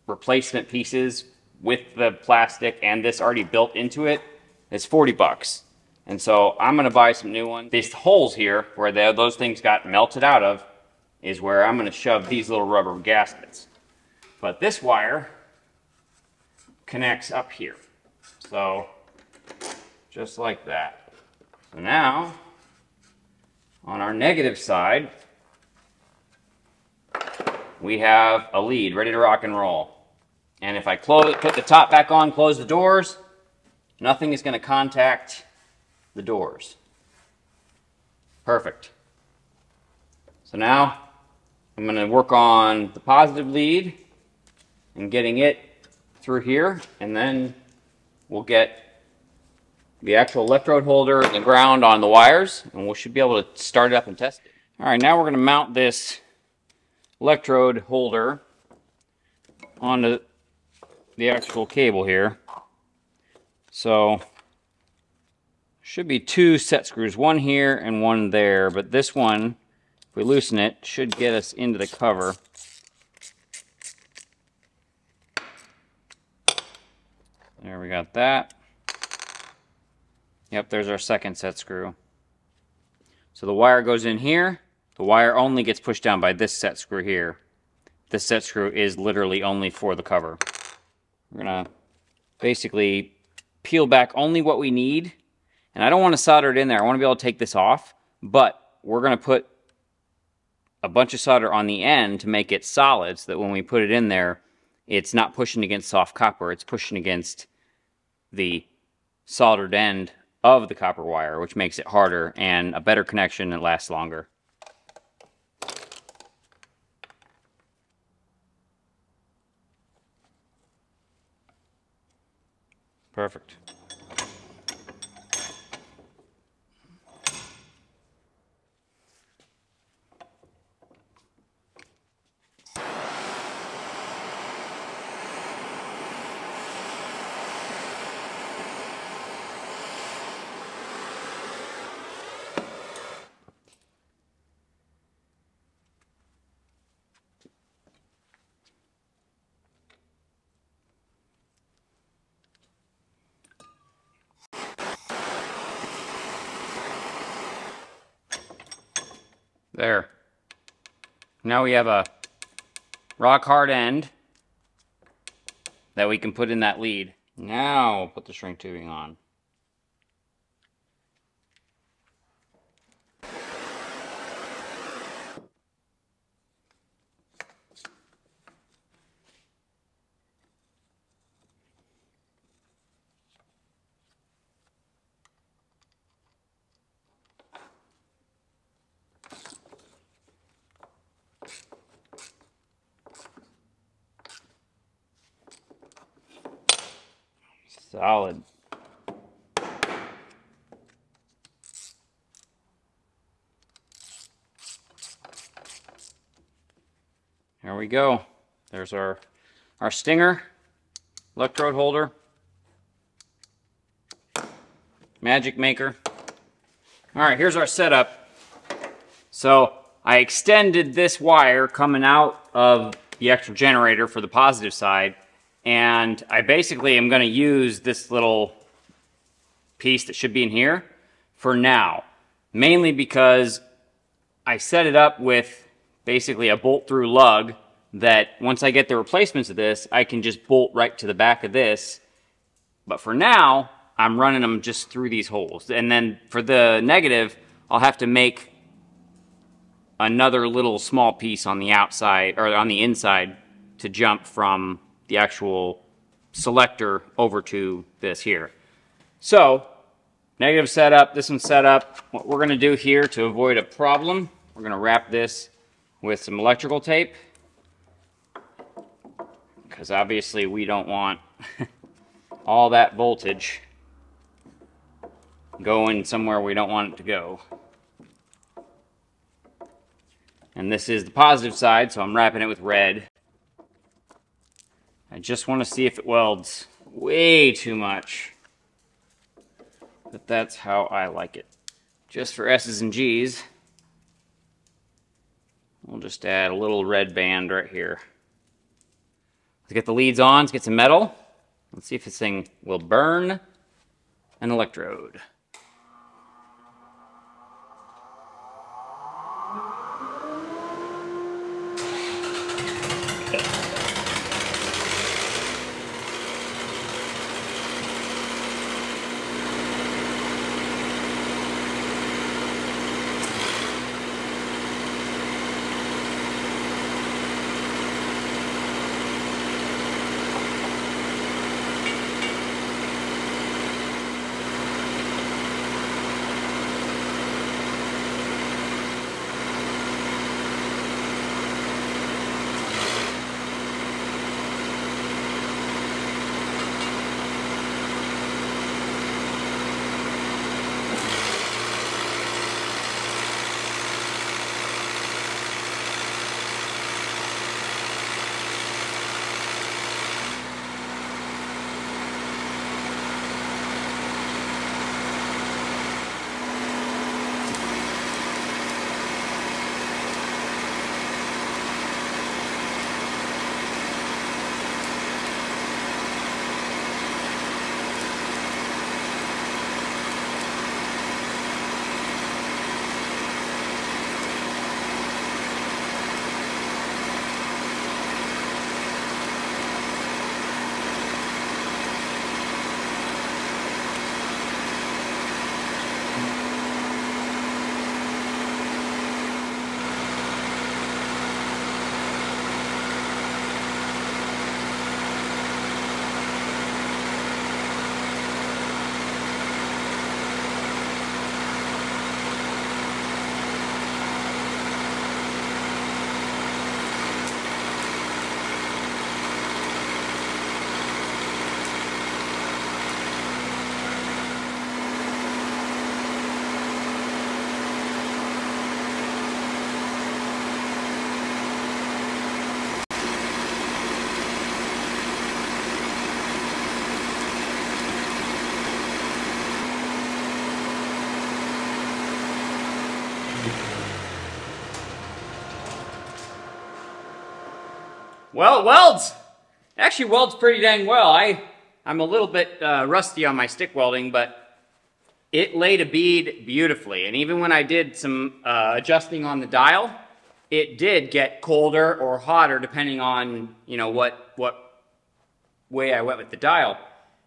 replacement pieces with the plastic and this already built into it is forty bucks, and so I'm going to buy some new ones. These holes here where they, those things got melted out of is where I'm going to shove these little rubber gaskets. But this wire connects up here. So just like that. So now, on our negative side, we have a lead ready to rock and roll. And if I close, put the top back on, close the doors, nothing is going to contact the doors. Perfect. So now I'm going to work on the positive lead and getting it through here, and then we'll get the actual electrode holder and the ground on the wires, and we should be able to start it up and test it. All right, now we're going to mount this electrode holder onto the actual cable here. So should be two set screws, one here and one there, but this one, if we loosen it, should get us into the cover. There, we got that. Yep, there's our second set screw. So the wire goes in here. The wire only gets pushed down by this set screw here. This set screw is literally only for the cover. We're gonna basically peel back only what we need. And I don't want to solder it in there. I want to be able to take this off, but we're going to put a bunch of solder on the end to make it solid so that when we put it in there, it's not pushing against soft copper. It's pushing against the soldered end of the copper wire, which makes it harder and a better connection that lasts longer. Perfect. There. Now we have a rock hard end that we can put in that lead. Now we'll put the shrink tubing on. Solid. There we go. There's our, our stinger, electrode holder, magic maker. All right, here's our setup. So I extended this wire coming out of the actual generator for the positive side. And I basically am going to use this little piece that should be in here for now, mainly because I set it up with basically a bolt through lug that once I get the replacements of this, I can just bolt right to the back of this. But for now, I'm running them just through these holes. And then for the negative, I'll have to make another little small piece on the outside or on the inside to jump from the actual selector over to this here. So negative setup, this one's set up. What we're gonna do here to avoid a problem, we're gonna wrap this with some electrical tape, because obviously we don't want all that voltage going somewhere we don't want it to go. And this is the positive side, so I'm wrapping it with red. I just want to see if it welds way too much, but that's how I like it. Just for S's and G's, we'll just add a little red band right here. Let's get the leads on, let's get some metal. Let's see if this thing will burn an electrode. Well, welds. Actually welds pretty dang well. I, I'm a little bit uh, rusty on my stick welding, but it laid a bead beautifully. And even when I did some uh, adjusting on the dial, it did get colder or hotter depending on, you know, what, what way I went with the dial.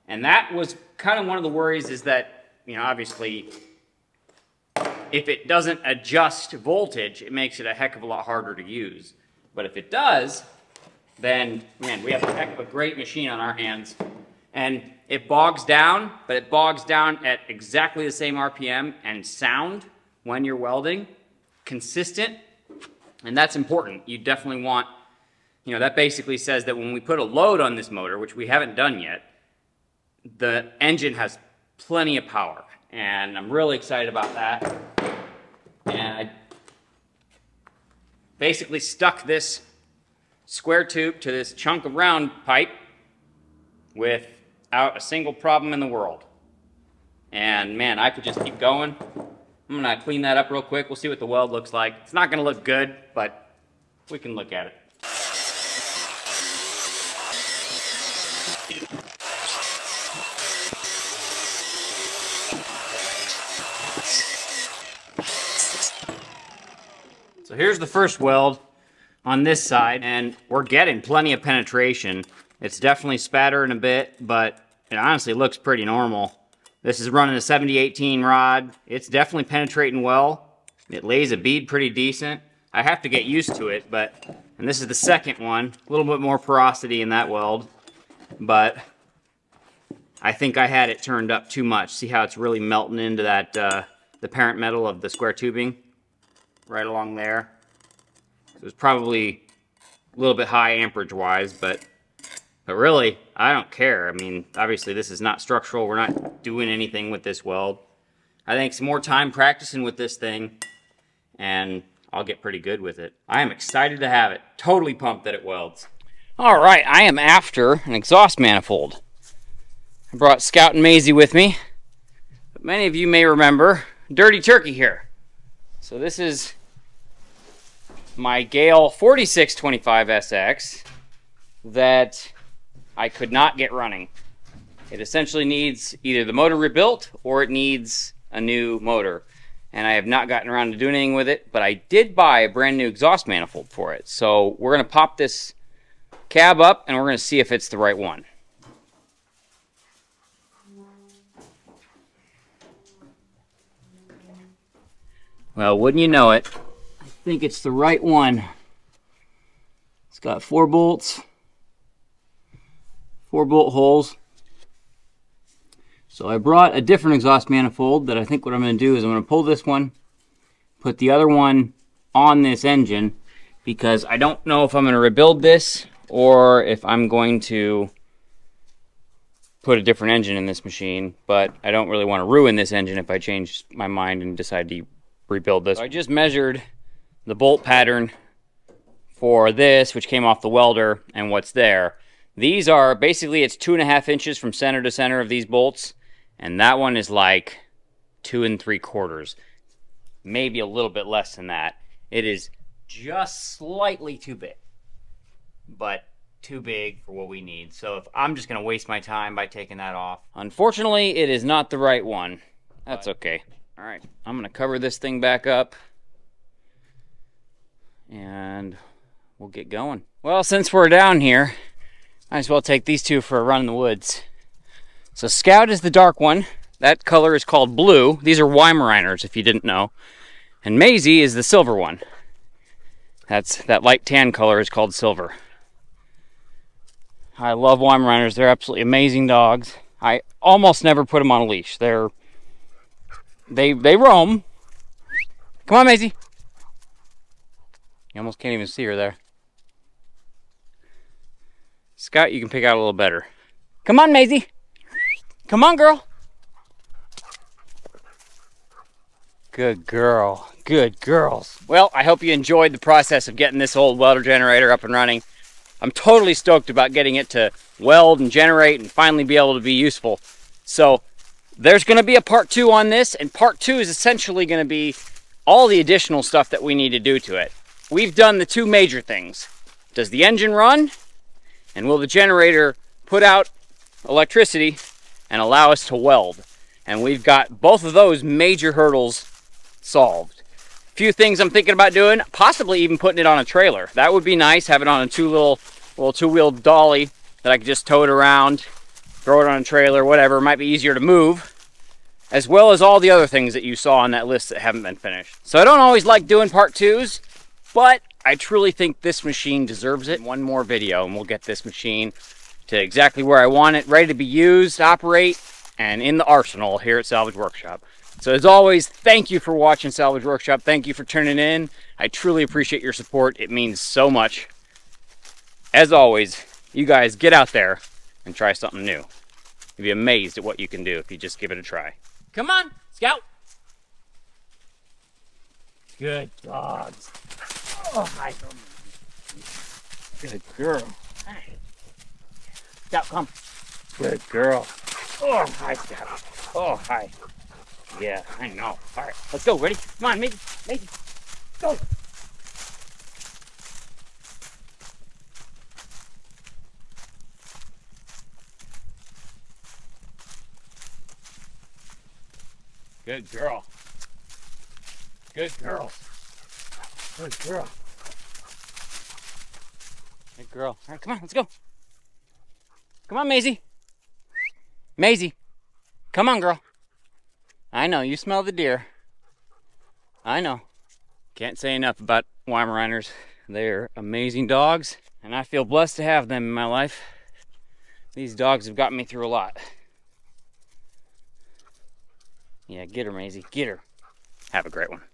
And that was kind of one of the worries, is that, you know, obviously if it doesn't adjust voltage, it makes it a heck of a lot harder to use. But if it does, then, man, we have a heck of a great machine on our hands. And it bogs down, but it bogs down at exactly the same R P M and sound when you're welding, consistent, and that's important. You definitely want, you know, that basically says that when we put a load on this motor, which we haven't done yet, the engine has plenty of power, and I'm really excited about that. And I basically stuck this square tube to this chunk of round pipe without a single problem in the world. And man, I could just keep going. I'm gonna clean that up real quick. We'll see what the weld looks like. It's not gonna look good, but we can look at it. So here's the first weld on this side, and we're getting plenty of penetration. It's definitely spattering a bit, but it honestly looks pretty normal. This is running a seventy eighteen rod. It's definitely penetrating well. It lays a bead pretty decent. I have to get used to it, but, and this is the second one, a little bit more porosity in that weld, but I think I had it turned up too much. See how it's really melting into that, uh, the parent metal of the square tubing right along there. So it was probably a little bit high amperage wise, but But really, I don't care. I mean, obviously this is not structural. We're not doing anything with this weld. I think some more time practicing with this thing and I'll get pretty good with it. I am excited to have it. Totally pumped that it welds. All right, I am after an exhaust manifold. I brought Scout and Maisie with me. But many of you may remember Dirty Turkey here. So this is my Gale forty-six twenty-five S X that I could not get running. It essentially needs either the motor rebuilt or it needs a new motor. And I have not gotten around to doing anything with it, but I did buy a brand new exhaust manifold for it. So we're gonna pop this cab up and we're gonna see if it's the right one. Well, wouldn't you know it, I think it's the right one. It's got four bolts. Four bolt holes. So I brought a different exhaust manifold that I think what I'm going to do is I'm going to pull this one, put the other one on this engine, because I don't know if I'm going to rebuild this or if I'm going to put a different engine in this machine, but I don't really want to ruin this engine if I change my mind and decide to rebuild this. So I just measured the bolt pattern for this, which came off the welder, and what's there. These are basically, it's two and a half inches from center to center of these bolts, and that one is like two and three quarters, maybe a little bit less than that. It is just slightly too big, but too big for what we need. So if I'm just going to waste my time by taking that off. Unfortunately, it is not the right one. That's okay. All right, I'm going to cover this thing back up and we'll get going. Well, since we're down here, might as well take these two for a run in the woods. So Scout is the dark one. That color is called blue. These are Weimaraners, if you didn't know. And Maisie is the silver one. That's, that light tan color is called silver. I love Weimaraners. They're absolutely amazing dogs. I almost never put them on a leash. They're, they, they roam. Come on, Maisie. You almost can't even see her there. Scout, you can pick out a little better. Come on, Maisie. Come on, girl. Good girl. Good girls. Well, I hope you enjoyed the process of getting this old welder generator up and running. I'm totally stoked about getting it to weld and generate and finally be able to be useful. So there's going to be a part two on this, and part two is essentially going to be all the additional stuff that we need to do to it. We've done the two major things. Does the engine run? And will the generator put out electricity and allow us to weld? And we've got both of those major hurdles solved. A few things I'm thinking about doing, possibly even putting it on a trailer. That would be nice, have it on a two little, little two-wheeled dolly that I could just tow it around, throw it on a trailer, whatever. It might be easier to move, as well as all the other things that you saw on that list that haven't been finished. So I don't always like doing part twos, but I truly think this machine deserves it. One more video and we'll get this machine to exactly where I want it, ready to be used, operate, and in the arsenal here at Salvage Workshop. So as always, thank you for watching Salvage Workshop. Thank you for tuning in. I truly appreciate your support. It means so much. As always, you guys get out there and try something new. You'll be amazed at what you can do if you just give it a try. Come on, Scout. Good dogs. Oh, hi. Good girl. Scout, come. Good girl. Oh, hi, Scout. Oh, hi. Yeah, I know. All right, let's go. Ready? Come on, Maisie. Maisie. Go. Good girl. Good girl. Good girl. Good girl. All right, come on, let's go. Come on, Maisie. Maisie. Come on, girl. I know, you smell the deer. I know. Can't say enough about Weimaraners. They're amazing dogs, and I feel blessed to have them in my life. These dogs have gotten me through a lot. Yeah, get her, Maisie. Get her. Have a great one.